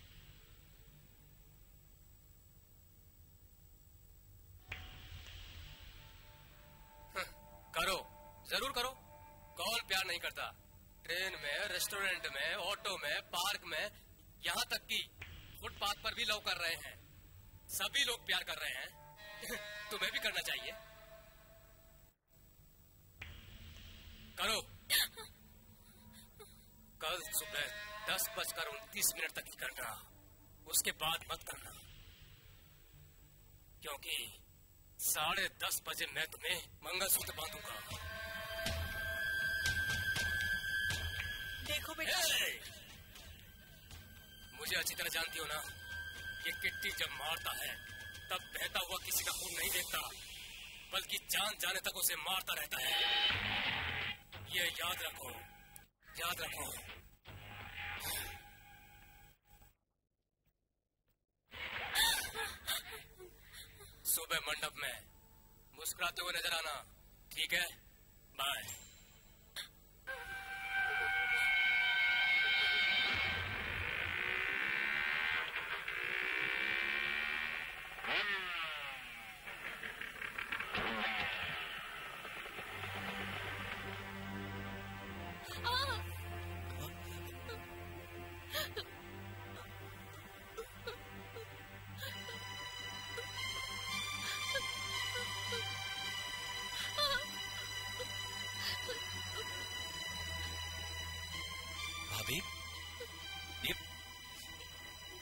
करो, जरूर करो। कौन प्यार नहीं करता? ट्रेन में, रेस्टोरेंट में, ऑटो में, पार्क में, यहाँ तक कि फुटपाथ पर भी लव कर रहे हैं। सभी लोग प्यार कर रहे हैं, तुम्हें भी करना चाहिए। करो। कल सुबह दस बजकर उनतीस मिनट तक ही करना, उसके बाद मत करना, क्योंकि साढ़े दस बजे मैं तुम्हें मंगलसूत्र बांधूंगा। देखो बेटा, मुझे अच्छी तरह जानती हो ना? ये किट्टी जब मारता है तब बहता हुआ किसी का खून नहीं देखता, बल्कि जान जाने तक उसे मारता रहता है। ये याद रखो, याद रखो। सुबह मंडप में मुस्कुराते हुए नजर आना, ठीक है? बाय।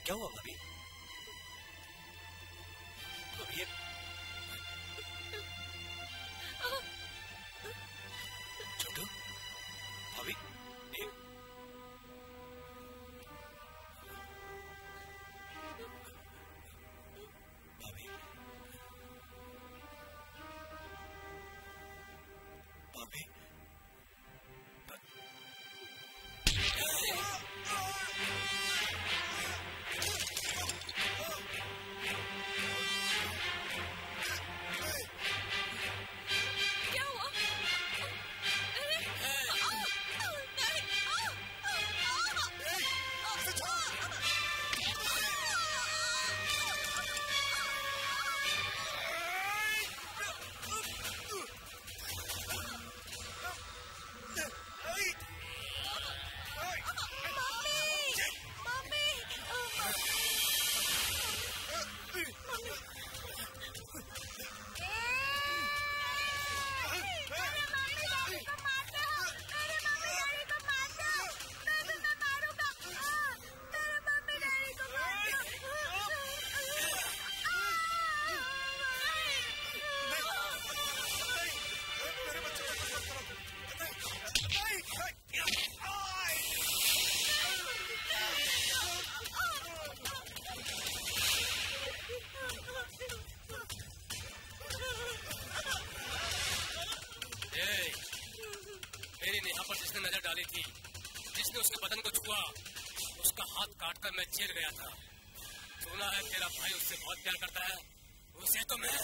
क्या हुआ भाभी? ये छोटू, भाभी ये भाभी भाभी मैं चल गया था। सुना है तेरा भाई उससे बहुत प्यार करता है, उसे तो मैं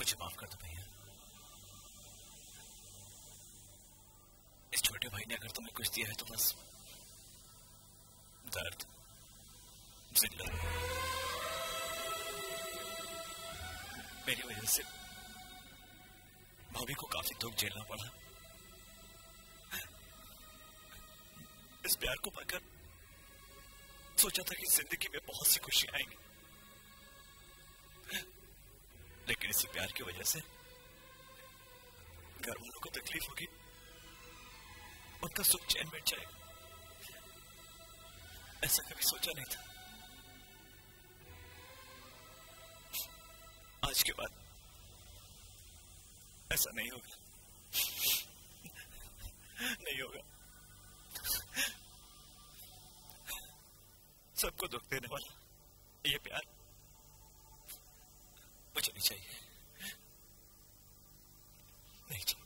मुझे माफ कर दो भैया। इस छोटे भाई ने अगर तुम्हें कुछ दिया है तो बस दर्द, जिंदा। मेरी वजह से भाभी को काफी दुख झेलना पड़ा। इस प्यार को पाकर सोचा था कि जिंदगी में बहुत सी खुशियां आएंगी, लेकिन इसी प्यार की वजह से घर वालों को तकलीफ होगी, उनका सुख चैन मिट जाएगा। ऐसा कभी सोचा नहीं था। आज के बाद ऐसा नहीं होगा, नहीं होगा। सबको दुख देने वाला ये प्यार मुझे नहीं चाहिए, नहीं चाहिए।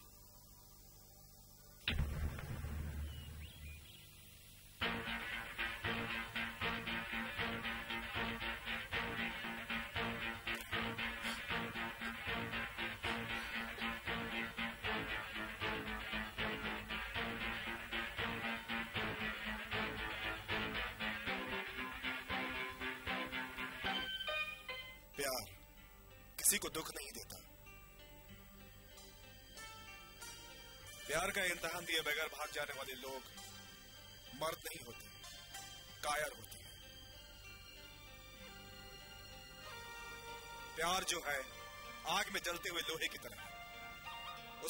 प्यार किसी को दुख नहीं देता। प्यार का इम्तहान दिए बगैर भाग जाने वाले लोग मर्द नहीं होते, कायर होते हैं। प्यार जो है आग में जलते हुए लोहे की तरह है,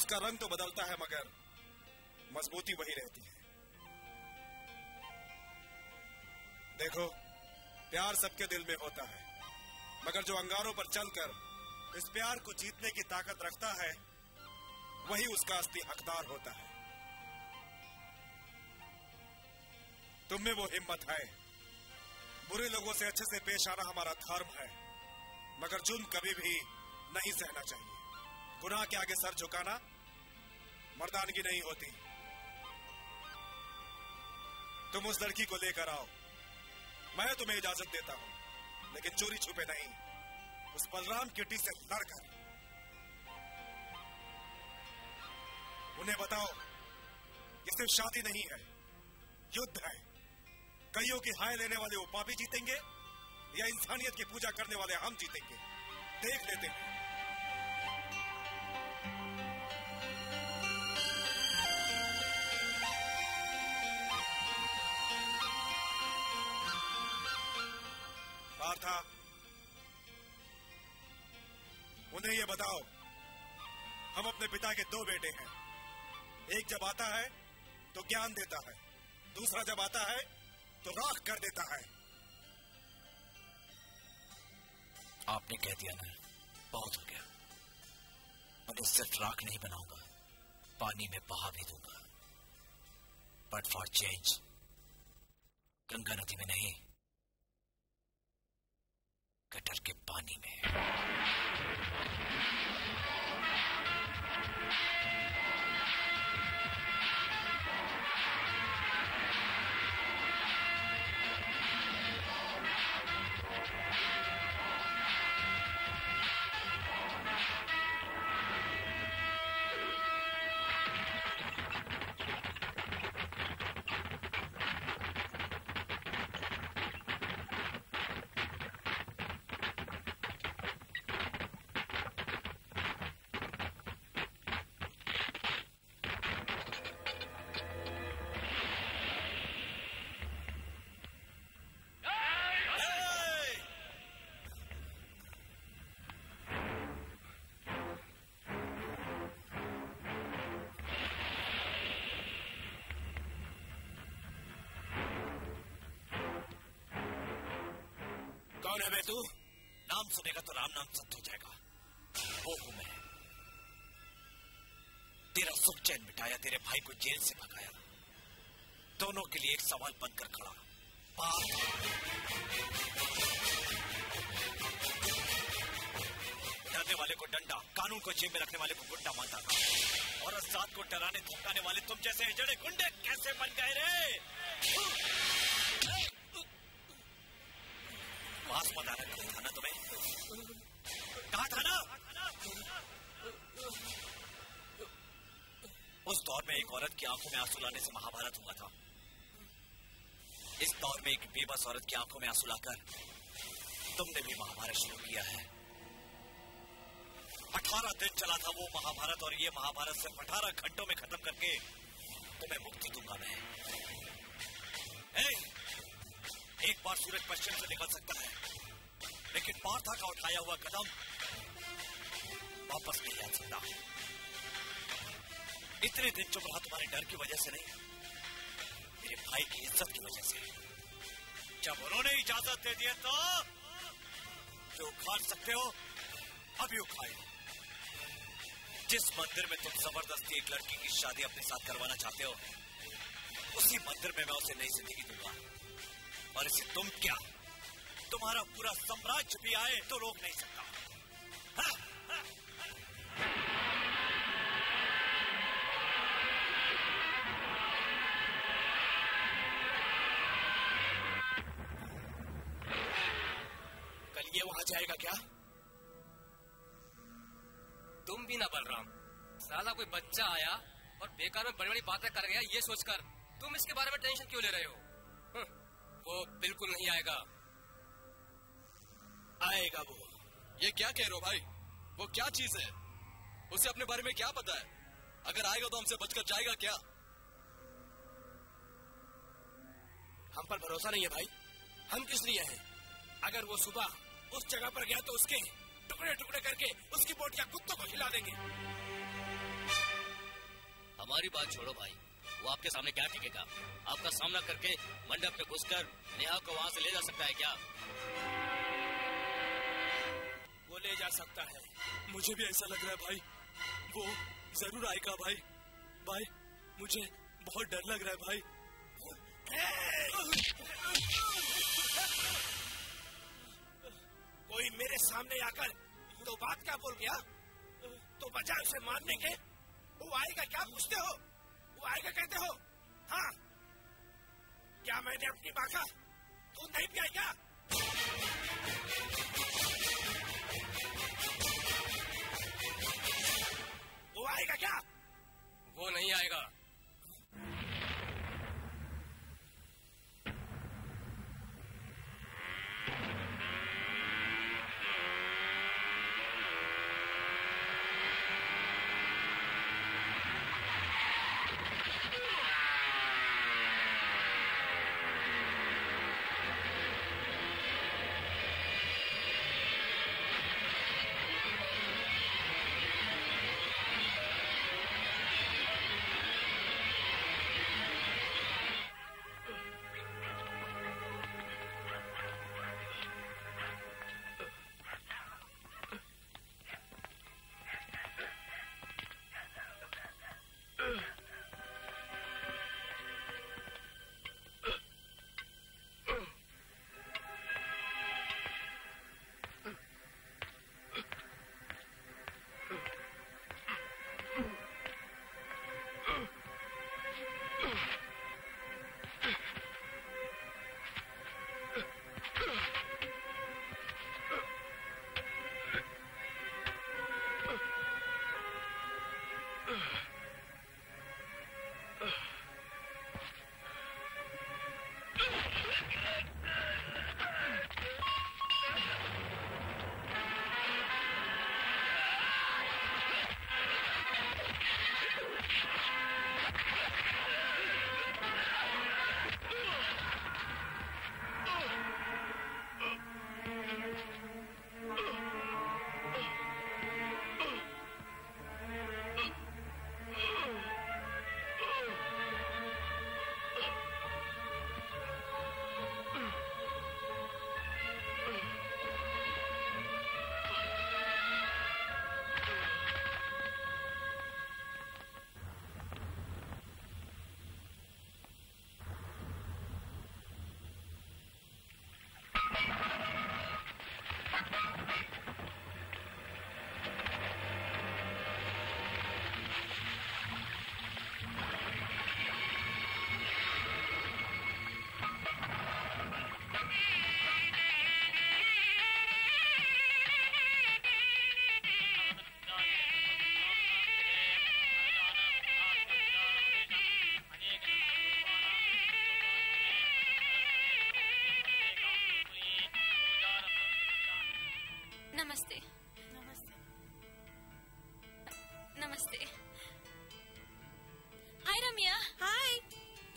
उसका रंग तो बदलता है मगर मजबूती वही रहती है। देखो, प्यार सबके दिल में होता है, मगर जो अंगारों पर चलकर इस प्यार को जीतने की ताकत रखता है वही उसका असली हकदार होता है। तुम में वो हिम्मत है। बुरे लोगों से अच्छे से पेश आना हमारा धर्म है, मगर जुल्म कभी भी नहीं सहना चाहिए। गुनाह के आगे सर झुकाना मर्दानगी नहीं होती। तुम उस लड़की को लेकर आओ, मैं तुम्हें इजाजत देता हूं, लेकिन चोरी छुपे नहीं। उस बलराम किटी से लड़कर उन्हें बताओ ये सिर्फ शादी नहीं है, युद्ध है। कईयों की हाय लेने वाले वो पापी जीतेंगे या इंसानियत की पूजा करने वाले हम जीतेंगे, देख लेते हैं। था उन्हें यह बताओ, हम अपने पिता के दो बेटे हैं। एक जब आता है तो ज्ञान देता है, दूसरा जब आता है तो राख कर देता है। आपने कह दिया ना, बहुत हो गया। मैं तो सिर्फ राख नहीं बनाऊंगा, पानी में बहा भी दूंगा। बट फॉर चेंज, गंगा नदी में नहीं, गटर के पानी में। मैं तू नाम सुनेगा तो राम नाम सत्य हो जाएगा। वो हूं मैं, तेरा सुख चैन मिटाया, तेरे भाई को जेल से भगाया, दोनों के लिए एक सवाल बनकर खड़ा। डरने वाले को डंडा, कानून को जेब में रखने वाले को गुंडा मानता था, और असाद को डराने धमकाने वाले तुम जैसे जड़े गुंडे कैसे बन गए रे? मास मत आना, कहा था ना तुम्हें, कहा था ना। उस दौर में एक औरत की आंखों में आंसू लाने से महाभारत हुआ था। इस दौर में एक बेबस औरत की आंखों में आंसू लाकर तुमने भी महाभारत शुरू किया है। अठारह दिन चला था वो महाभारत, और ये महाभारत सिर्फ अठारह घंटों में खत्म करके तुम्हें मुक्ति दूंगा मैं। ए, एक बार सूरज पश्चिम से निकल सकता है, लेकिन पार्था का उठाया हुआ कदम वापस नहीं आ सकता। इतने दिन चुप रहा तुम्हारे डर की वजह से नहीं, मेरे भाई की इज्जत की वजह से। जब उन्होंने इजाजत दे दी तो जो उखाड़ सकते हो अभी उखाड़ लो। जिस मंदिर में तुम जबरदस्ती एक लड़की की शादी अपने साथ करवाना चाहते हो, उसी मंदिर में मैं उसे नई जिंदगी दूंगा। और इसे तुम क्या, तुम्हारा पूरा साम्राज्य भी आए तो रोक नहीं सकता। हा? हा? कल ये वहां जाएगा क्या? तुम भी ना बलराम, साला कोई बच्चा आया और बेकार में बड़ी बड़ी बातें कर गया, ये सोचकर तुम इसके बारे में टेंशन क्यों ले रहे हो? वो बिल्कुल नहीं आएगा। आएगा वो। ये क्या कह रहे हो भाई, वो क्या चीज है? उसे अपने बारे में क्या पता है? अगर आएगा तो हमसे बचकर जाएगा क्या? हम पर भरोसा नहीं है भाई, हम किस लिए हैं? अगर वो सुबह उस जगह पर गया तो उसके टुकड़े टुकड़े करके उसकी बोटियां कुत्तों को खिला देंगे। हमारी बात छोड़ो भाई, वो आपके सामने क्या टिकेगा? आपका सामना करके मंडप में घुसकर नेहा को वहाँ से ले जा सकता है क्या? वो ले जा सकता है। मुझे भी ऐसा लग रहा है भाई, वो जरूर आएगा। भाई भाई मुझे बहुत डर लग रहा है भाई। कोई मेरे सामने आकर तो बात क्या बोल गया, तो बजाय उसे मारने के वो आएगा क्या पूछते हो, वो आएगा कहते हो। हाँ, क्या मैंने अपनी माँ का दूध नहीं पिया क्या? वो आएगा क्या? वो नहीं आएगा।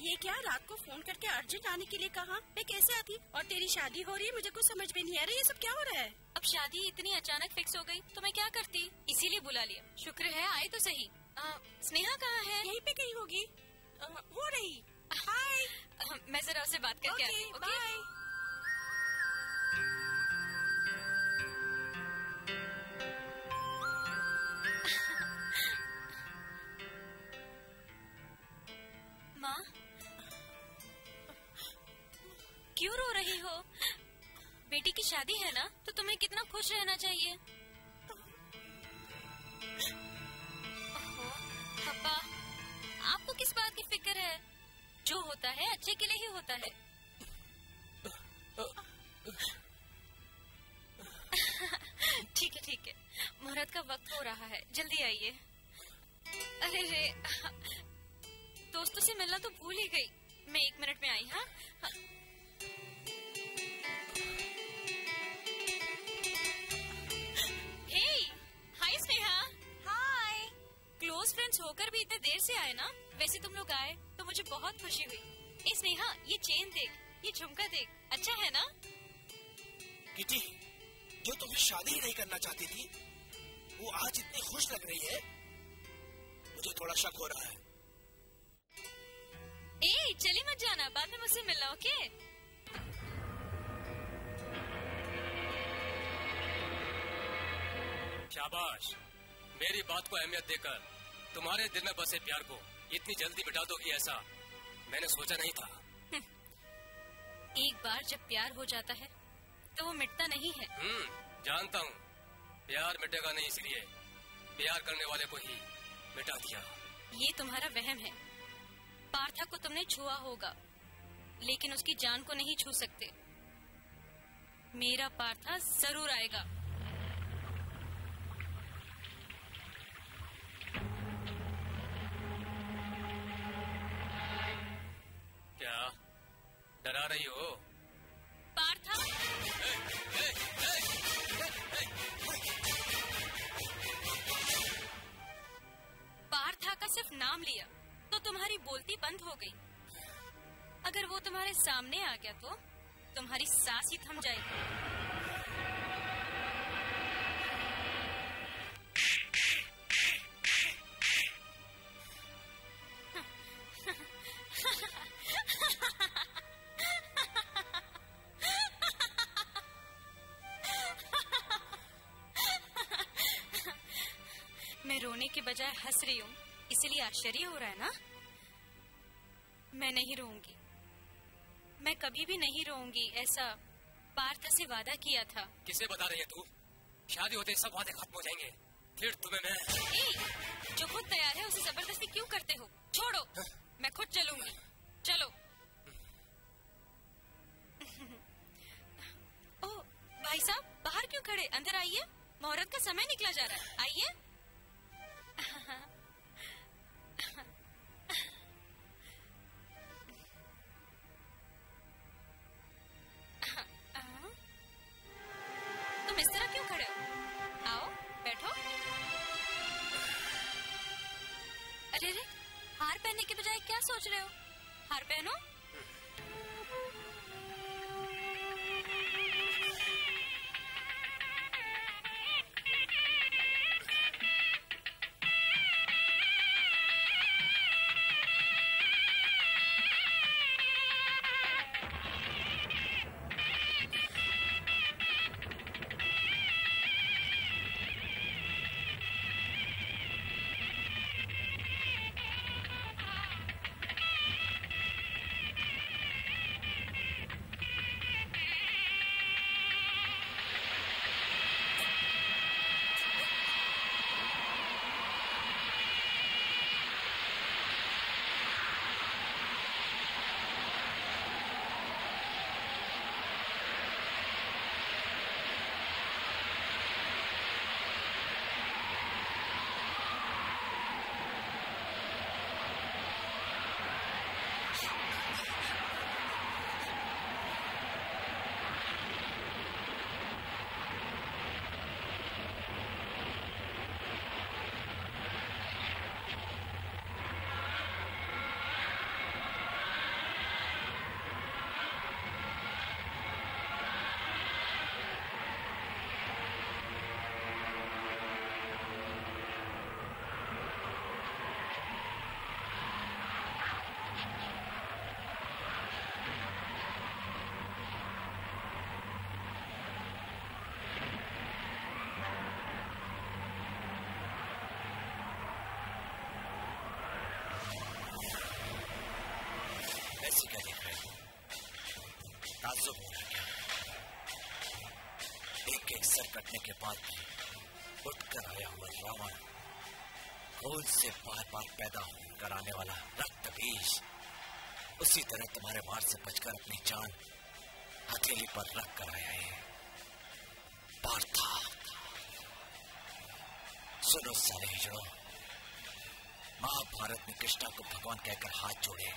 ये क्या, रात को फोन करके अर्जेंट आने के लिए कहा? मैं कैसे आती? और तेरी शादी हो रही है, मुझे कुछ समझ में नहीं आ रहा ये सब क्या हो रहा है। अब शादी इतनी अचानक फिक्स हो गई तो मैं क्या करती, इसीलिए बुला लिया। शुक्र है आई तो सही। आ, स्नेहा कहाँ है? यहीं पे गई होगी। आ, हो रही। हाय, मैं जरा उससे बात करके आती हूं। बाय। क्यों रो रही हो? बेटी की शादी है ना, तो तुम्हें कितना खुश रहना चाहिए। ओहो, पापा, आपको किस बात की फिक्र है? जो होता है अच्छे के लिए ही होता है। ठीक है ठीक है, मुहूर्त का वक्त हो रहा है, जल्दी आइए। अरे रे, दोस्तों से मिलना तो भूल ही गई। मैं एक मिनट में आई। हाँ हा? फ्रेंड्स होकर भी इतने देर से आए ना, वैसे तुम लोग आए तो मुझे बहुत खुशी हुई। स्नेहा, ये चेन देख, ये झुमका देख, अच्छा है ना? किटी, जो तुम्हें शादी ही नहीं करना चाहती थी वो आज इतनी खुश लग रही है, मुझे थोड़ा शक हो रहा है। ए, चली मत जाना, बाद में मुझसे मिलना। ओके शाबाश, मेरी बात को अहमियत देकर तुम्हारे दिल में बसे प्यार को इतनी जल्दी मिटा दोगी, ऐसा मैंने सोचा नहीं था। एक बार जब प्यार हो जाता है तो वो मिटता नहीं है। हम्म, जानता हूँ प्यार मिटेगा नहीं, इसलिए प्यार करने वाले को ही मिटा दिया। ये तुम्हारा वहम है। पार्था को तुमने छुआ होगा लेकिन उसकी जान को नहीं छू सकते। मेरा पार्था जरूर आएगा। क्या डरा रही हो? पार्था, पार्था का सिर्फ नाम लिया तो तुम्हारी बोलती बंद हो गई। अगर वो तुम्हारे सामने आ गया तो तुम्हारी सांस ही थम जाएगी। मैं रोने के बजाय हंस रही हूँ, इसलिए आश्चर्य हो रहा है ना? मैं नहीं रोऊंगी, मैं कभी भी नहीं रोऊंगी, ऐसा पार्थ से वादा किया था। किसे बता रही है तू? शादी होते सब वादे खत्म हो जाएंगे, फिर तुम्हें मैं। ए, जो खुद तैयार है उसे जबरदस्ती क्यों करते हो? छोड़ो, मैं खुद चलूंगी। चलो। ओ भाई साहब, बाहर क्यों खड़े, अंदर आइए, मुहूर्त का समय निकला जा रहा है, आइए। तुम इस तरह क्यों खड़े हो? आओ बैठो। अरे रे, हार पहनने के बजाय क्या सोच रहे हो? हार पहनो। नाजुक एक एक सर कटने के बाद उठकर आया हुआ रावण, खोल से बार बार पैदा होकर आने वाला रक्त बीज, उसी तरह तुम्हारे मार से बचकर अपनी जान हथेली पर रख कर आया है पार्था। सुनो सारे हिजड़ों, महाभारत में कृष्णा को भगवान कहकर हाथ जोड़े,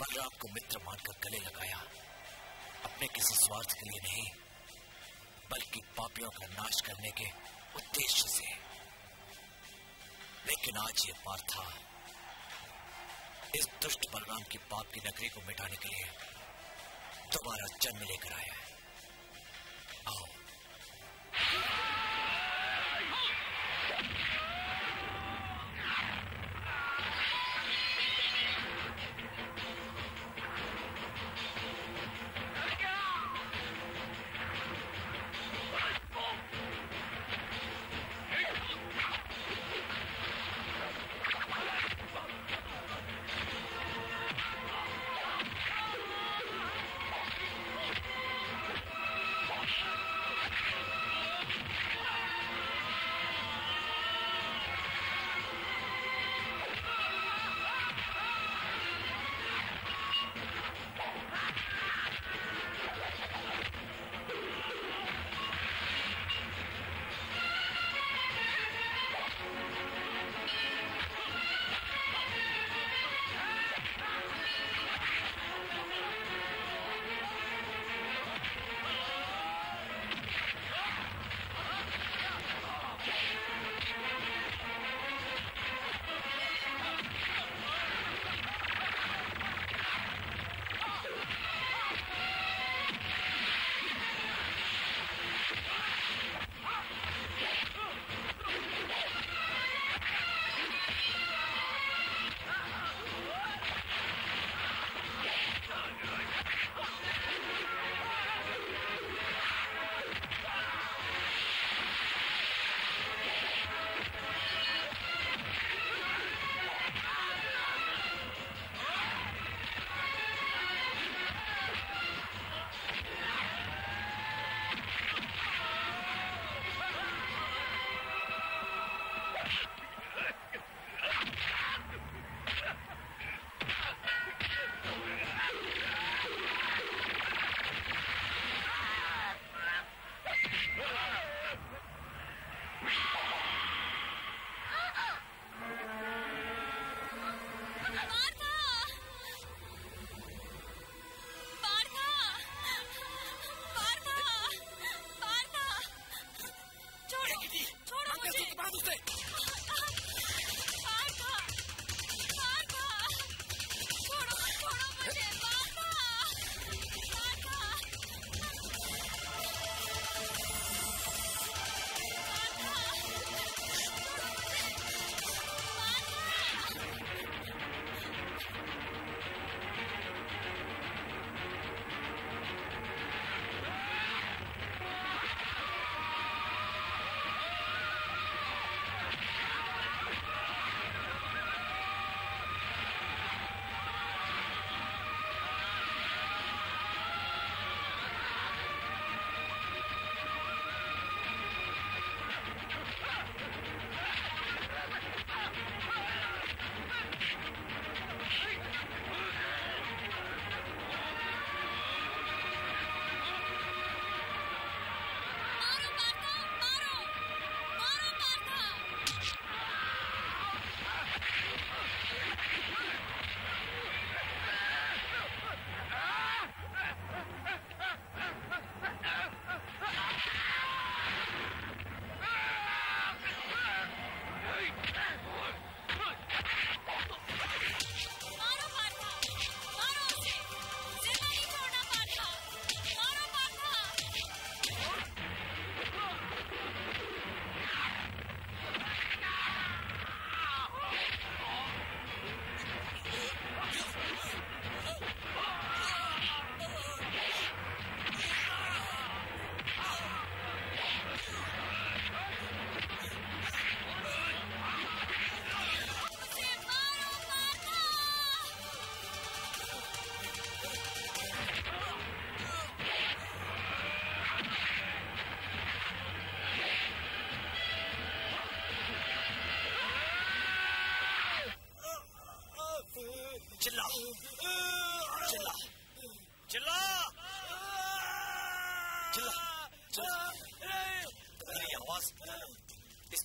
बलराम को मित्र मानकर गले लगाया, अपने किसी स्वार्थ के लिए नहीं बल्कि पापियों का नाश करने के उद्देश्य से। लेकिन आज ये पार्था इस दुष्ट बलराम की पाप की नगरी को मिटाने के लिए दोबारा जन्म लेकर आया है। आओ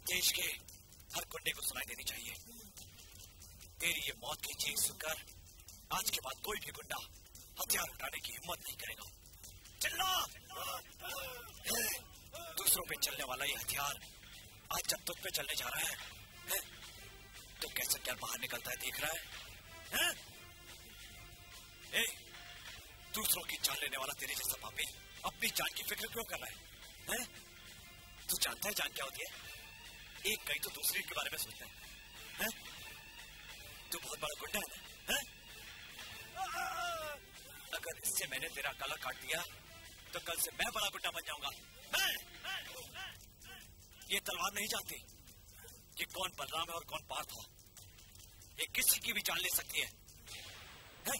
देश के हर कुंडे को सुनाई देनी चाहिए। तेरी ये मौत की चीख सुनकर आज के बाद कोई भी गुंडा हथियार उठाने की हिम्मत नहीं करेगा। चिल्ला, दूसरों पे चलने वाला ये हथियार आज जब तुझ पे चलने जा रहा है, है? तो कैसे क्या बाहर निकलता है देख रहा है, है? ए, दूसरों की जान लेने वाला तेरे जैसा पापी अपनी जान की फिक्र क्यों कर रहा है, है? तू जानता है जान क्या होती है? एक कहीं तो दूसरे के बारे में सोचता है, है? तू बहुत बड़ा गुंडा है, है? अगर इससे मैंने तेरा काला काट दिया तो कल से मैं बड़ा गुंडा बन जाऊंगा। मैं ये तलवार नहीं जानती कि कौन बलराम है और कौन पार्थ है। ये किसी की भी जान ले सकती है, है?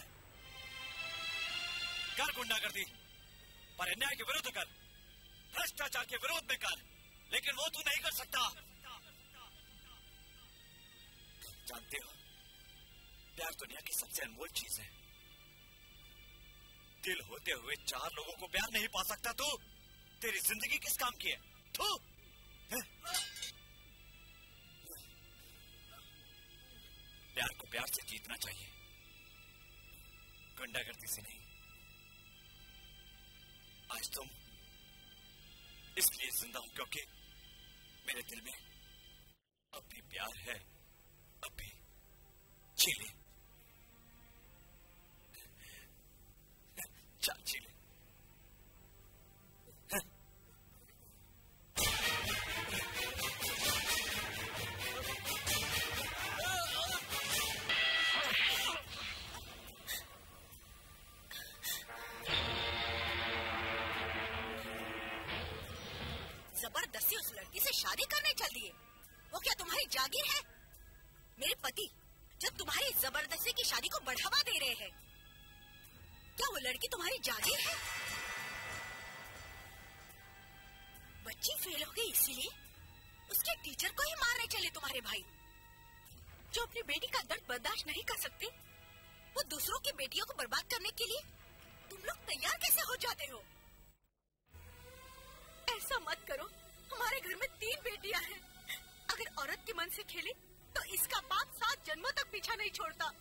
कर गुंडा कर दी, पर अन्याय के विरुद्ध कर, भ्रष्टाचार के विरोध में कर, लेकिन वो तू नहीं कर सकता। जानते हो प्यार दुनिया की सबसे अनमोल चीज है। दिल होते हुए चार लोगों को प्यार नहीं पा सकता तू। तेरी जिंदगी किस काम की है? थू। प्यार को प्यार से जीतना चाहिए, गुंडागर्दी से नहीं। आज तुम इसलिए जिंदा हूं क्योंकि मेरे दिल में अभी प्यार है, अभी झीले चार झीले। जबरदस्ती उस लड़की से शादी करने चल दिए। वो क्या तुम्हारी जागीर है? मेरे पति जो तुम्हारी जबरदस्ती की शादी को बढ़ावा दे रहे हैं, क्या वो लड़की तुम्हारी जागीर है? बच्ची फेल हो गई इसलिए उसके टीचर को ही मारने चले तुम्हारे भाई। जो अपनी बेटी का दर्द बर्दाश्त नहीं कर सकते, वो दूसरों की बेटियों को बर्बाद करने के लिए तुम लोग तैयार कैसे हो जाते हो? ऐसा मत करो, हमारे घर में तीन बेटियां हैं। अगर औरत के मन से खेले तो इसका पाप सात जन्मों तक पीछा नहीं छोड़ता।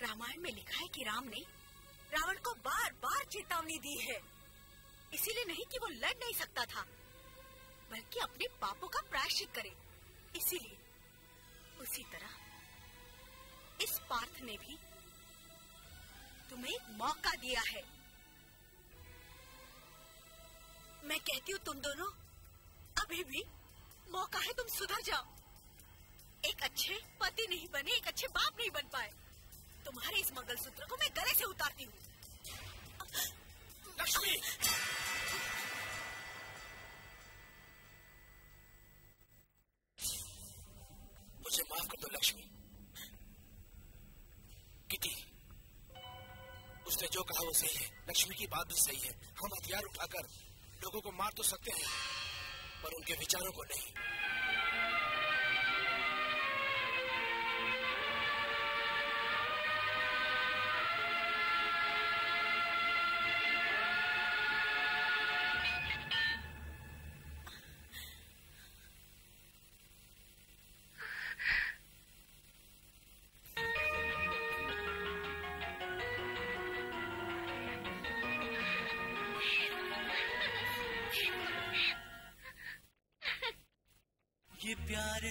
रामायण में लिखा है कि राम ने रावण को बार बार चेतावनी दी है, इसीलिए नहीं कि वो लड़ नहीं सकता था, बल्कि अपने पापों का प्रायश्चित करे। इसीलिए उसी तरह इस पार्थ ने भी तुम्हें एक मौका दिया है। मैं कहती हूँ तुम दोनों अभी भी मौका है, तुम सुधर जाओ। एक अच्छे पति नहीं बने, एक अच्छे बाप नहीं बन पाए। तुम्हारे इस मंगलसूत्र को मैं गले से उतारती हूँ। लक्ष्मी, मुझे माफ कर दो लक्ष्मी। किटी, उसने जो कहा वो सही है, लक्ष्मी की बात भी सही है। हम हथियार उठाकर लोगों को मार तो सकते हैं, पर उनके विचारों को नहीं।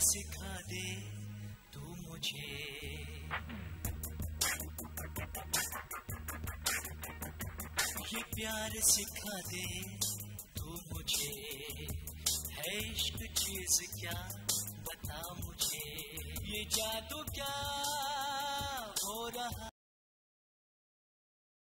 सिखा दे तू मुझे ये प्यार, सिखा दे तू मुझे, है इश्क चीज क्या बता मुझे, ये जादू क्या हो रहा।